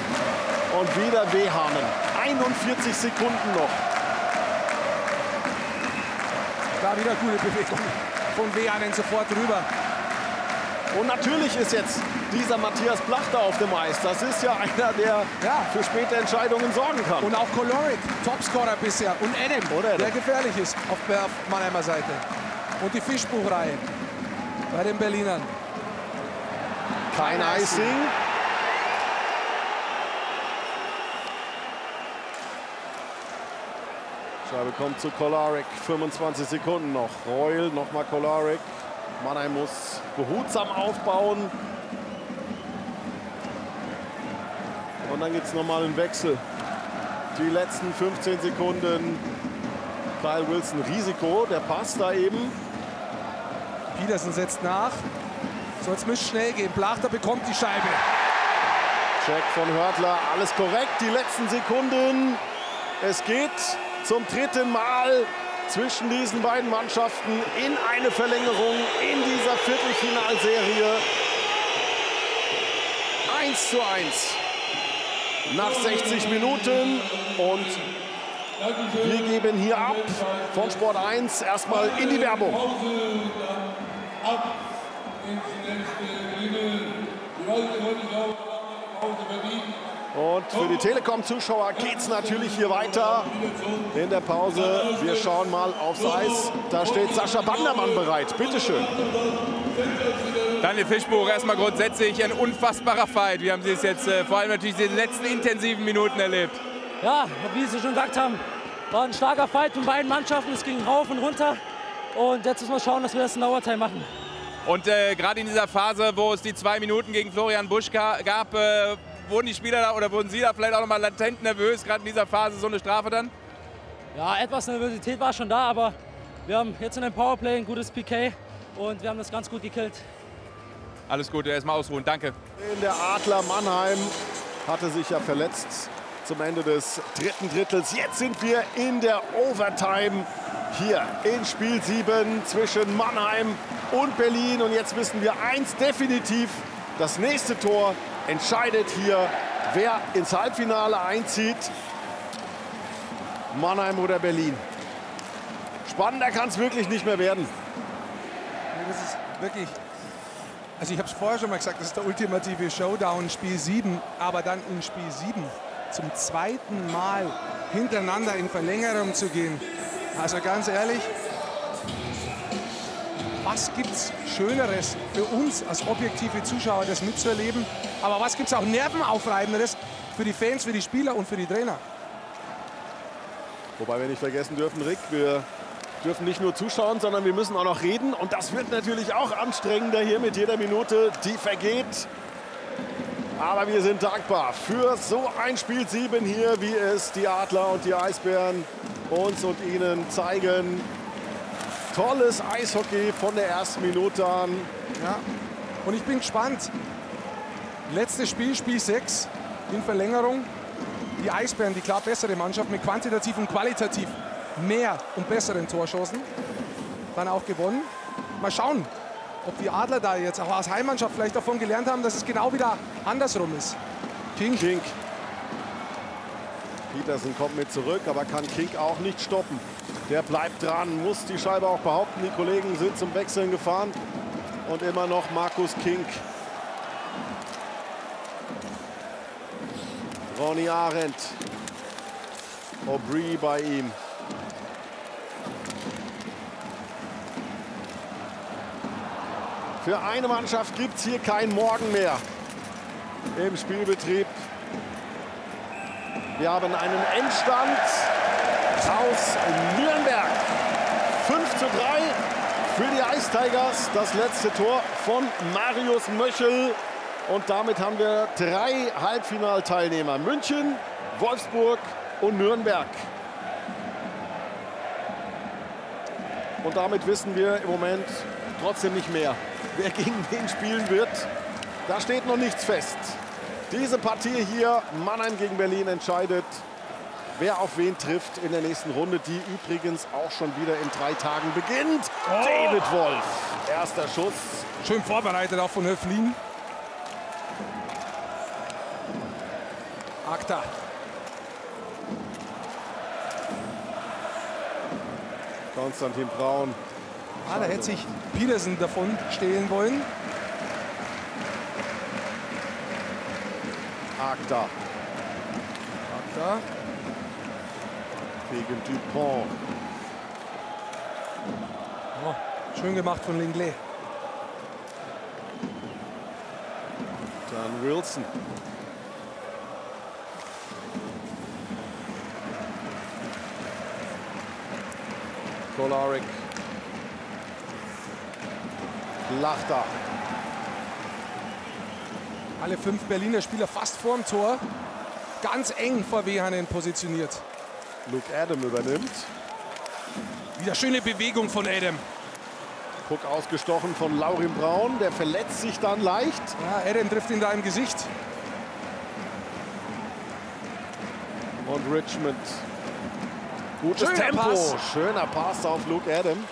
und wieder Wehane. einundvierzig Sekunden noch. Da wieder gute Bewegung von Wehane sofort drüber. Und natürlich ist jetzt dieser Matthias Plachta auf dem Eis. Das ist ja einer, der ja für späte Entscheidungen sorgen kann. Und auch Kolarik, Topscorer bisher. Und Adam, Oder Adam, der gefährlich ist auf der Mannheimer Seite. Und die Fischbuchreihe bei den Berlinern. Kein Icing. Scheibe kommt zu Kolarik, fünfundzwanzig Sekunden noch. Reul, nochmal Kolarik. Mannheim muss behutsam aufbauen. Und dann gibt es nochmal einen Wechsel. Die letzten fünfzehn Sekunden. Kyle Wilson, Risiko, der passt da eben. Petersen setzt nach. Soll es nicht schnell gehen. Plachta bekommt die Scheibe. Check von Hördler, alles korrekt. Die letzten Sekunden. Es geht zum dritten Mal zwischen diesen beiden Mannschaften in eine Verlängerung in dieser Viertelfinalserie. eins zu eins nach sechzig Minuten. Und wir geben hier ab von Sport eins erstmal in die Werbung. Ab ins nächste Level. Die Leute wollen die Pause verdienen. Und für die Telekom-Zuschauer geht es natürlich hier weiter in der Pause. Wir schauen mal aufs Eis. Da steht Sascha Bandermann bereit. Bitte schön. Daniel Fischbuch, erstmal grundsätzlich ein unfassbarer Fight. Wie haben Sie es jetzt äh, vor allem natürlich in den letzten intensiven Minuten erlebt? Ja, wie Sie schon gesagt haben, war ein starker Fight von beiden Mannschaften. Es ging rauf und runter. Und jetzt müssen wir schauen, dass wir das in Overtime machen. Und äh, gerade in dieser Phase, wo es die zwei Minuten gegen Florian Busch gab, äh, wurden die Spieler da, oder wurden Sie da vielleicht auch noch mal latent nervös, gerade in dieser Phase so eine Strafe dann? Ja, etwas Nervosität war schon da, aber wir haben jetzt in einem Powerplay ein gutes P K und wir haben das ganz gut gekillt. Alles Gute, erstmal ausruhen, danke. Der Adler Mannheim hatte sich ja verletzt zum Ende des dritten Drittels. Jetzt sind wir in der Overtime hier in Spiel sieben zwischen Mannheim und Berlin. Und jetzt wissen wir eins definitiv, das nächste Tor entscheidet hier, wer ins Halbfinale einzieht. Mannheim oder Berlin. Spannender kann es wirklich nicht mehr werden. Das ist wirklich, also ich habe es vorher schon mal gesagt, das ist der ultimative Showdown, Spiel sieben, aber dann in Spiel sieben zum zweiten Mal hintereinander in Verlängerung zu gehen. Also ganz ehrlich, was gibt es Schöneres für uns als objektive Zuschauer, das mitzuerleben? Aber was gibt es auch Nervenaufreibenderes für die Fans, für die Spieler und für die Trainer? Wobei wir nicht vergessen dürfen, Rick, wir dürfen nicht nur zuschauen, sondern wir müssen auch noch reden. Und das wird natürlich auch anstrengender hier mit jeder Minute, die vergeht. Aber wir sind dankbar für so ein Spiel sieben hier, wie es die Adler und die Eisbären uns und Ihnen zeigen. Tolles Eishockey von der ersten Minute an. Ja. Und ich bin gespannt. Letztes Spiel, Spiel sechs in Verlängerung. Die Eisbären, die klar bessere Mannschaft mit quantitativ und qualitativ mehr und besseren Torchancen. Dann auch gewonnen. Mal schauen, ob die Adler da jetzt auch als Heimmannschaft vielleicht davon gelernt haben, dass es genau wieder andersrum ist. King. King. Petersen kommt mit zurück, aber kann Kink auch nicht stoppen. Der bleibt dran, muss die Scheibe auch behaupten. Die Kollegen sind zum Wechseln gefahren. Und immer noch Markus Kink. Ronny Arendt. Aubry bei ihm. Für eine Mannschaft gibt es hier kein Morgen mehr im Spielbetrieb. Wir haben einen Endstand aus Nürnberg. fünf zu drei für die Ice Tigers. Das letzte Tor von Marius Möchel. Und damit haben wir drei Halbfinalteilnehmer. München, Wolfsburg und Nürnberg. Und damit wissen wir im Moment trotzdem nicht mehr, wer gegen wen spielen wird. Da steht noch nichts fest. Diese Partie hier, Mannheim gegen Berlin, entscheidet, wer auf wen trifft in der nächsten Runde, die übrigens auch schon wieder in drei Tagen beginnt. Oh. David Wolf, erster Schuss. Schön vorbereitet auch von Höflin. Akta. Constantin Braun. Ah, da hätte sich Petersen davon stehlen wollen. Akta. Akta. Gegen Dupont. Oh, schön gemacht von Lindley. Dann Wilson. Kolarik. Plachta. Alle fünf Berliner Spieler fast vorm Tor. Ganz eng vor Wehane positioniert. Luke Adam übernimmt. Wieder schöne Bewegung von Adam. Puck ausgestochen von Laurin Braun. Der verletzt sich dann leicht. Ja, Adam trifft ihn da im Gesicht. Und Richmond. Gutes Schöner Tempo. Pass. Schöner Pass auf Luke Adam.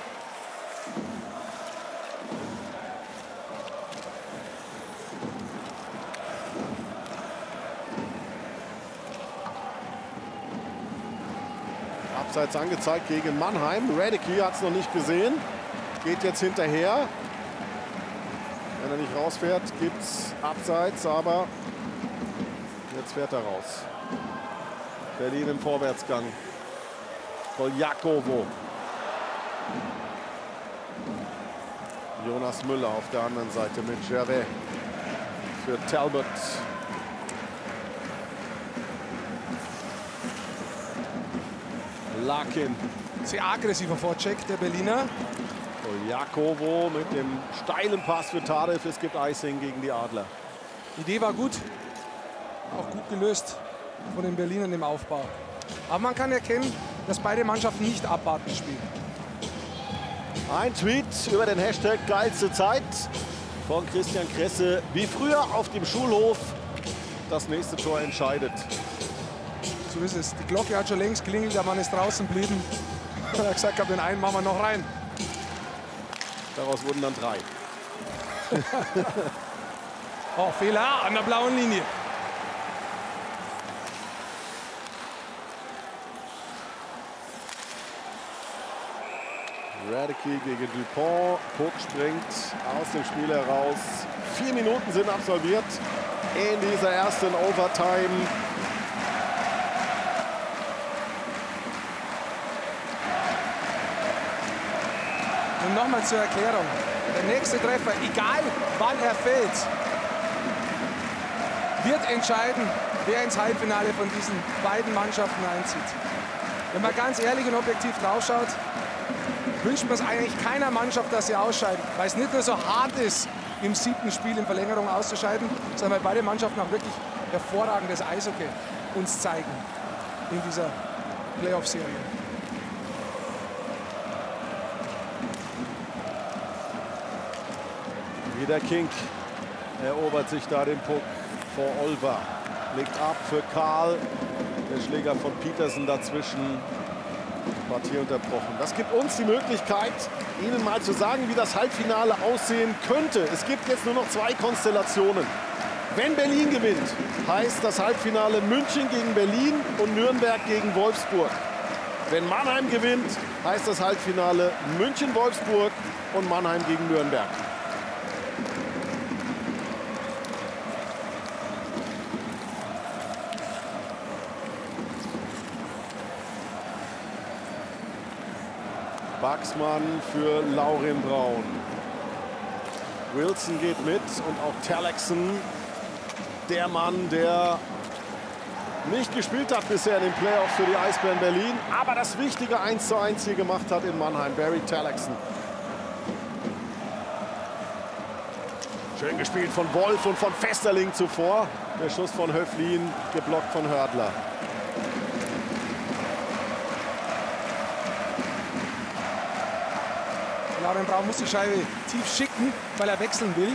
Abseits angezeigt gegen Mannheim. Redicke hat es noch nicht gesehen. Geht jetzt hinterher. Wenn er nicht rausfährt, gibt es Abseits. Aber jetzt fährt er raus. Berlin im Vorwärtsgang. Koljakowo. Jonas Müller auf der anderen Seite mit Gervais. Für Talbot. Larkin. Sehr aggressiver Vorcheck der Berliner. Koljakowo mit dem steilen Pass für Tadev. Es gibt Icing gegen die Adler. Die Idee war gut. Auch gut gelöst von den Berlinern im Aufbau. Aber man kann erkennen, dass beide Mannschaften nicht abwarten spielen. Ein Tweet über den Hashtag geilste Zeit von Christian Kresse. Wie früher auf dem Schulhof, das nächste Tor entscheidet. So ist es. Die Glocke hat schon längst klingelt, der Mann ist draußen geblieben. Er hat gesagt, den einen machen wir noch rein. Daraus wurden dann drei. Oh, Fehler an der blauen Linie. Redicke gegen Dupont. Puck springt aus dem Spiel heraus. Vier Minuten sind absolviert in dieser ersten Overtime. Und nochmal zur Erklärung. Der nächste Treffer, egal wann er fällt, wird entscheiden, wer ins Halbfinale von diesen beiden Mannschaften einzieht. Wenn man ganz ehrlich und objektiv draufschaut, wünscht man es eigentlich keiner Mannschaft, dass sie ausscheiden, weil es nicht nur so hart ist, im siebten Spiel in Verlängerung auszuscheiden, sondern weil beide Mannschaften auch wirklich hervorragendes Eishockey uns zeigen in dieser Playoff-Serie. Wieder Kink erobert sich da den Puck vor Olver, legt ab für Karl, der Schläger von Petersen dazwischen. War hier unterbrochen. Das gibt uns die Möglichkeit, Ihnen mal zu sagen, wie das Halbfinale aussehen könnte. Es gibt jetzt nur noch zwei Konstellationen. Wenn Berlin gewinnt, heißt das Halbfinale München gegen Berlin und Nürnberg gegen Wolfsburg. Wenn Mannheim gewinnt, heißt das Halbfinale München-Wolfsburg und Mannheim gegen Nürnberg. Baxmann für Laurin Braun. Wilson geht mit und auch Terlexen, der Mann, der nicht gespielt hat bisher in den Playoffs für die Eisbären Berlin, aber das wichtige eins zu eins hier gemacht hat in Mannheim, Barry Terlexen. Schön gespielt von Wolf und von Festerling zuvor. Der Schuss von Höflin, geblockt von Hördler. Laurin Braun muss die Scheibe tief schicken, weil er wechseln will.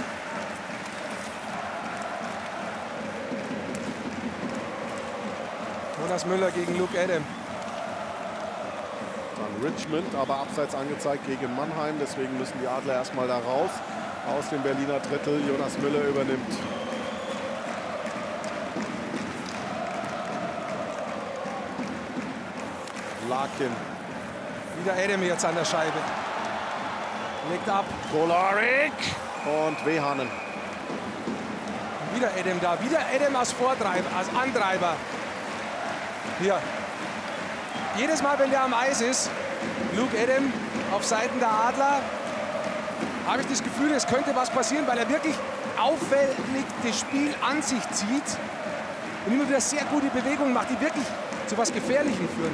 Jonas Müller gegen Luke Adam. Dann Richmond, aber abseits angezeigt gegen Mannheim. Deswegen müssen die Adler erstmal da raus. Aus dem Berliner Drittel. Jonas Müller übernimmt. Larkin. Wieder Adam jetzt an der Scheibe. Legt ab. Kolarik und Wehane. Wieder Adam da. Wieder Adam als Vortreiber, als Antreiber. Hier. Jedes Mal, wenn der am Eis ist, Luke Adam auf Seiten der Adler, habe ich das Gefühl, es könnte was passieren, weil er wirklich auffällig das Spiel an sich zieht und immer wieder sehr gute Bewegungen macht, die wirklich zu was Gefährlichem führen.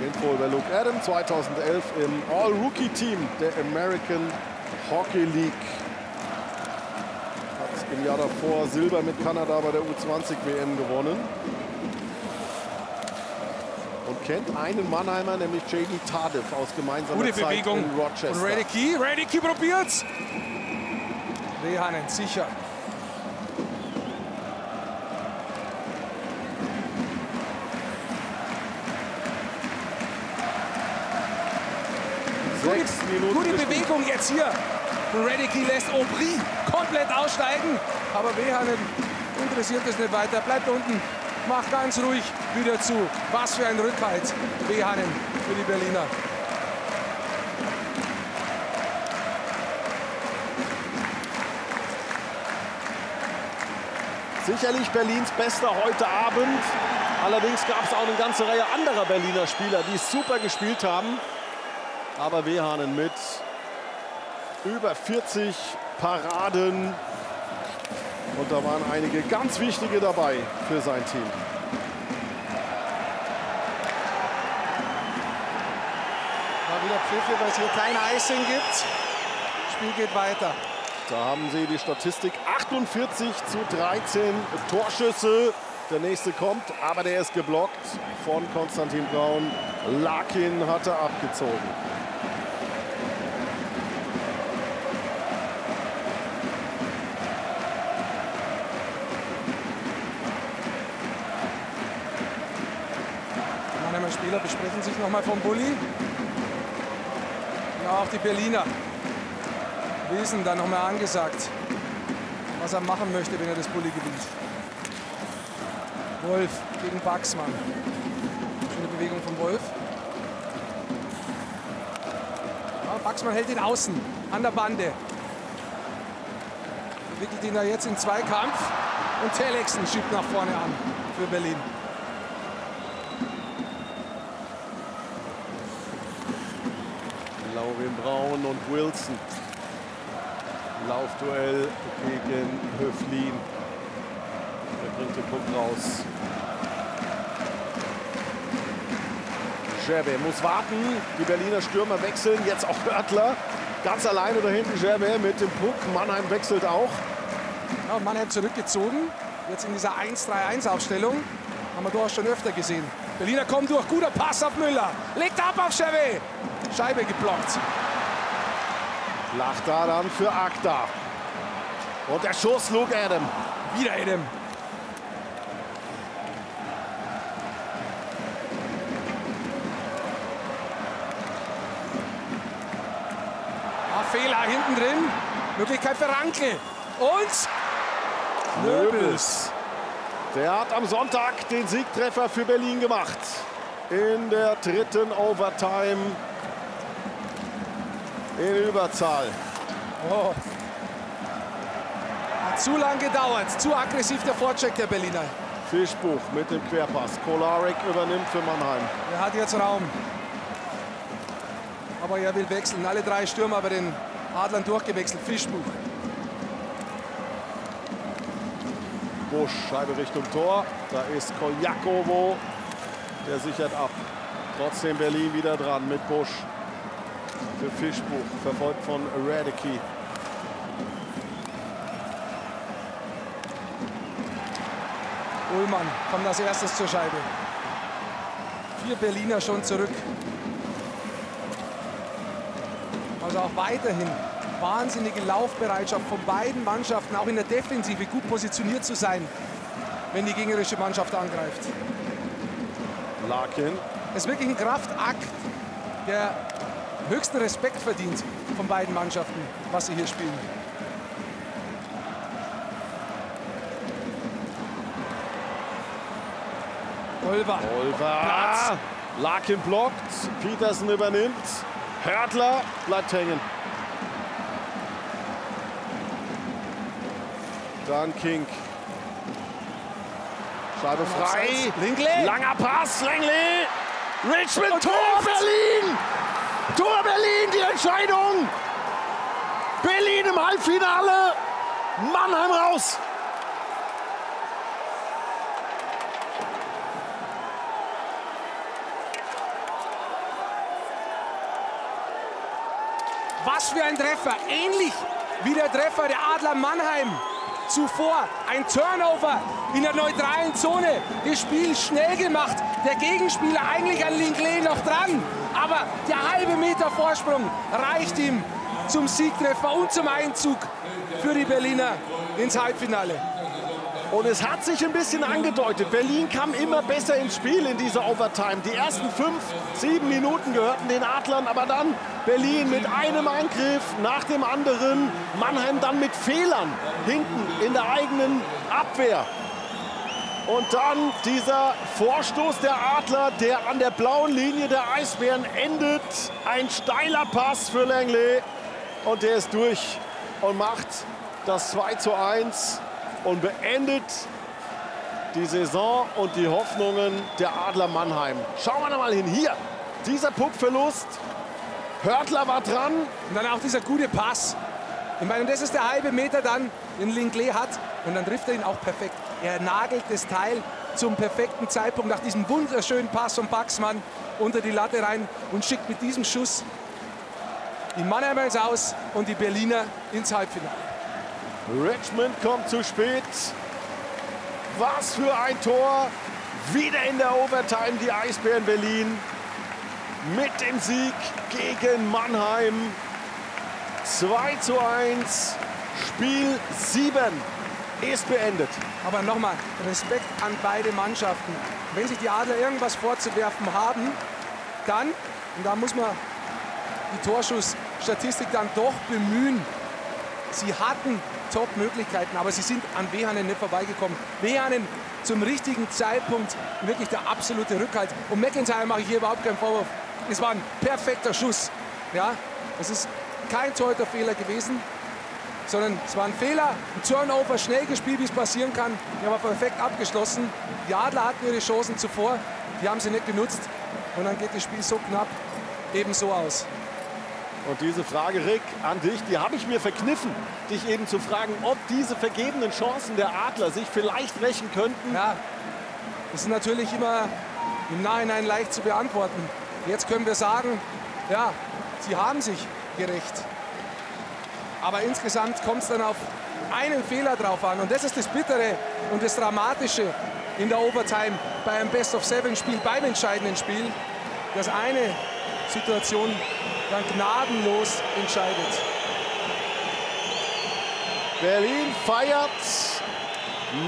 Info über Luke Adam, zweitausendelf im All-Rookie-Team der American Hockey League. Hat im Jahr davor Silber mit Kanada bei der U zwanzig W M gewonnen. Und kennt einen Mannheimer, nämlich J D Tadev aus gemeinsamer Gute Zeit Bewegung in Rochester. Und Redicke, Redicke probiert's. Wehane, sicher. Minuten Gute gespielt. Bewegung jetzt hier. Redicke lässt Aubry komplett aussteigen. Aber Wehane interessiert es nicht weiter. Bleibt unten, macht ganz ruhig wieder zu. Was für ein Rückhalt Wehane für die Berliner. Sicherlich Berlins Bester heute Abend. Allerdings gab es auch eine ganze Reihe anderer Berliner Spieler, die super gespielt haben. Aber Wehane mit über vierzig Paraden. Und da waren einige ganz wichtige dabei für sein Team. Mal wieder Pfiff, weil es hier kein Icing gibt. Das Spiel geht weiter. Da haben sie die Statistik achtundvierzig zu dreizehn Torschüsse. Der nächste kommt, aber der ist geblockt von Constantin Braun. Larkin hat er abgezogen. Spieler besprechen sich nochmal vom Bulli. Und auch die Berliner. Wilson dann nochmal angesagt, was er machen möchte, wenn er das Bulli gewinnt. Wolf gegen Baxmann. Schöne Bewegung von Wolf. Ja, Baxmann hält ihn außen, an der Bande. Wickelt ihn da jetzt in Zweikampf. Und Telexen schiebt nach vorne an für Berlin. Laurin Braun und Wilson. Laufduell gegen Höflin. Der bringt den Puck raus. Gerber muss warten. Die Berliner Stürmer wechseln. Jetzt auch Hördler. Ganz alleine da hinten Gerber mit dem Puck. Mannheim wechselt auch. Ja, Mannheim zurückgezogen. Jetzt in dieser eins drei eins Aufstellung. Haben wir doch schon öfter gesehen. Berliner kommen durch. Guter Pass auf Müller. Legt ab auf Gerber. Scheibe geblockt. Plachta dann für Akta. Und der Schuss Luke Adam. Wieder Adam. Ah, Fehler hinten drin. Möglichkeit für Ranke. Und Nöbels. Der hat am Sonntag den Siegtreffer für Berlin gemacht. In der dritten Overtime. In Überzahl. Oh. Hat zu lang gedauert. Zu aggressiv der Vorcheck der Berliner. Fischbuch mit dem Querpass. Kolarik übernimmt für Mannheim. Er hat jetzt Raum. Aber er will wechseln. Alle drei Stürmer bei den Adlern durchgewechselt. Fischbuch. Busch, Scheibe Richtung Tor. Da ist Koljakowo. Der sichert ab. Trotzdem Berlin wieder dran mit Busch. Für Fischbuch, verfolgt von Redicke. Uhlmann kommt als erstes zur Scheibe. Vier Berliner schon zurück. Also auch weiterhin wahnsinnige Laufbereitschaft von beiden Mannschaften, auch in der Defensive gut positioniert zu sein, wenn die gegnerische Mannschaft angreift. Larkin. Das ist wirklich ein Kraftakt, der höchsten Respekt verdient von beiden Mannschaften, was sie hier spielen. Olver. Olver. Larkin blockt, Petersen übernimmt, Hördler bleibt hängen. Dann Kink. Scheibe frei. Lenglet. Langer Pass, Lenglet. Richmond, Tor Berlin! Tor Berlin, die Entscheidung. Berlin im Halbfinale. Mannheim raus. Was für ein Treffer. Ähnlich wie der Treffer der Adler Mannheim zuvor. Ein Turnover in der neutralen Zone. Das Spiel schnell gemacht. Der Gegenspieler eigentlich an Linglet noch dran. Aber der halbe Meter Vorsprung reicht ihm zum Siegtreffer und zum Einzug für die Berliner ins Halbfinale. Und es hat sich ein bisschen angedeutet. Berlin kam immer besser ins Spiel in dieser Overtime. Die ersten fünf, sieben Minuten gehörten den Adlern, aber dann Berlin mit einem Angriff nach dem anderen. Mannheim dann mit Fehlern hinten in der eigenen Abwehr. Und dann dieser Vorstoß der Adler, der an der blauen Linie der Eisbären endet. Ein steiler Pass für Lenglet und der ist durch und macht das zwei zu eins. Und beendet die Saison und die Hoffnungen der Adler Mannheim. Schauen wir noch mal hin. Hier, dieser Puckverlust. Hördler war dran. Und dann auch dieser gute Pass. Ich meine, das ist der halbe Meter dann, den Linglet hat. Und dann trifft er ihn auch perfekt. Er nagelt das Teil zum perfekten Zeitpunkt nach diesem wunderschönen Pass von Baxmann unter die Latte rein und schickt mit diesem Schuss die Mannheimer ins Aus und die Berliner ins Halbfinale. Richmond kommt zu spät. Was für ein Tor. Wieder in der Overtime die Eisbären Berlin. Mit dem Sieg gegen Mannheim. zwei zu eins. Spiel sieben ist beendet. Aber nochmal, Respekt an beide Mannschaften. Wenn sich die Adler irgendwas vorzuwerfen haben, dann, und da muss man die Torschussstatistik dann doch bemühen, sie hatten Top-Möglichkeiten, aber sie sind an Wehane nicht vorbeigekommen. Wehane zum richtigen Zeitpunkt, wirklich der absolute Rückhalt. Und McIntyre mache ich hier überhaupt keinen Vorwurf. Es war ein perfekter Schuss. Ja, es ist kein Torhüterfehler gewesen, sondern es war ein Fehler, ein Turnover, schnell gespielt, wie es passieren kann. Wir haben perfekt abgeschlossen. Die Adler hatten ihre Chancen zuvor, die haben sie nicht genutzt. Und dann geht das Spiel so knapp eben so aus. Und diese Frage, Rick, an dich, die habe ich mir verkniffen, dich eben zu fragen, ob diese vergebenen Chancen der Adler sich vielleicht rächen könnten. Ja, das ist natürlich immer im Nachhinein leicht zu beantworten. Jetzt können wir sagen, ja, sie haben sich gerecht. Aber insgesamt kommt es dann auf einen Fehler drauf an. Und das ist das Bittere und das Dramatische in der Overtime bei einem Best-of-Seven-Spiel, beim entscheidenden Spiel, dass eine Situation dann gnadenlos entscheidet. Berlin feiert,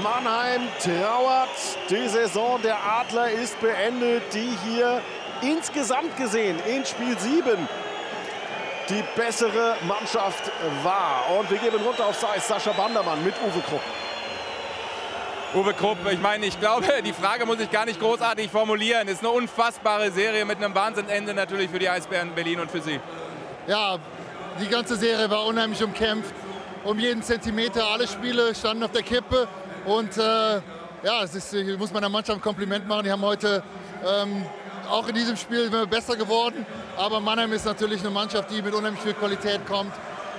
Mannheim trauert. Die Saison der Adler ist beendet, die hier insgesamt gesehen in Spiel sieben die bessere Mannschaft war. Und wir geben runter auf Sascha Bandermann mit Uwe Krupp. Uwe Krupp, ich meine, ich glaube, die Frage muss ich gar nicht großartig formulieren. Es ist eine unfassbare Serie mit einem Wahnsinnsende natürlich für die Eisbären Berlin und für Sie. Ja, die ganze Serie war unheimlich umkämpft. Um jeden Zentimeter, alle Spiele standen auf der Kippe. Und äh, ja, es ist, ich muss meiner Mannschaft ein Kompliment machen. Die haben heute ähm, auch in diesem Spiel besser geworden. Aber Mannheim ist natürlich eine Mannschaft, die mit unheimlich viel Qualität kommt.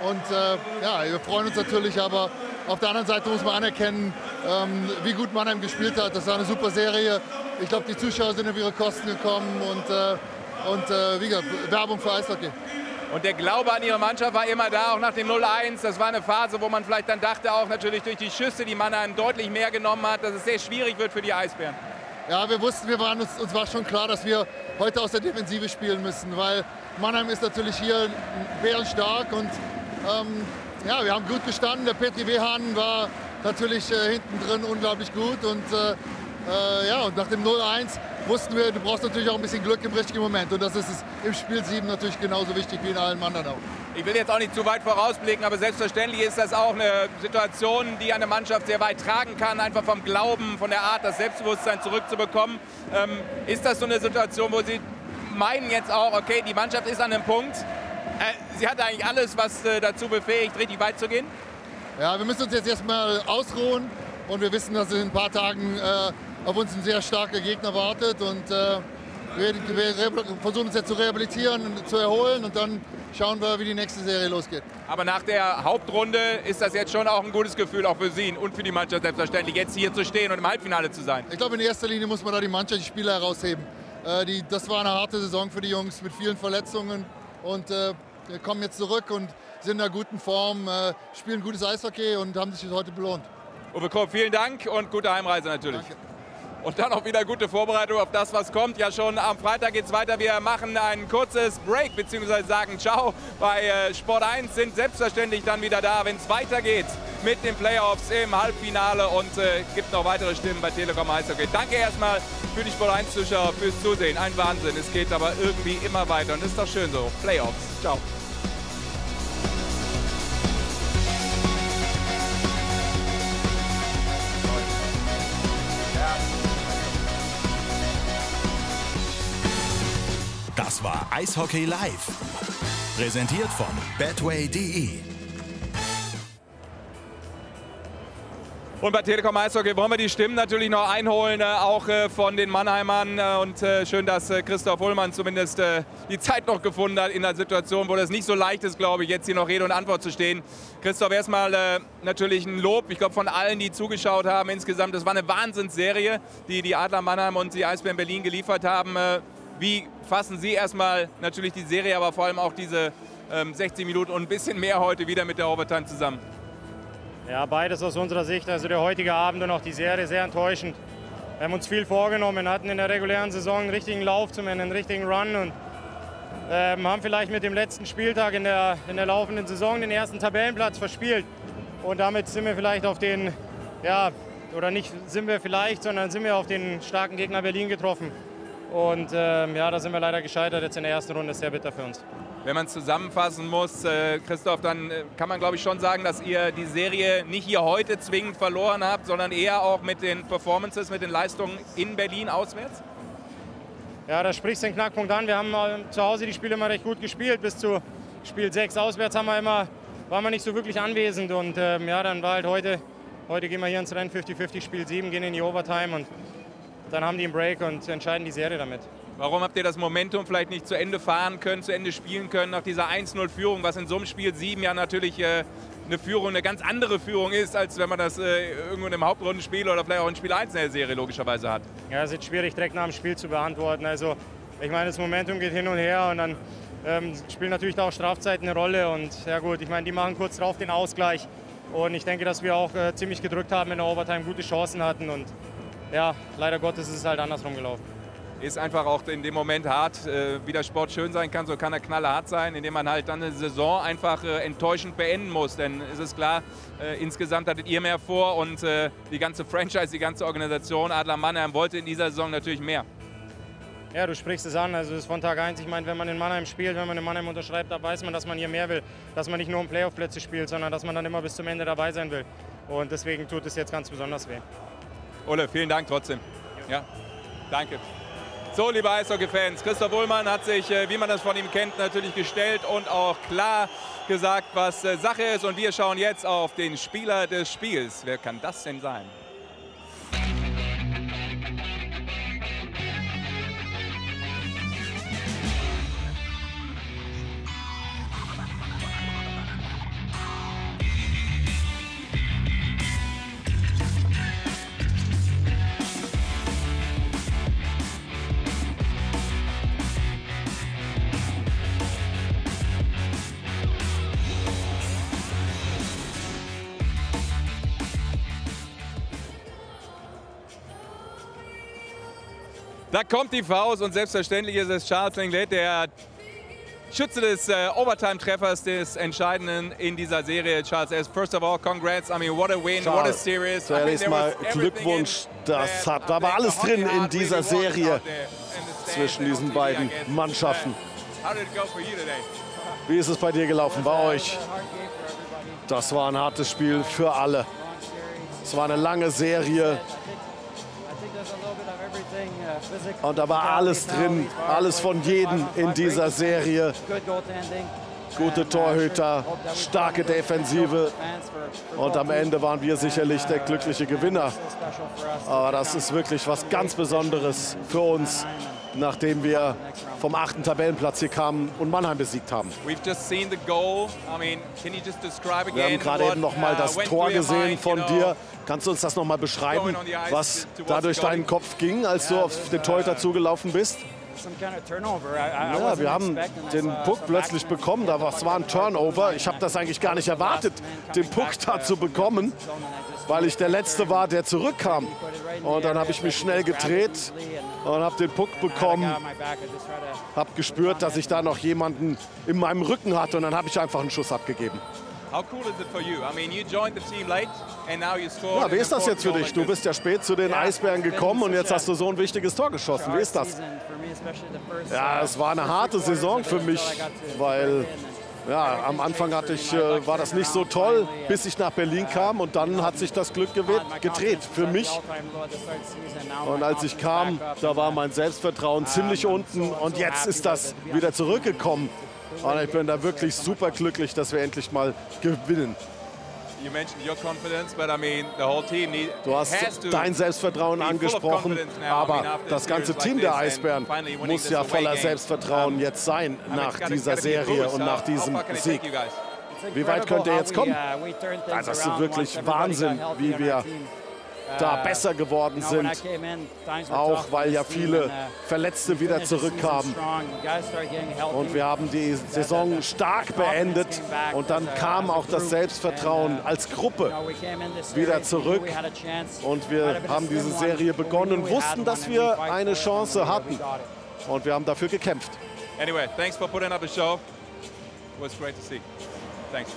Und äh, ja, wir freuen uns natürlich, aber auf der anderen Seite muss man anerkennen, ähm, wie gut Mannheim gespielt hat. Das war eine super Serie. Ich glaube, die Zuschauer sind auf ihre Kosten gekommen und, äh, und äh, wie gesagt, Werbung für Eishockey. Und der Glaube an ihre Mannschaft war immer da, auch nach dem null eins. Das war eine Phase, wo man vielleicht dann dachte, auch natürlich durch die Schüsse, die Mannheim deutlich mehr genommen hat, dass es sehr schwierig wird für die Eisbären. Ja, wir wussten, wir waren uns, uns war schon klar, dass wir heute aus der Defensive spielen müssen, weil Mannheim ist natürlich hier bärenstark und ähm, ja, wir haben gut gestanden. Der Petri Wehane war natürlich äh, hinten drin unglaublich gut. Und, äh, äh, ja, und nach dem null eins wussten wir, du brauchst natürlich auch ein bisschen Glück im richtigen Moment. Und das ist es im Spiel sieben natürlich genauso wichtig wie in allen anderen auch. Ich will jetzt auch nicht zu weit vorausblicken, aber selbstverständlich ist das auch eine Situation, die eine Mannschaft sehr weit tragen kann. Einfach vom Glauben, von der Art, das Selbstbewusstsein zurückzubekommen. Ähm, ist das so eine Situation, wo Sie meinen jetzt auch, okay, die Mannschaft ist an einem Punkt, sie hat eigentlich alles, was dazu befähigt, richtig weit zu gehen? Ja, wir müssen uns jetzt erstmal ausruhen. Und wir wissen, dass in ein paar Tagen äh, auf uns ein sehr starker Gegner wartet. Und äh, wir, wir versuchen uns jetzt zu rehabilitieren und zu erholen. Und dann schauen wir, wie die nächste Serie losgeht. Aber nach der Hauptrunde ist das jetzt schon auch ein gutes Gefühl, auch für Sie und für die Mannschaft selbstverständlich, jetzt hier zu stehen und im Halbfinale zu sein. Ich glaube, in erster Linie muss man da die Mannschaft, die Spieler herausheben. Äh, die, das war eine harte Saison für die Jungs mit vielen Verletzungen. Und äh, kommen jetzt zurück und sind in einer guten Form, äh, spielen gutes Eishockey und haben sich heute belohnt. Uwe Kopp, vielen Dank und gute Heimreise natürlich. Danke. Und dann auch wieder gute Vorbereitung auf das, was kommt. Ja, schon am Freitag geht es weiter. Wir machen ein kurzes Break, beziehungsweise sagen Ciao. Bei äh, Sport eins sind selbstverständlich dann wieder da, wenn es weitergeht mit den Playoffs im Halbfinale. Und äh, gibt noch weitere Stimmen bei Telekom Eishockey. Danke erstmal für die Sport eins Zuschauer fürs Zusehen. Ein Wahnsinn. Es geht aber irgendwie immer weiter. Und ist doch schön so. Playoffs. Ciao. Das war Eishockey Live, präsentiert von betway punkt de. Und bei Telekom Eishockey wollen wir die Stimmen natürlich noch einholen, äh, auch äh, von den Mannheimern. Äh, und äh, schön, dass äh, Christoph Uhlmann zumindest äh, die Zeit noch gefunden hat in einer Situation, wo das nicht so leicht ist, glaube ich, jetzt hier noch Rede und Antwort zu stehen. Christoph, erstmal äh, natürlich ein Lob, ich glaube, von allen, die zugeschaut haben insgesamt. Das war eine Wahnsinnsserie, die die Adler Mannheim und die Eisbären Berlin geliefert haben. Äh, wie fassen Sie erstmal natürlich die Serie, aber vor allem auch diese ähm, sechzig Minuten und ein bisschen mehr heute wieder mit der Overtime zusammen? Ja, beides aus unserer Sicht. Also der heutige Abend und auch die Serie sehr enttäuschend. Wir haben uns viel vorgenommen, hatten in der regulären Saison einen richtigen Lauf zum Ende, einen richtigen Run und ähm, haben vielleicht mit dem letzten Spieltag in der, in der laufenden Saison den ersten Tabellenplatz verspielt. Und damit sind wir vielleicht auf den, ja, oder nicht sind wir vielleicht, sondern sind wir auf den starken Gegner Berlin getroffen. Und ähm, ja, da sind wir leider gescheitert jetzt in der ersten Runde. Das ist sehr bitter für uns. Wenn man es zusammenfassen muss, äh, Christoph, dann äh, kann man, glaube ich, schon sagen, dass ihr die Serie nicht hier heute zwingend verloren habt, sondern eher auch mit den Performances, mit den Leistungen in Berlin auswärts? Ja, da sprichst du den Knackpunkt an. Wir haben äh, zu Hause die Spiele immer recht gut gespielt. Bis zu Spiel sechs auswärts haben wir immer, waren wir nicht so wirklich anwesend. Und ähm, ja, dann war halt heute, heute gehen wir hier ins Rennen, fünfzig fünfzig, Spiel sieben, gehen in die Overtime und dann haben die einen Break und entscheiden die Serie damit. Warum habt ihr das Momentum vielleicht nicht zu Ende fahren können, zu Ende spielen können nach dieser eins null Führung, was in so einem Spiel sieben ja natürlich äh, eine Führung, eine ganz andere Führung ist, als wenn man das äh, irgendwo in einem Hauptrundenspiel oder vielleicht auch in Spiel eins in der Serie logischerweise hat? Ja, es ist jetzt schwierig, direkt nach dem Spiel zu beantworten. Also, ich meine, das Momentum geht hin und her und dann ähm, spielen natürlich auch Strafzeiten eine Rolle. Und ja gut, ich meine, die machen kurz drauf den Ausgleich. Und ich denke, dass wir auch äh, ziemlich gedrückt haben in der Overtime, gute Chancen hatten. Und ja, leider Gottes ist es halt andersrum gelaufen. Ist einfach auch in dem Moment hart. Wie der Sport schön sein kann, so kann er knallhart sein, indem man halt dann eine Saison einfach enttäuschend beenden muss. Denn es ist klar, insgesamt hattet ihr mehr vor und die ganze Franchise, die ganze Organisation Adler Mannheim wollte in dieser Saison natürlich mehr. Ja, du sprichst es an. Also das ist von Tag eins. Ich meine, wenn man in Mannheim spielt, wenn man in Mannheim unterschreibt, da weiß man, dass man hier mehr will. Dass man nicht nur um Playoff-Plätze spielt, sondern dass man dann immer bis zum Ende dabei sein will. Und deswegen tut es jetzt ganz besonders weh. Ole, vielen Dank trotzdem. Ja, danke. So, liebe Eishockey-Fans, Christoph Uhlmann hat sich, wie man das von ihm kennt, natürlich gestellt und auch klar gesagt, was Sache ist. Und wir schauen jetzt auf den Spieler des Spiels. Wer kann das denn sein? Da kommt die Faust und selbstverständlich ist es Charles Lenglet, der Schütze des äh, Overtime-Treffers des Entscheidenden in dieser Serie. Charles S., first of all, congrats. I mean, what a win, Charles, what a series. Zuerst mal Glückwunsch. Das hat aber alles drin in dieser Serie zwischen diesen beiden Mannschaften. Wie ist es bei dir gelaufen, bei euch? Das war ein hartes Spiel für alle. Es war eine lange Serie. Und da war alles drin, alles von jedem in dieser Serie. Gute Torhüter, starke Defensive. Und am Ende waren wir sicherlich der glückliche Gewinner. Aber das ist wirklich was ganz Besonderes für uns, nachdem wir vom achten Tabellenplatz hier kamen und Mannheim besiegt haben. Wir haben gerade eben noch mal das Tor gesehen von dir. Kannst du uns das noch mal beschreiben, was da durch deinen Kopf ging, als du auf den Torhüter zugelaufen bist? Ja, wir haben den Puck plötzlich bekommen, da war ein Turnover. Ich habe das eigentlich gar nicht erwartet, den Puck da zu bekommen, weil ich der Letzte war, der zurückkam. Und dann habe ich mich schnell gedreht und habe den Puck bekommen. Habe gespürt, dass ich da noch jemanden in meinem Rücken hatte und dann habe ich einfach einen Schuss abgegeben. Ja, wie ist das jetzt für dich? Du bist ja spät zu den Eisbären gekommen und jetzt hast du so ein wichtiges Tor geschossen. Wie ist das? Ja, es war eine harte Saison für mich, weil ja, am Anfang hatte ich, äh, war das nicht so toll, bis ich nach Berlin kam und dann hat sich das Glück gedreht für mich. Und als ich kam, da war mein Selbstvertrauen ziemlich unten und jetzt ist das wieder zurückgekommen. Und ich bin da wirklich super glücklich, dass wir endlich mal gewinnen. Du hast dein Selbstvertrauen angesprochen, aber das ganze Team der Eisbären muss ja voller Selbstvertrauen jetzt sein nach dieser Serie und nach diesem Sieg. Wie weit könnt ihr jetzt kommen? Das ist wirklich Wahnsinn, wie wir da besser geworden sind, auch weil ja viele Verletzte wieder zurückkamen. Und wir haben die Saison stark beendet und dann kam auch das Selbstvertrauen als Gruppe wieder zurück. Und wir haben diese Serie begonnen und wussten, dass wir eine Chance hatten. Und wir haben dafür gekämpft. Anyway, thanks for putting up a show. It was great to see. Thanks.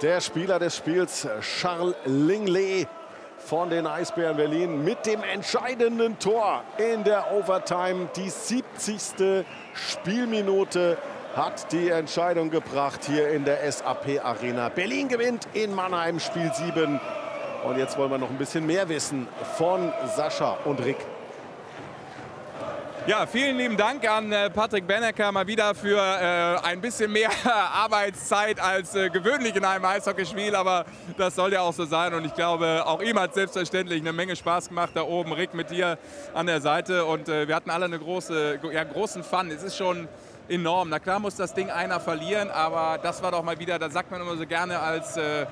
Der Spieler des Spiels, Charles Linglet von den Eisbären Berlin, mit dem entscheidenden Tor in der Overtime. Die siebzigste Spielminute hat die Entscheidung gebracht hier in der S A P Arena. Berlin gewinnt in Mannheim Spiel sieben. Und jetzt wollen wir noch ein bisschen mehr wissen von Sascha und Rick. Ja, vielen lieben Dank an äh, Patrick Bennecker mal wieder für äh, ein bisschen mehr Arbeitszeit als äh, gewöhnlich in einem Eishockeyspiel, aber das soll ja auch so sein und ich glaube, auch ihm hat selbstverständlich eine Menge Spaß gemacht da oben, Rick mit dir an der Seite und äh, wir hatten alle eine große, ja, großen Fun, es ist schon enorm, na klar muss das Ding einer verlieren, aber das war doch mal wieder, da sagt man immer so gerne als äh,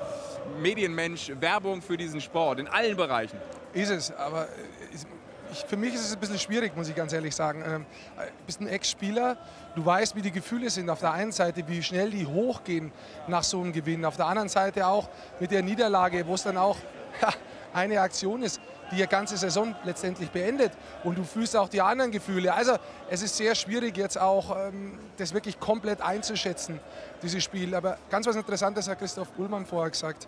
Medienmensch, Werbung für diesen Sport in allen Bereichen. Ist es, aber... Ist Ich, für mich ist es ein bisschen schwierig, muss ich ganz ehrlich sagen. Du ähm, bist ein Ex-Spieler, du weißt, wie die Gefühle sind. Auf der einen Seite, wie schnell die hochgehen nach so einem Gewinn. Auf der anderen Seite auch mit der Niederlage, wo es dann auch ja, eine Aktion ist, die die ganze Saison letztendlich beendet. Und du fühlst auch die anderen Gefühle. Also es ist sehr schwierig jetzt auch, ähm, das wirklich komplett einzuschätzen, dieses Spiel. Aber ganz was Interessantes hat Christoph Uhlmann vorher gesagt.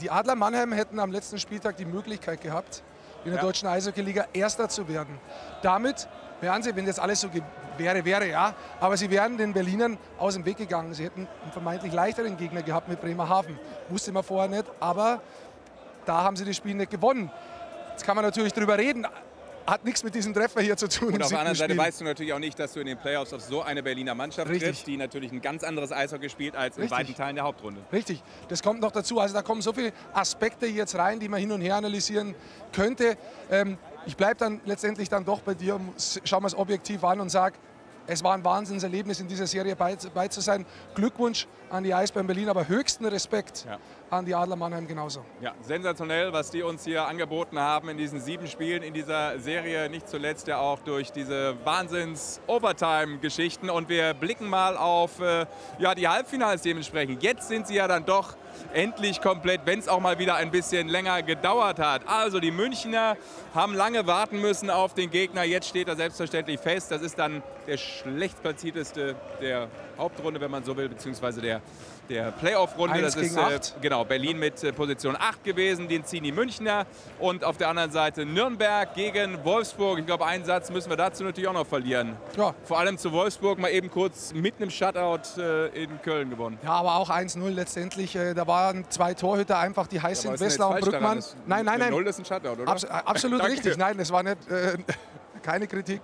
Die Adler Mannheim hätten am letzten Spieltag die Möglichkeit gehabt, in der ja. deutschen Eishockey-Liga Erster zu werden. Damit wären sie, wenn das alles so wäre, wäre ja, aber sie wären den Berlinern aus dem Weg gegangen. Sie hätten einen vermeintlich leichteren Gegner gehabt mit Bremerhaven. Wusste man vorher nicht, aber da haben sie das Spiel nicht gewonnen. Jetzt kann man natürlich drüber reden. Hat nichts mit diesem Treffer hier zu tun. Und auf der anderen Seite weißt du natürlich auch nicht, dass du in den Playoffs auf so eine Berliner Mannschaft triffst, die natürlich ein ganz anderes Eishockey spielt als in weiten Teilen der Hauptrunde. Richtig, das kommt noch dazu. Also da kommen so viele Aspekte jetzt rein, die man hin und her analysieren könnte. Ähm, ich bleibe dann letztendlich dann doch bei dir, schauen wir es objektiv an und sage, es war ein Wahnsinnserlebnis, in dieser Serie bei, bei zu sein. Glückwunsch an die Eisbären Berlin, aber höchsten Respekt ja. an die Adler Mannheim genauso. Ja, sensationell, was die uns hier angeboten haben in diesen sieben Spielen, in dieser Serie. Nicht zuletzt ja auch durch diese Wahnsinns-Overtime-Geschichten. Und wir blicken mal auf äh, ja, die Halbfinals dementsprechend. Jetzt sind sie ja dann doch endlich komplett, wenn es auch mal wieder ein bisschen länger gedauert hat. Also die Münchner haben lange warten müssen auf den Gegner. Jetzt steht er selbstverständlich fest. Das ist dann der schlecht platzierteste der Hauptrunde, wenn man so will, beziehungsweise der, der Playoff-Runde. Das ist äh, genau, Berlin mit äh, Position acht gewesen, den ziehen die Münchner. Und auf der anderen Seite Nürnberg gegen Wolfsburg. Ich glaube, einen Satz müssen wir dazu natürlich auch noch verlieren. Ja. Vor allem zu Wolfsburg mal eben kurz mit einem Shutout äh, in Köln gewonnen. Ja, aber auch eins null letztendlich. Äh, da waren zwei Torhüter einfach, die heiß sind, ja, Wessler und Brückmann. Ist, nein, nein, nein. null ist ein Shutout, oder? Abs absolut richtig. Nein, das war nicht, äh, keine Kritik.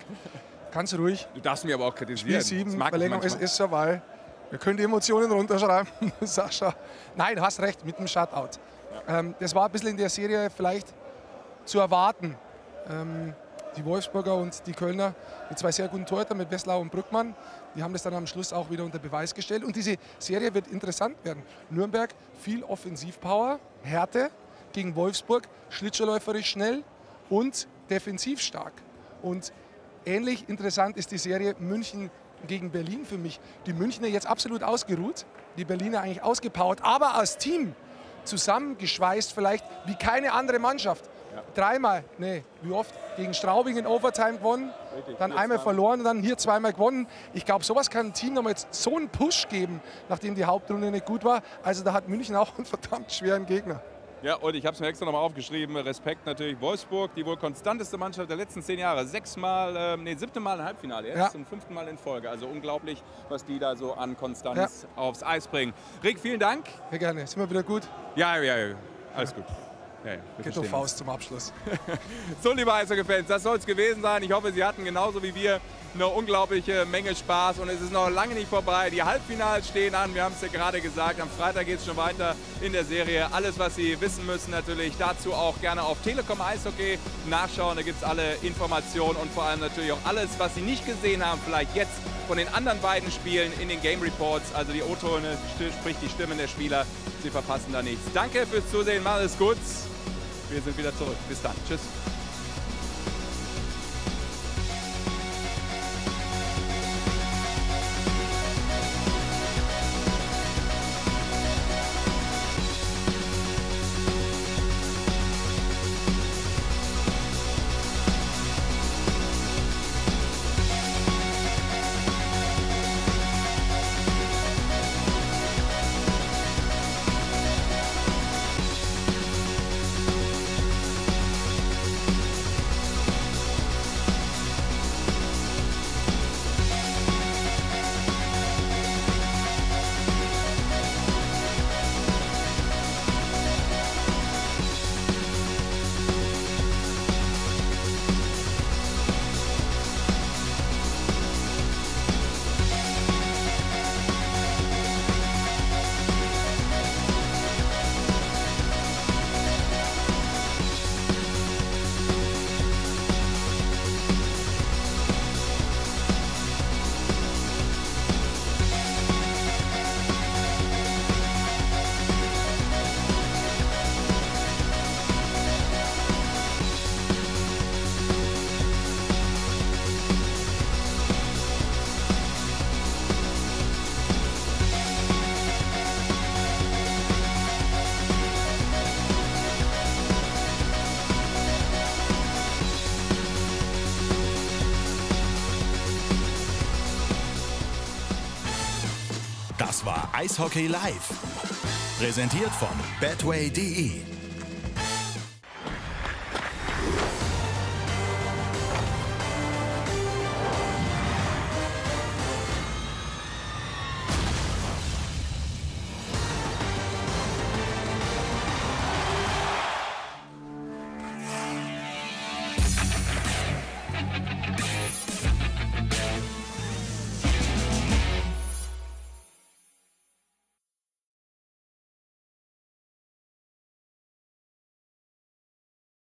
Ganz ruhig. Du darfst mich aber auch kritisieren. Spiel sieben, Verlängerung ist, ist vorbei. Wir können die Emotionen runterschreiben, Sascha. Nein, du hast recht, mit dem Shutout. Ja. Ähm, das war ein bisschen in der Serie vielleicht zu erwarten. Ähm, die Wolfsburger und die Kölner mit zwei sehr guten Torhütern, mit Wesslau und Brückmann. Die haben das dann am Schluss auch wieder unter Beweis gestellt. Und diese Serie wird interessant werden. Nürnberg, viel Offensivpower, Härte gegen Wolfsburg, schlittschuhläuferisch schnell und defensiv stark. Und ähnlich interessant ist die Serie München gegen Berlin für mich. Die Münchner jetzt absolut ausgeruht, die Berliner eigentlich ausgepowert, aber als Team zusammengeschweißt vielleicht wie keine andere Mannschaft. Ja. Dreimal, nee, wie oft? Gegen Straubing in Overtime gewonnen, richtig, dann einmal verloren und dann hier zweimal gewonnen. Ich glaube, sowas kann ein Team nochmal jetzt so einen Push geben, nachdem die Hauptrunde nicht gut war. Also da hat München auch einen verdammt schweren Gegner. Ja, und ich habe es mir extra nochmal aufgeschrieben. Respekt natürlich Wolfsburg, die wohl konstanteste Mannschaft der letzten zehn Jahre. Sechsmal, ähm, nee, siebte Mal im Halbfinale jetzt, ja, zum fünften Mal in Folge. Also unglaublich, was die da so an Konstanz, ja, aufs Eis bringen. Rick, vielen Dank. Ja, gerne. Sind wir wieder gut? Ja, ja, ja. Alles, ja, gut. Ja, ja, Ghetto Faust zum Abschluss. So, liebe Eishockey-Fans, das soll es gewesen sein. Ich hoffe, Sie hatten genauso wie wir eine unglaubliche Menge Spaß und es ist noch lange nicht vorbei. Die Halbfinals stehen an, wir haben es ja gerade gesagt, am Freitag geht es schon weiter in der Serie. Alles, was Sie wissen müssen natürlich, dazu auch gerne auf Telekom Eishockey nachschauen. Da gibt es alle Informationen und vor allem natürlich auch alles, was Sie nicht gesehen haben, vielleicht jetzt von den anderen beiden Spielen in den Game Reports, also die O-Töne, sprich die Stimmen der Spieler. Sie verpassen da nichts. Danke fürs Zusehen, macht es gut. Wir sind wieder zurück. Bis dann. Tschüss. Eishockey Live, präsentiert von Betway punkt de.